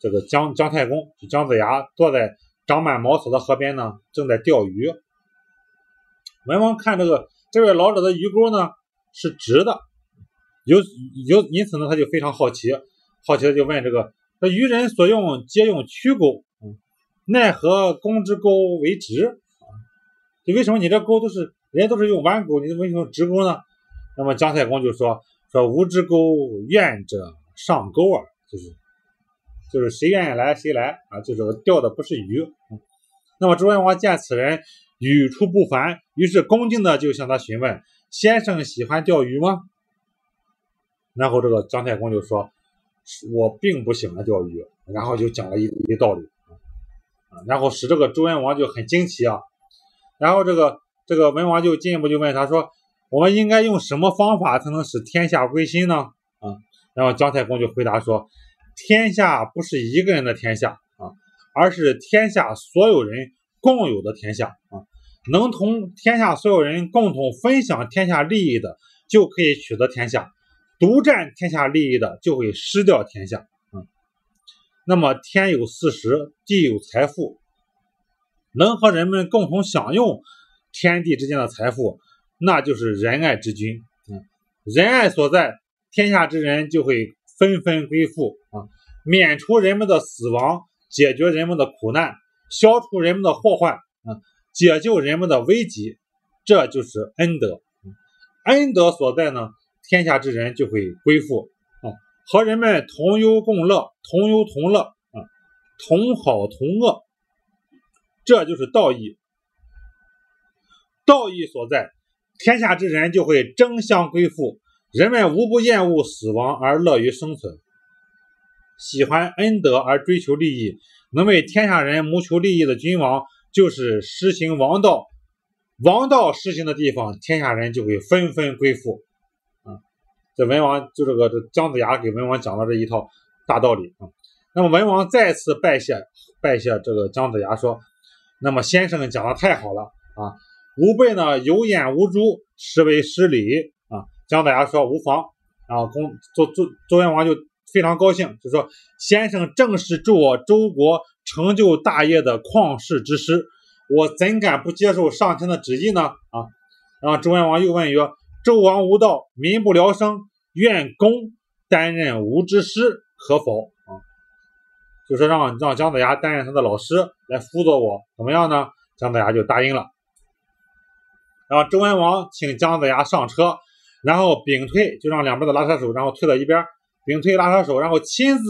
这个姜姜太公，就姜子牙，坐在长满茅草的河边呢，正在钓鱼。文王看这个这位老者的鱼钩呢是直的，有有因此呢他就非常好奇，好奇的就问这个：这渔人所用皆用曲钩，嗯，奈何公之钩为直？就为什么你这钩都是人家都是用弯钩，你为什么直钩呢？那么姜太公就说。说吾之钩愿者上钩耳，就是就是谁愿意来谁来啊，就是我钓的不是鱼、嗯、那么周文王见此人语出不凡，于是恭敬的就向他询问：先生喜欢钓鱼吗？然后这个姜太公就说：我并不喜欢钓鱼。然后就讲了一一道理、嗯、然后使这个周文王就很惊奇啊。然后这个这个文王就进一步就问他说：我们应该用什么方法才能使天下归心呢？啊，然后姜太公就回答说：天下不是一个人的天下啊，而是天下所有人共有的天下啊。能同天下所有人共同分享天下利益的，就可以取得天下；独占天下利益的，就会失掉天下。嗯，那么天有四时，地有财富，能和人们共同享用天地之间的财富，那就是仁爱之君。嗯，仁爱所在，天下之人就会纷纷归附啊，免除人们的死亡，解决人们的苦难，消除人们的祸患啊，解救人们的危急，这就是恩德。恩德所在呢，天下之人就会归附啊，和人们同忧共乐，同忧同乐啊，同好同乐，这就是道义。道义所在，天下之人就会争相归附，人们无不厌恶死亡而乐于生存，喜欢恩德而追求利益，能为天下人谋求利益的君王，就是施行王道。王道施行的地方，天下人就会纷纷归附。啊，这文王就这个这姜子牙给文王讲了这一套大道理啊。那么文王再次拜谢拜谢这个姜子牙说：“那么先生讲的太好了啊，吾辈呢有眼无珠，实为失礼。”姜子牙说无妨啊，公周周周文王就非常高兴，就说先生正是助我周国成就大业的旷世之师，我怎敢不接受上天的旨意呢？啊，然后周文王又问曰：周王无道，民不聊生，愿公担任吾之师，可否？啊，就说让让姜子牙担任他的老师来辅佐我，怎么样呢？姜子牙就答应了。然后周文王请姜子牙上车。然后屏退，就让两边的拉车手，然后退到一边，屏退拉车手，然后亲自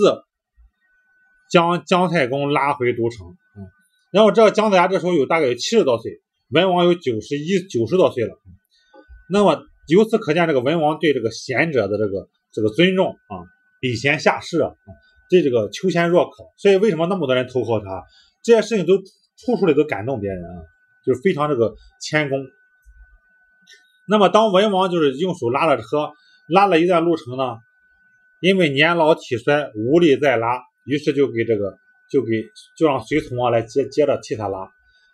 将姜太公拉回都城。嗯，然后这姜子牙这时候有大概有七十多岁，文王有九十一九十多岁了。那么由此可见，这个文王对这个贤者的这个这个尊重啊，礼贤下士啊，对这个求贤若渴。所以为什么那么多人投靠他？这些事情都处处里都感动别人啊，就是非常这个谦恭。那么当文王就是用手拉着车拉了一段路程呢，因为年老体衰无力再拉，于是就给这个就给就让随从啊来接接着替他拉。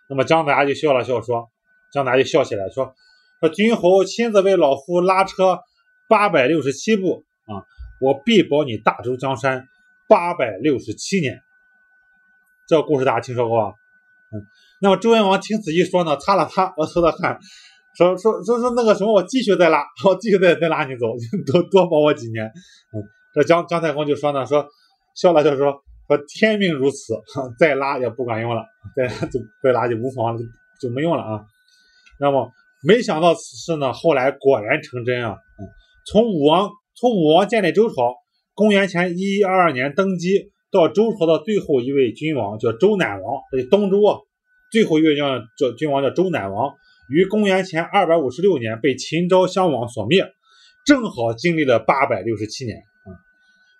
那么姜子牙就笑了笑说，姜子牙就笑起来说说君侯亲自为老夫拉车八百六十七步啊，我必保你大周江山八百六十七年。这故事大家听说过啊？嗯，那么周文王听此一说呢，擦了擦额头的汗。说说说说那个什么，我继续再拉，我继续再再拉你走，多多保我几年。嗯，这姜姜太公就说呢，说笑了笑说说天命如此，再拉也不管用了，再就再拉就无妨了，就没用了啊。那么没想到此事呢，后来果然成真啊。嗯，从武王从武王建立周朝，公元前一一二二年登基，到周朝的最后一位君王叫周赧王，这东周啊，最后一位叫叫君王叫周赧王。于公元前二百五十六年被秦昭襄王所灭，正好经历了八百六十七年。嗯，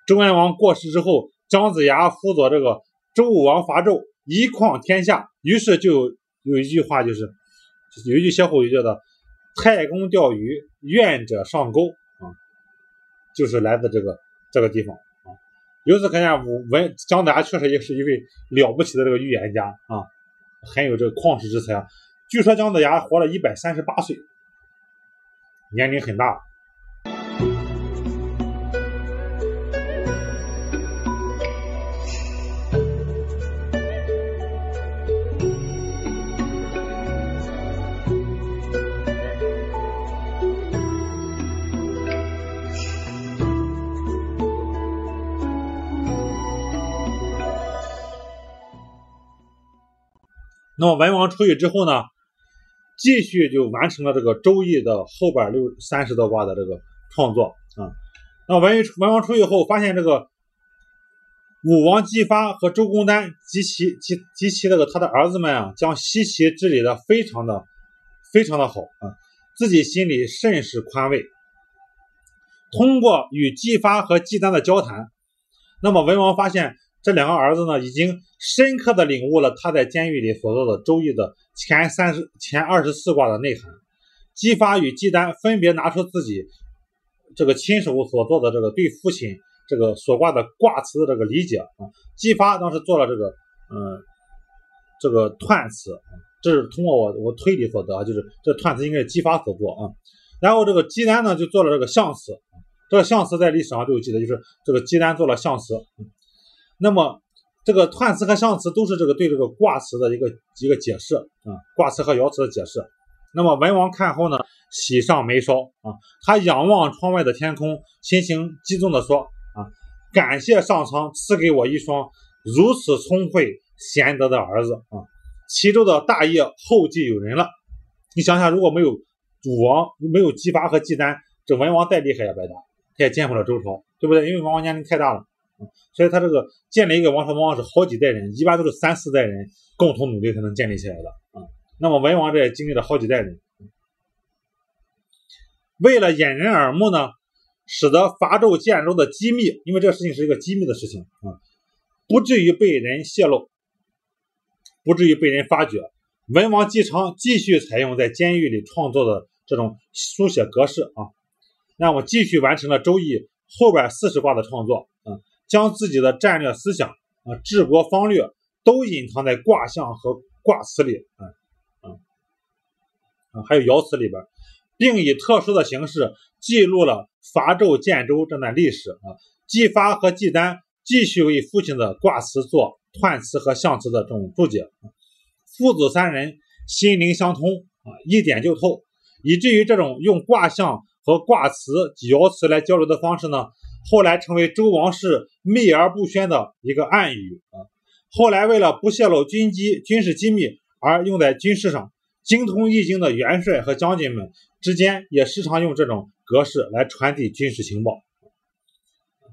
周文王过世之后，姜子牙辅佐这个周武王伐纣，一匡天下。于是就有一句话，就是有一句歇后语叫做太公钓鱼，愿者上钩啊，就是来自这个这个地方啊。由此可见，武文姜子牙确实也是一位了不起的这个预言家啊，很有这个旷世之才啊。据说姜子牙活了一百三十八岁，年龄很大。那么文王出狱之后呢？继续就完成了这个《周易》的后边六三十多卦的这个创作啊。那文文王出狱后，发现这个武王姬发和周公旦及其及及其那个他的儿子们啊，将西岐治理的非常的非常的好啊，自己心里甚是宽慰。通过与姬发和姬旦的交谈，那么文王发现这两个儿子呢，已经深刻的领悟了他在监狱里所做的《周易》的。前三十前二十四卦的内涵，姬发与姬旦分别拿出自己这个亲手所做的这个对父亲这个所卦的卦辞的这个理解啊。姬发当时做了这个嗯、呃、这个彖辞，这是通过我我推理所得啊，就是这断词应该是姬发所做啊。然后这个姬丹呢就做了这个象辞，这个象辞在历史上就有记载，就是这个姬丹做了象辞。那么这个断词和象辞都是这个对这个卦辞的一个一个解释啊，卦辞和爻辞的解释。那么文王看后呢，喜上眉梢啊，他仰望窗外的天空，心情激动的说啊，感谢上苍赐给我一双如此聪慧贤德的儿子啊，齐州的大业后继有人了。你想想，如果没有武王，没有姬发和姬丹，这文王再厉害也白搭，他也建毁了周朝，对不对？因为文王年龄太大了，嗯、所以他这个建立一个王朝，往往是好几代人，一般都是三四代人共同努力才能建立起来的啊、嗯。那么文王这也经历了好几代人，嗯、为了掩人耳目呢，使得伐纣建州的机密，因为这个事情是一个机密的事情啊、嗯，不至于被人泄露，不至于被人发觉。文王姬昌继续采用在监狱里创作的这种书写格式啊，那我继续完成了《周易》后边四十卦的创作，嗯，将自己的战略思想啊、治国方略都隐藏在卦象和卦辞里，嗯嗯啊，还有爻辞里边，并以特殊的形式记录了伐纣建州这段历史啊。姬发和姬丹继续为父亲的卦辞做断词和象辞的这种注解，父子三人心灵相通啊，一点就透，以至于这种用卦象和卦辞、爻辞来交流的方式呢，后来成为周王室秘而不宣的一个暗语啊。后来为了不泄露军机、军事机密而用在军事上，精通易经的元帅和将军们之间也时常用这种格式来传递军事情报。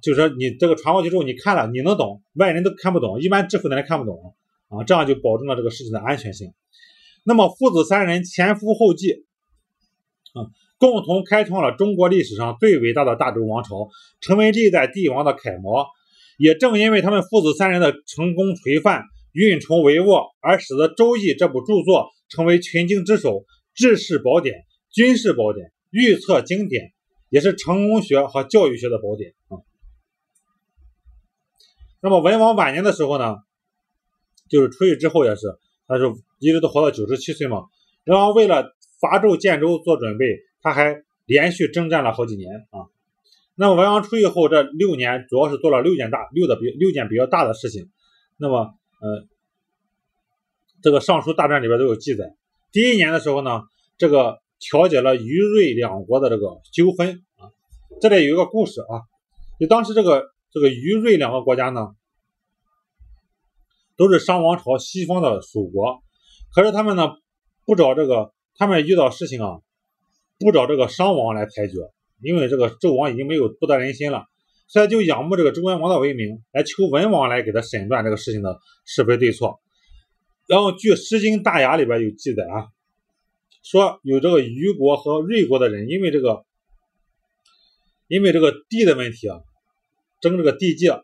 就是说，你这个传过去之后，你看了你能懂，外人都看不懂，一般知府的人看不懂啊，这样就保证了这个事情的安全性。那么父子三人前赴后继，嗯，共同开创了中国历史上最伟大的大周王朝，成为历代帝王的楷模。也正因为他们父子三人的成功垂范、运筹帷幄，而使得《周易》这部著作成为群经之首、治世宝典、军事宝典、预测经典，也是成功学和教育学的宝典啊。嗯，那么文王晚年的时候呢，就是出狱之后也是，他是一直都活到九十七岁嘛。然后为了伐纣建州做准备，他还连续征战了好几年啊。那么文王出狱后这六年，主要是做了六件大六的比六件比较大的事情。那么呃，这个《尚书大传》里边都有记载。第一年的时候呢，这个调解了虞芮两国的这个纠纷啊。这里有一个故事啊，就当时这个。这个虞芮两个国家呢，都是商王朝西方的属国，可是他们呢不找这个，他们遇到事情啊，不找这个商王来裁决，因为这个周王已经没有不得人心了，所以就仰慕这个周文王的威名，来求文王来给他审断这个事情的是非对错。然后据《诗经大雅》里边有记载啊，说有这个虞国和芮国的人，因为这个因为这个地的问题啊，争这个地界啊，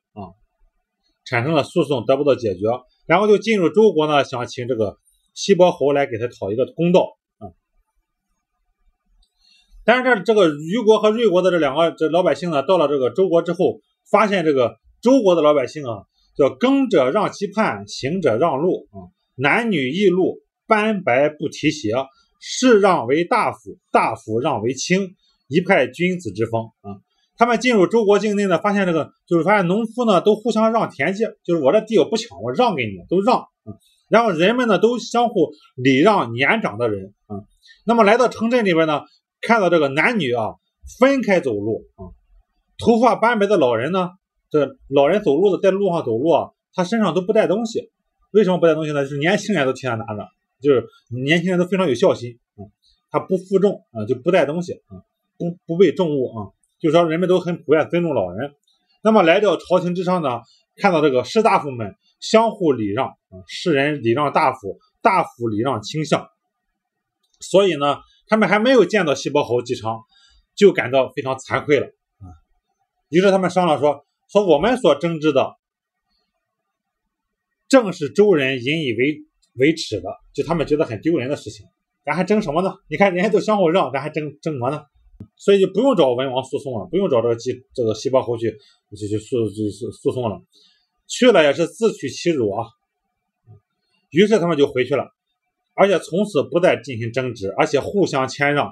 产生了诉讼得不到解决，然后就进入周国呢，想请这个西伯侯来给他讨一个公道啊、嗯。但是这这个虞国和芮国的这两个这老百姓呢，到了这个周国之后，发现这个周国的老百姓啊，叫耕者让其畔，行者让路啊、嗯，男女异路，斑白不提鞋，士让为大夫，大夫让为卿，一派君子之风啊。嗯，他们进入周国境内呢，发现这个就是发现农夫呢都互相让田界，就是我这地我不抢，我让给你，都让、嗯、然后人们呢都相互礼让年长的人啊、嗯。那么来到城镇里边呢，看到这个男女啊分开走路啊、嗯，头发斑白的老人呢，这老人走路的在路上走路啊，他身上都不带东西，为什么不带东西呢？就是年轻人都替他拿着，就是年轻人都非常有孝心啊、嗯，他不负重啊、嗯，就不带东西啊、嗯，不不背重物啊。嗯，就是说人们都很普遍尊重老人。那么来到朝廷之上呢，看到这个士大夫们相互礼让，士人礼让大夫，大夫礼让卿相。所以呢，他们还没有见到西伯侯姬昌，就感到非常惭愧了啊。于是他们商量说，说我们所争执的，正是周人引以为为耻的，就他们觉得很丢人的事情，咱还争什么呢？你看人家都相互让，咱还争争什么呢？所以就不用找文王诉讼了，不用找这个姬这个西伯侯去去去诉诉诉讼了，去了也是自取其辱啊。于是他们就回去了，而且从此不再进行争执，而且互相谦让。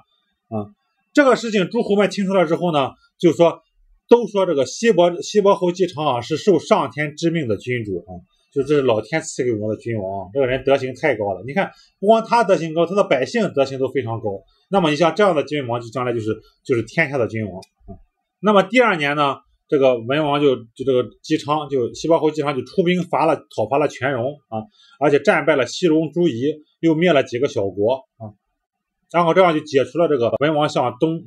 啊，这个事情诸侯们听说了之后呢，就说都说这个西伯西伯侯姬昌啊是受上天之命的君主啊，就是老天赐给我们的君王，这个人德行太高了。你看，不光他德行高，他的百姓德行都非常高。那么你像这样的君王，就将来就是就是天下的君王啊。那么第二年呢，这个文王就就这个姬昌就西伯侯姬昌就出兵伐了讨伐了全戎啊，而且战败了西戎诸夷，又灭了几个小国啊。然后这样就解除了这个文王向东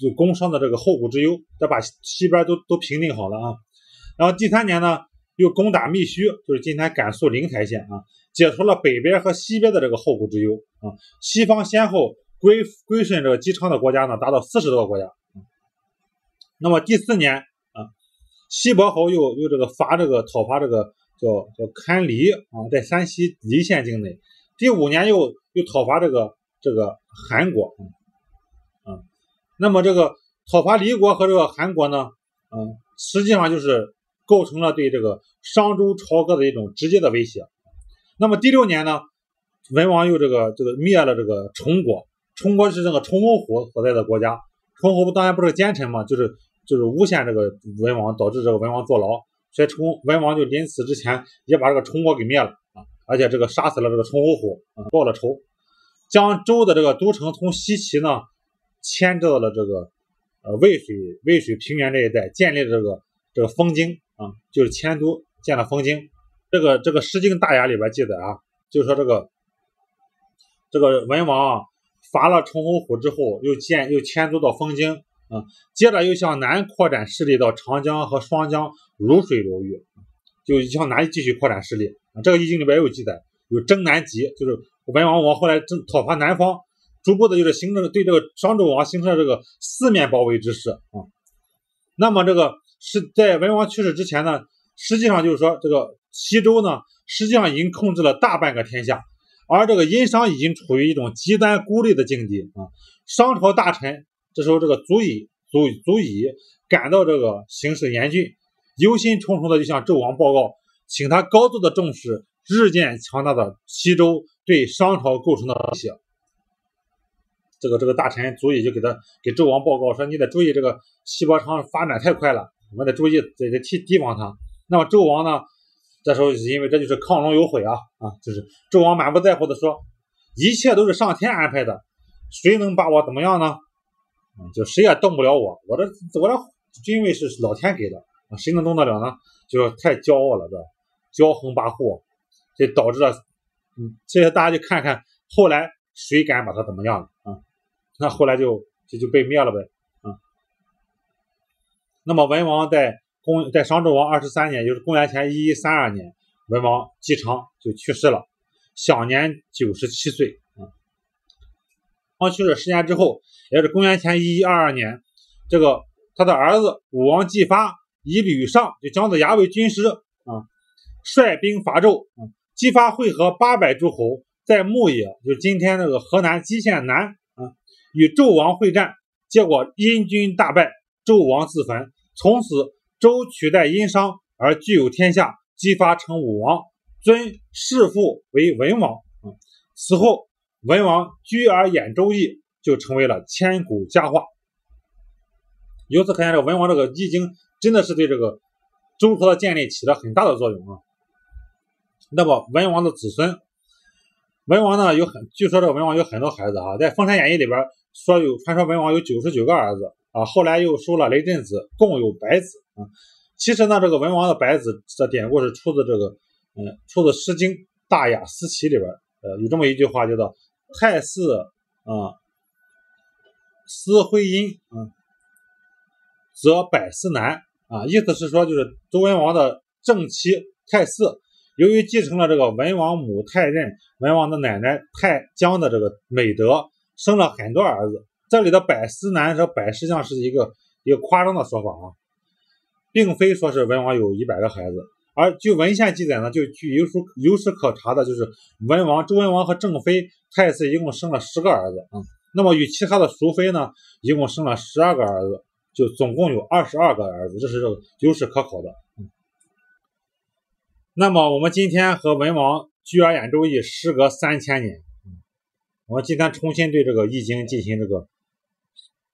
就工商的这个后顾之忧，再把西边都都平定好了啊。然后第三年呢，又攻打密须，就是今天甘肃灵台县啊，解除了北边和西边的这个后顾之忧啊。西方先后归归顺这个姬昌的国家呢，达到四十多个国家。那么第四年啊，西伯侯又又这个伐这个讨伐这个叫叫堪黎啊，在山西黎县境内。第五年又又讨伐这个这个韩国啊。那么这个讨伐黎国和这个韩国呢，嗯，实际上就是构成了对这个商周朝歌的一种直接的威胁。那么第六年呢，文王又这个这个灭了这个崇国，崇国是这个崇侯侯所在的国家，崇侯当然不是奸臣嘛，就是就是诬陷这个文王，导致这个文王坐牢，所以崇文王就临死之前也把这个崇国给灭了啊，而且这个杀死了这个崇侯侯啊，报了仇，将周的这个都城从西岐呢迁至了这个呃渭水渭水平原这一带，建立了这个这个封京啊，就是迁都建了封京。这个这个《诗经大雅》里边记载啊，就说这个这个文王啊伐了崇侯虎之后，又建又迁都到封京啊，接着又向南扩展势力到长江和双江汝水流域，就向南继续扩展势力啊。这个《易经》里边有记载，有征南极，就是文王王后来征讨伐南方，逐步的就是形成对这个商纣王形成了这个四面包围之势啊。那么这个是在文王去世之前呢，实际上就是说这个西周呢实际上已经控制了大半个天下，而这个殷商已经处于一种极端孤立的境地啊。商朝大臣这时候这个足以足以足以感到这个形势严峻，忧心忡忡的就向纣王报告，请他高度的重视日渐强大的西周对商朝构成的威胁。这个这个大臣足以就给他给纣王报告说，你得注意这个西伯昌发展太快了，我们得注意得得提提防他。那么纣王呢，这时候是因为这就是亢龙有悔啊啊，就是纣王满不在乎的说，一切都是上天安排的，谁能把我怎么样呢？嗯，就谁也动不了我，我这我这君位是老天给的啊，谁能动得了呢？就是太骄傲了，这骄横跋扈，这导致了，嗯，这些大家就看看后来谁敢把他怎么样了啊？那后来就就就被灭了呗。那么文王在公在商纣王二十三年，也就是公元前一一三二年，文王姬昌就去世了，享年九十七岁啊。王去世十年之后，也就是公元前一一二二年，这个他的儿子武王姬发以吕尚就将子牙为军师啊，率兵伐纣啊。姬发会合八百诸侯，在牧野，就是今天那个河南蓟县南啊，与纣王会战，结果殷军大败，纣王自焚。从此周取代殷商而具有天下，姬发称武王，尊弑父为文王。嗯，此后文王居而演周易，就成为了千古佳话。由此可见，这文王这个易经真的是对这个周朝的建立起了很大的作用啊。那么文王的子孙，文王呢有很，据说这个文王有很多孩子啊，在《封神演义》里边说有传说文王有九十九个儿子。啊，后来又收了雷震子，共有百子啊。其实呢，这个文王的百子的典故是出自这个，嗯，出自《诗经·大雅·思齐》里边，呃，有这么一句话叫做“太姒啊，思徽因啊，则百思难”啊，意思是说就是周文王的正妻太姒，由于继承了这个文王母太任、文王的奶奶太姜的这个美德，生了很多儿子。这里的百思难和百实际上是一个一个夸张的说法啊，并非说是文王有一百个孩子，而据文献记载呢，就据有书有史可查的，就是文王周文王和正妃太姒一共生了十个儿子啊、嗯，那么与其他的淑妃呢，一共生了十二个儿子，就总共有二十二个儿子，这是有史可考的、嗯。那么我们今天和文王居而演周易，时隔三千年。嗯我们今天重新对这个易经进行这个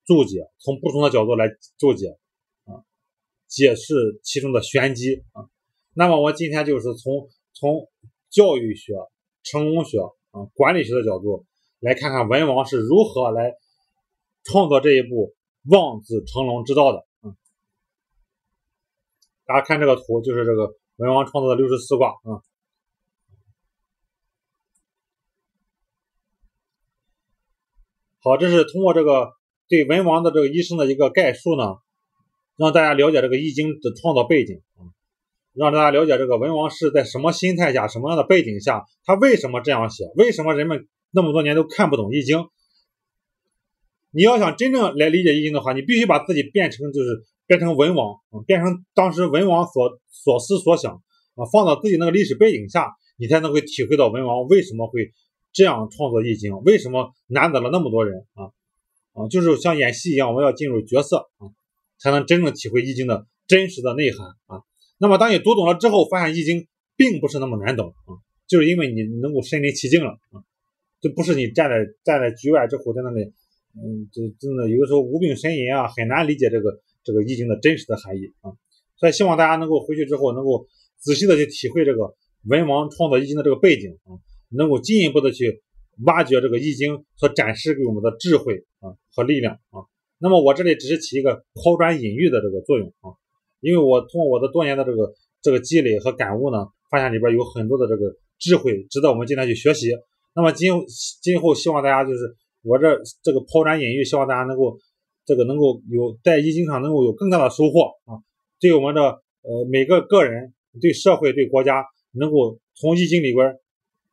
注解，从不同的角度来注解啊，解释其中的玄机啊。那么我今天就是从从教育学、成功学啊、管理学的角度来看看文王是如何来创造这一步望子成龙之道的啊。大家看这个图，就是这个文王创造的六十四卦啊。好，这是通过这个对文王的这个一生的一个概述呢，让大家了解这个易经的创造背景啊，让大家了解这个文王是在什么心态下、什么样的背景下，他为什么这样写，为什么人们那么多年都看不懂易经。你要想真正来理解易经的话，你必须把自己变成就是变成文王、嗯、变成当时文王所所思所想啊，放到自己那个历史背景下，你才能够体会到文王为什么会这样创作易经，为什么难倒了那么多人啊啊，就是像演戏一样，我们要进入角色啊，才能真正体会易经的真实的内涵啊。那么当你读懂了之后，发现易经并不是那么难懂啊，就是因为你能够身临其境了啊，就不是你站在站在局外之后在那里，嗯，就真的有的时候无病呻吟啊，很难理解这个这个易经的真实的含义啊。所以希望大家能够回去之后能够仔细的去体会这个文王创造易经的这个背景啊，能够进一步的去挖掘这个易经所展示给我们的智慧啊和力量啊。那么我这里只是起一个抛砖引玉的这个作用啊，因为我通过我的多年的这个这个积累和感悟呢，发现里边有很多的这个智慧值得我们今天去学习。那么今今后希望大家就是我这这个抛砖引玉，希望大家能够这个能够有在易经上能够有更大的收获啊，对我们的呃每个个人、对社会、对国家，能够从易经里边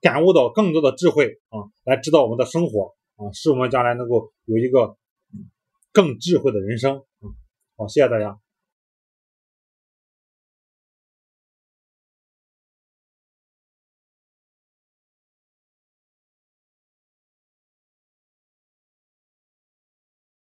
感悟到更多的智慧啊，来指导我们的生活啊，使我们将来能够有一个更智慧的人生啊。好，谢谢大家。